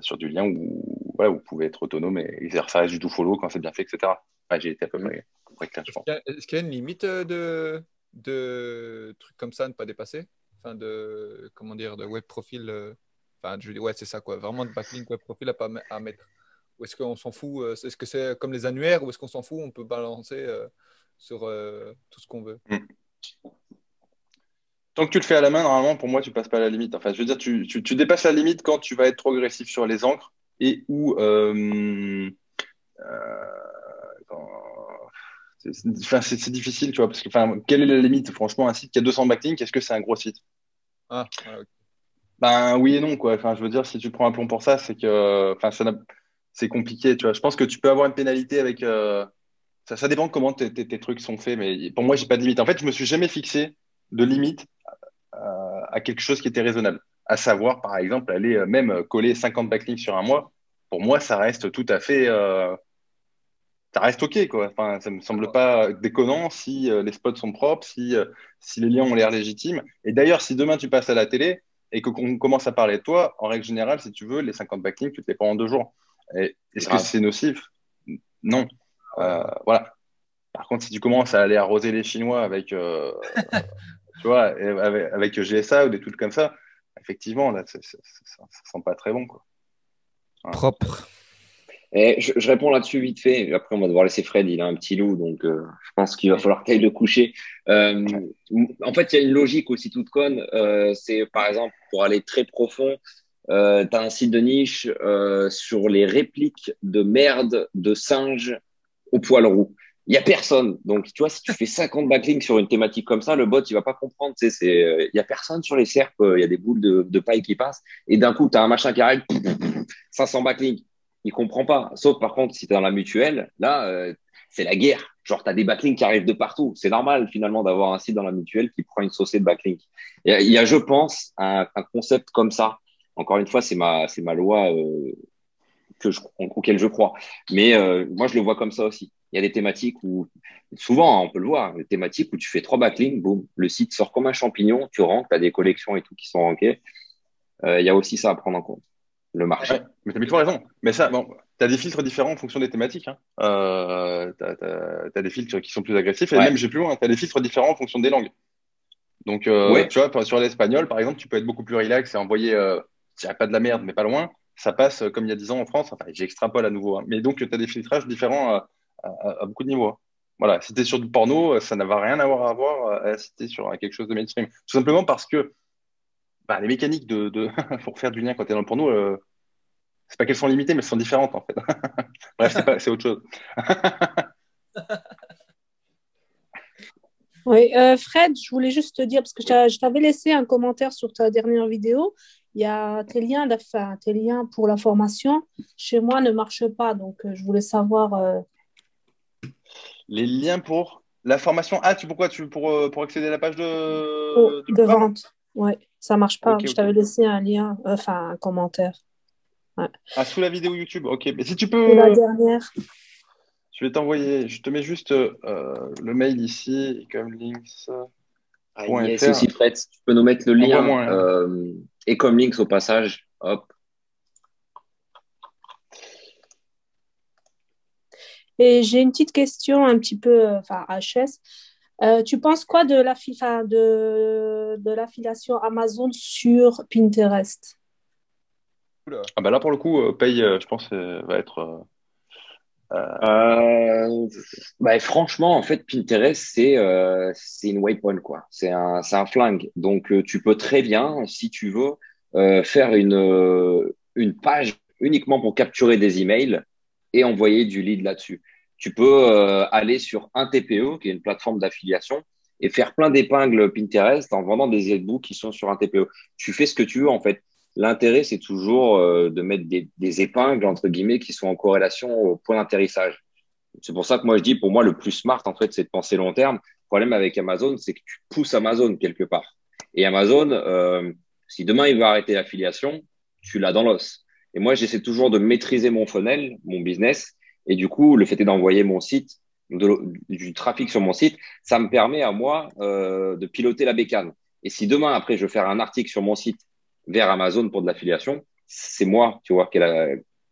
sur du lien où, voilà, où vous pouvez être autonome et exercer du do follow quand c'est bien fait, et cetera. Ah, j'ai été à peu près clair, je pense. Est-ce qu'il y a une limite de, de trucs comme ça à ne pas dépasser, enfin de, comment dire, de web profil, euh, enfin, je dis, ouais, c'est ça, quoi, vraiment de backlink web profil à pas à mettre. Ou est-ce qu'on s'en fout, est-ce que c'est comme les annuaires, ou est-ce qu'on s'en fout, on peut balancer euh, sur euh, tout ce qu'on veut. Mmh. Tant que tu le fais à la main, normalement, pour moi, tu passes pas la limite. Enfin, je veux dire, tu, tu, tu dépasses la limite quand tu vas être trop agressif sur les encres et où... Euh, euh, c'est difficile, tu vois, parce que enfin, quelle est la limite? Franchement, un site qui a deux cents backlinks, est-ce que c'est un gros site? Ah, ouais, okay. Ben oui et non, quoi. Enfin, je veux dire, si tu prends un plomb pour ça, c'est que enfin, c'est compliqué, tu vois. Je pense que tu peux avoir une pénalité avec. Euh... Ça, ça dépend comment tes, tes, tes trucs sont faits, mais pour moi, j'ai pas de limite. En fait, je me suis jamais fixé de limite euh, à quelque chose qui était raisonnable. À savoir, par exemple, aller euh, même coller cinquante backlinks sur un mois. Pour moi, ça reste tout à fait. Euh... Ça reste OK, quoi. Enfin, ça ne me semble pas déconnant si euh, les spots sont propres, si, euh, si les liens ont l'air légitimes. Et d'ailleurs, si demain, tu passes à la télé et qu'on commence à parler de toi, en règle générale, si tu veux, les cinquante backlinks, tu te les prends en deux jours. Est-ce que c'est nocif? Non. Euh, voilà. Par contre, si tu commences à aller arroser les Chinois avec, euh, tu vois, avec, avec G S A ou des trucs comme ça, effectivement, là, ça ne sent pas très bon, quoi. Voilà. Propre. Et je, je réponds là-dessus vite fait. Après, on va devoir laisser Fred. Il a un petit loup, donc euh, je pense qu'il va falloir qu'il aille le coucher. Euh, en fait, il y a une logique aussi toute conne. Euh, c'est, par exemple, pour aller très profond, euh, tu as un site de niche euh, sur les répliques de merde de singes au poil roux. Il n'y a personne. Donc, tu vois, si tu fais cinquante backlinks sur une thématique comme ça, le bot, il va pas comprendre. Tu sais, c'est, euh, y a personne sur les serpes. Il euh, y a des boules de, de paille qui passent. Et d'un coup, tu as un machin qui arrive, cinq cents backlinks. Il comprend pas. Sauf par contre, si tu es dans la mutuelle, là, euh, c'est la guerre. Genre, tu as des backlinks qui arrivent de partout. C'est normal, finalement, d'avoir un site dans la mutuelle qui prend une saucée de backlinks. Il y, y a, je pense, un, un concept comme ça. Encore une fois, c'est ma, c'est ma loi euh, que je, auquel je crois. Mais euh, moi, je le vois comme ça aussi. Il y a des thématiques où, souvent, hein, on peut le voir, des thématiques où tu fais trois backlinks, boum, le site sort comme un champignon, tu rentres, tu as des collections et tout qui sont rankées. Euh, il y a aussi ça à prendre en compte. Le marché. Ouais, mais tu as plutôt raison. Mais ça, bon, tu as des filtres différents en fonction des thématiques. Hein. Euh, tu as, t'as, t'as des filtres qui sont plus agressifs. Et ouais. même, j'ai plus loin, tu as des filtres différents en fonction des langues. Donc, euh, ouais. tu vois, sur l'espagnol, par exemple, tu peux être beaucoup plus relax et envoyer, euh, pas de la merde, mais pas loin. Ça passe euh, comme il y a dix ans en France. Enfin, j'extrapole à nouveau. Hein. Mais donc, tu as des filtrages différents euh, à, à, à beaucoup de niveaux. Hein. Voilà, si tu es sur du porno, ça n'a rien à voir à voir euh, si tu es sur euh, quelque chose de mainstream. Tout simplement parce que Bah, les mécaniques de, de pour faire du lien quand tu es dans le porno, euh, c'est pas qu'elles sont limitées, mais elles sont différentes en fait. Bref, c'est, pas, c'est autre chose. Oui, euh, Fred, je voulais juste te dire, parce que je t'avais laissé un commentaire sur ta dernière vidéo, il y a tes liens, enfin, tes liens pour la formation, chez moi ne marchent pas, donc euh, je voulais savoir… Euh... Les liens pour la formation, ah, tu, pourquoi tu, pour, pour accéder à la page de, oh, de, de vente. Ouais, ça marche pas. Okay, je t'avais okay. laissé un lien, enfin euh, un commentaire. Ouais. Ah, sous la vidéo YouTube, ok. Mais si tu peux. Et la dernière. Je vais t'envoyer. Je te mets juste euh, le mail ici, EcomLinks. Ah, yes, aussi, Fred. Tu peux nous mettre le lien. Moins, euh, EcomLinks au passage. Hop. Et j'ai une petite question un petit peu, enfin H S. Euh, tu penses quoi de, la fi- de, de l'affiliation Amazon sur Pinterest? Ah bah là, pour le coup, euh, Paye, euh, je pense, euh, va être… Euh... Euh, bah, franchement, en fait, Pinterest, c'est, euh, c'est une weapon, quoi. C'est un, c'est un flingue. Donc, euh, tu peux très bien, si tu veux, euh, faire une, euh, une page uniquement pour capturer des emails et envoyer du lead là-dessus. Tu peux euh, aller sur un T P E, qui est une plateforme d'affiliation, et faire plein d'épingles Pinterest en vendant des e-books qui sont sur un T P E. Tu fais ce que tu veux, en fait. L'intérêt, c'est toujours euh, de mettre des, des épingles, entre guillemets, qui sont en corrélation au point d'atterrissage. C'est pour ça que moi, je dis, pour moi, le plus smart, en fait, c'est de penser long terme. Le problème avec Amazon, c'est que tu pousses Amazon quelque part. Et Amazon, euh, si demain, il veut arrêter l'affiliation, tu l'as dans l'os. Et moi, j'essaie toujours de maîtriser mon funnel, mon business. Et du coup, le fait d'envoyer mon site, de, du trafic sur mon site, ça me permet à moi euh, de piloter la bécane. Et si demain, après, je veux faire un article sur mon site vers Amazon pour de l'affiliation, c'est moi, tu vois, qui est la,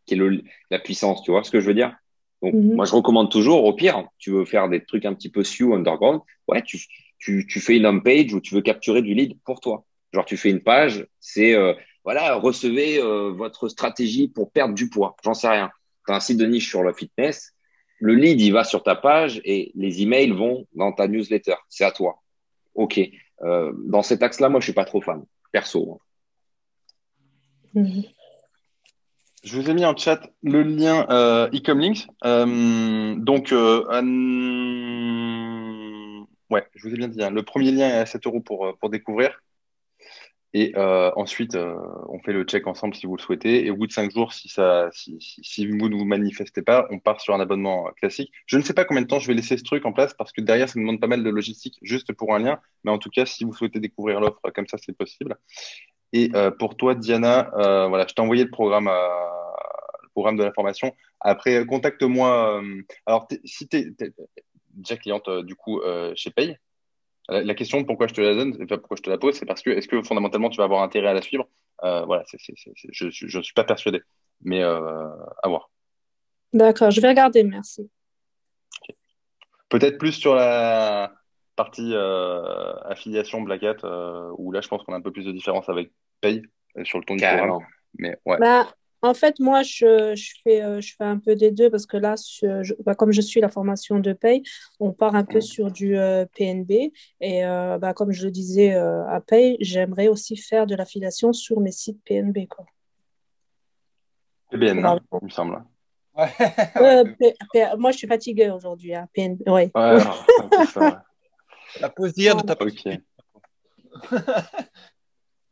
qui est le, la puissance, tu vois ce que je veux dire? Donc, mm-hmm. moi, je recommande toujours, au pire, tu veux faire des trucs un petit peu S E O, underground, ouais, tu, tu, tu fais une home page où tu veux capturer du lead pour toi. Genre, tu fais une page, c'est, euh, voilà, recevez euh, votre stratégie pour perdre du poids, j'en sais rien. Tu as un site de niche sur le fitness, le lead, il va sur ta page et les emails vont dans ta newsletter. C'est à toi. OK. Euh, dans cet axe-là, moi, je suis pas trop fan, perso. Mm-hmm. Je vous ai mis en chat le lien euh, EcomLinks. Euh, donc, euh, euh, ouais, je vous ai bien dit. Hein, le premier lien est à sept euros pour, pour découvrir. Et euh, ensuite, euh, on fait le check ensemble si vous le souhaitez. Et au bout de cinq jours, si, ça, si, si, si vous ne vous manifestez pas, on part sur un abonnement classique. Je ne sais pas combien de temps je vais laisser ce truc en place parce que derrière, ça demande pas mal de logistique juste pour un lien. Mais en tout cas, si vous souhaitez découvrir l'offre comme ça, c'est possible. Et euh, pour toi, Diana, euh, voilà, je t'ai envoyé le programme, euh, le programme de la formation. Après, contacte-moi. Euh, alors, t'es, si tu es déjà cliente euh, du coup euh, chez Paye, la question pourquoi je te la donne, enfin, pourquoi je te la pose, c'est parce que est-ce que fondamentalement tu vas avoir intérêt à la suivre euh, Voilà, c'est, c'est, c'est, je ne suis pas persuadé, mais euh, à voir. D'accord, je vais regarder, merci. Okay. Peut-être plus sur la partie euh, affiliation Black Hat, euh, où là je pense qu'on a un peu plus de différence avec Paye sur le ton du programme. Mais ouais. Bah, en fait, moi je, je, fais, je fais un peu des deux parce que là, je, bah, comme je suis la formation de Paye, on part un peu sur du euh, P N B et euh, bah, comme je le disais euh, à Paye, j'aimerais aussi faire de l'affiliation sur mes sites P N B. Quoi. P B N, voilà. Il me semble. Ouais. Euh, P, P, moi je suis fatiguée aujourd'hui. Hein, P N B, ouais. Ouais, c'est ça. La pause d'hier ne t'a pas suffi.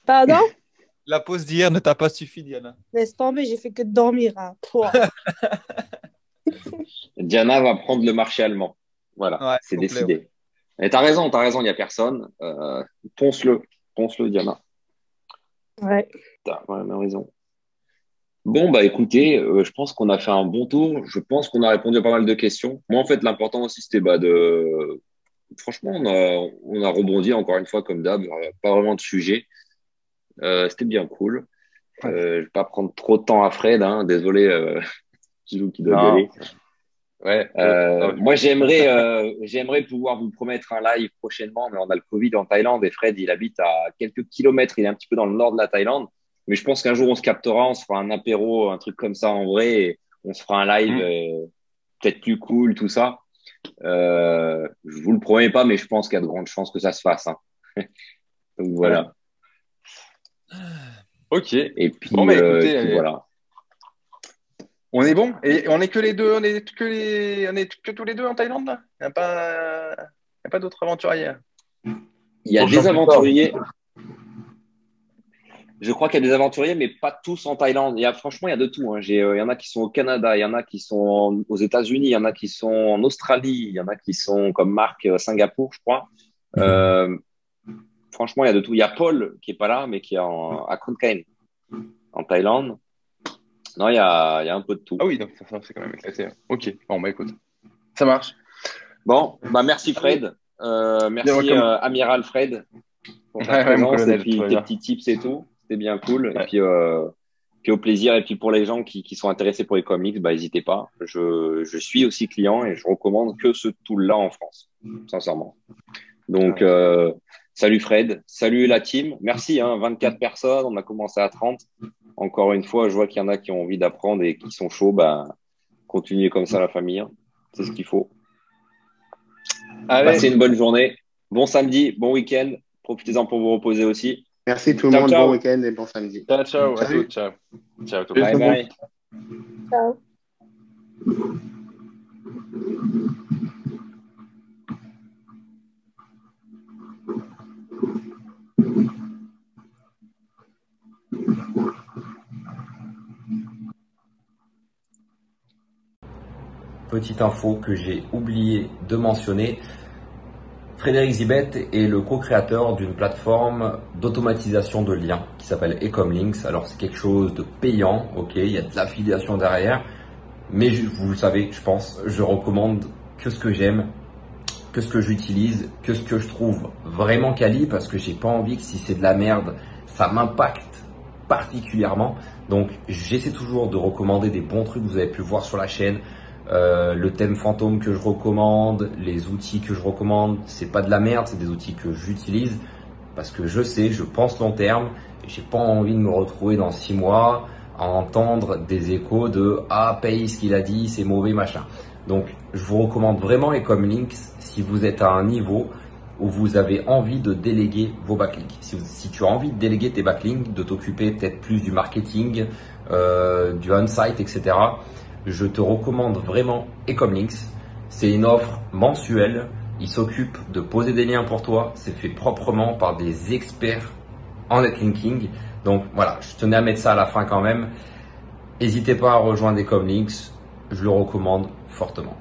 Pardon? La pause d'hier ne t'a pas suffi, Diana. Laisse tomber, j'ai fait que dormir. Hein. Diana va prendre le marché allemand. Voilà, ouais, c'est décidé. Ouais. Mais tu as raison, tu as raison, il n'y a personne. Euh, ponce-le, ponce-le, Diana. Ouais. Tu as vraiment raison. Bon, bah écoutez, euh, je pense qu'on a fait un bon tour. Je pense qu'on a répondu à pas mal de questions. Moi, en fait, l'important aussi, c'était bah, de… Franchement, on a, on a rebondi encore une fois comme d'hab. Pas vraiment de sujet. Euh, c'était bien cool. Euh, je vais pas prendre trop de temps à Fred, hein. Désolé, euh, Gilou qui doit gueuler. Ouais, euh, moi j'aimerais, euh, j'aimerais pouvoir vous promettre un live prochainement, mais on a le Covid en Thaïlande et Fred il habite à quelques kilomètres, il est un petit peu dans le nord de la Thaïlande, mais je pense qu'un jour on se captera, on se fera un apéro, un truc comme ça en vrai, et on se fera un live mmh. euh, peut-être plus cool, tout ça. Euh, je vous le promets pas, mais je pense qu'il y a de grandes chances que ça se fasse. Hein. Donc voilà. Ouais. Ok. Et puis, bon, bah, écoutez, euh, et puis allez. Voilà. On est bon et on est que les deux, on est que les, on est que tous les deux en Thaïlande là. Il n'y a pas, il y a pas d'autres aventuriers. Il y a des aventuriers. Je crois qu'il y a des aventuriers, mais pas tous en Thaïlande. Il y a franchement, il y a de tout. Hein. J'ai, euh, il y en a qui sont au Canada, il y en a qui sont en, aux États-Unis, il y en a qui sont en Australie, il y en a qui sont comme Marc à Singapour, je crois. Euh, franchement, il y a de tout. Il y a Paul qui est pas là, mais qui est en, à Khon Kaen, en Thaïlande. Non, il y a, y a un peu de tout. Ah oui, donc ça, ça c'est quand même éclaté. Ok, bon, bah écoute, ça marche. Bon, bah merci Fred. Euh, merci euh, Amiral Fred pour ta ouais, présence ouais, et puis tes petits tips et tout. C'était bien cool. Ouais. Et puis, euh, puis au plaisir. Et puis pour les gens qui, qui sont intéressés pour EcomLinks, bah n'hésitez pas. Je, je suis aussi client et je recommande que ce tool-là en France, sincèrement. Donc, euh, salut Fred, salut la team. Merci, hein, vingt-quatre personnes, on a commencé à trente. Encore une fois, je vois qu'il y en a qui ont envie d'apprendre et qui sont chauds. Bah, continuez comme ça, la famille. Hein. C'est ce qu'il faut. Allez. Passez une bonne journée. Bon samedi, bon week-end. Profitez-en pour vous reposer aussi. Merci tout le ciao, monde. Ciao. Bon week-end et bon samedi. Ciao, ciao. Salut. Ciao. Ciao. Ciao. Bye, bye. Ciao. Petite info que j'ai oublié de mentionner, Frédéric Zibette est le co-créateur d'une plateforme d'automatisation de liens qui s'appelle EcomLinks. Alors c'est quelque chose de payant, ok, il y a de l'affiliation derrière, mais je, vous le savez, je pense, je recommande que ce que j'aime, que ce que j'utilise, que ce que je trouve vraiment quali, parce que j'ai pas envie que si c'est de la merde, ça m'impacte particulièrement. Donc j'essaie toujours de recommander des bons trucs que vous avez pu voir sur la chaîne. Euh, le thème fantôme que je recommande, les outils que je recommande, c'est pas de la merde, c'est des outils que j'utilise parce que je sais, je pense long terme et j'ai pas envie de me retrouver dans six mois à entendre des échos de « Ah, paye ce qu'il a dit, c'est mauvais, machin ». Donc, je vous recommande vraiment EcomLinks si vous êtes à un niveau où vous avez envie de déléguer vos backlinks. Si, vous, si tu as envie de déléguer tes backlinks, de t'occuper peut-être plus du marketing, euh, du on-site, et cetera, je te recommande vraiment EcomLinks. C'est une offre mensuelle. Ils s'occupent de poser des liens pour toi. C'est fait proprement par des experts en netlinking. Donc voilà, je tenais à mettre ça à la fin quand même. N'hésitez pas à rejoindre EcomLinks. Je le recommande fortement.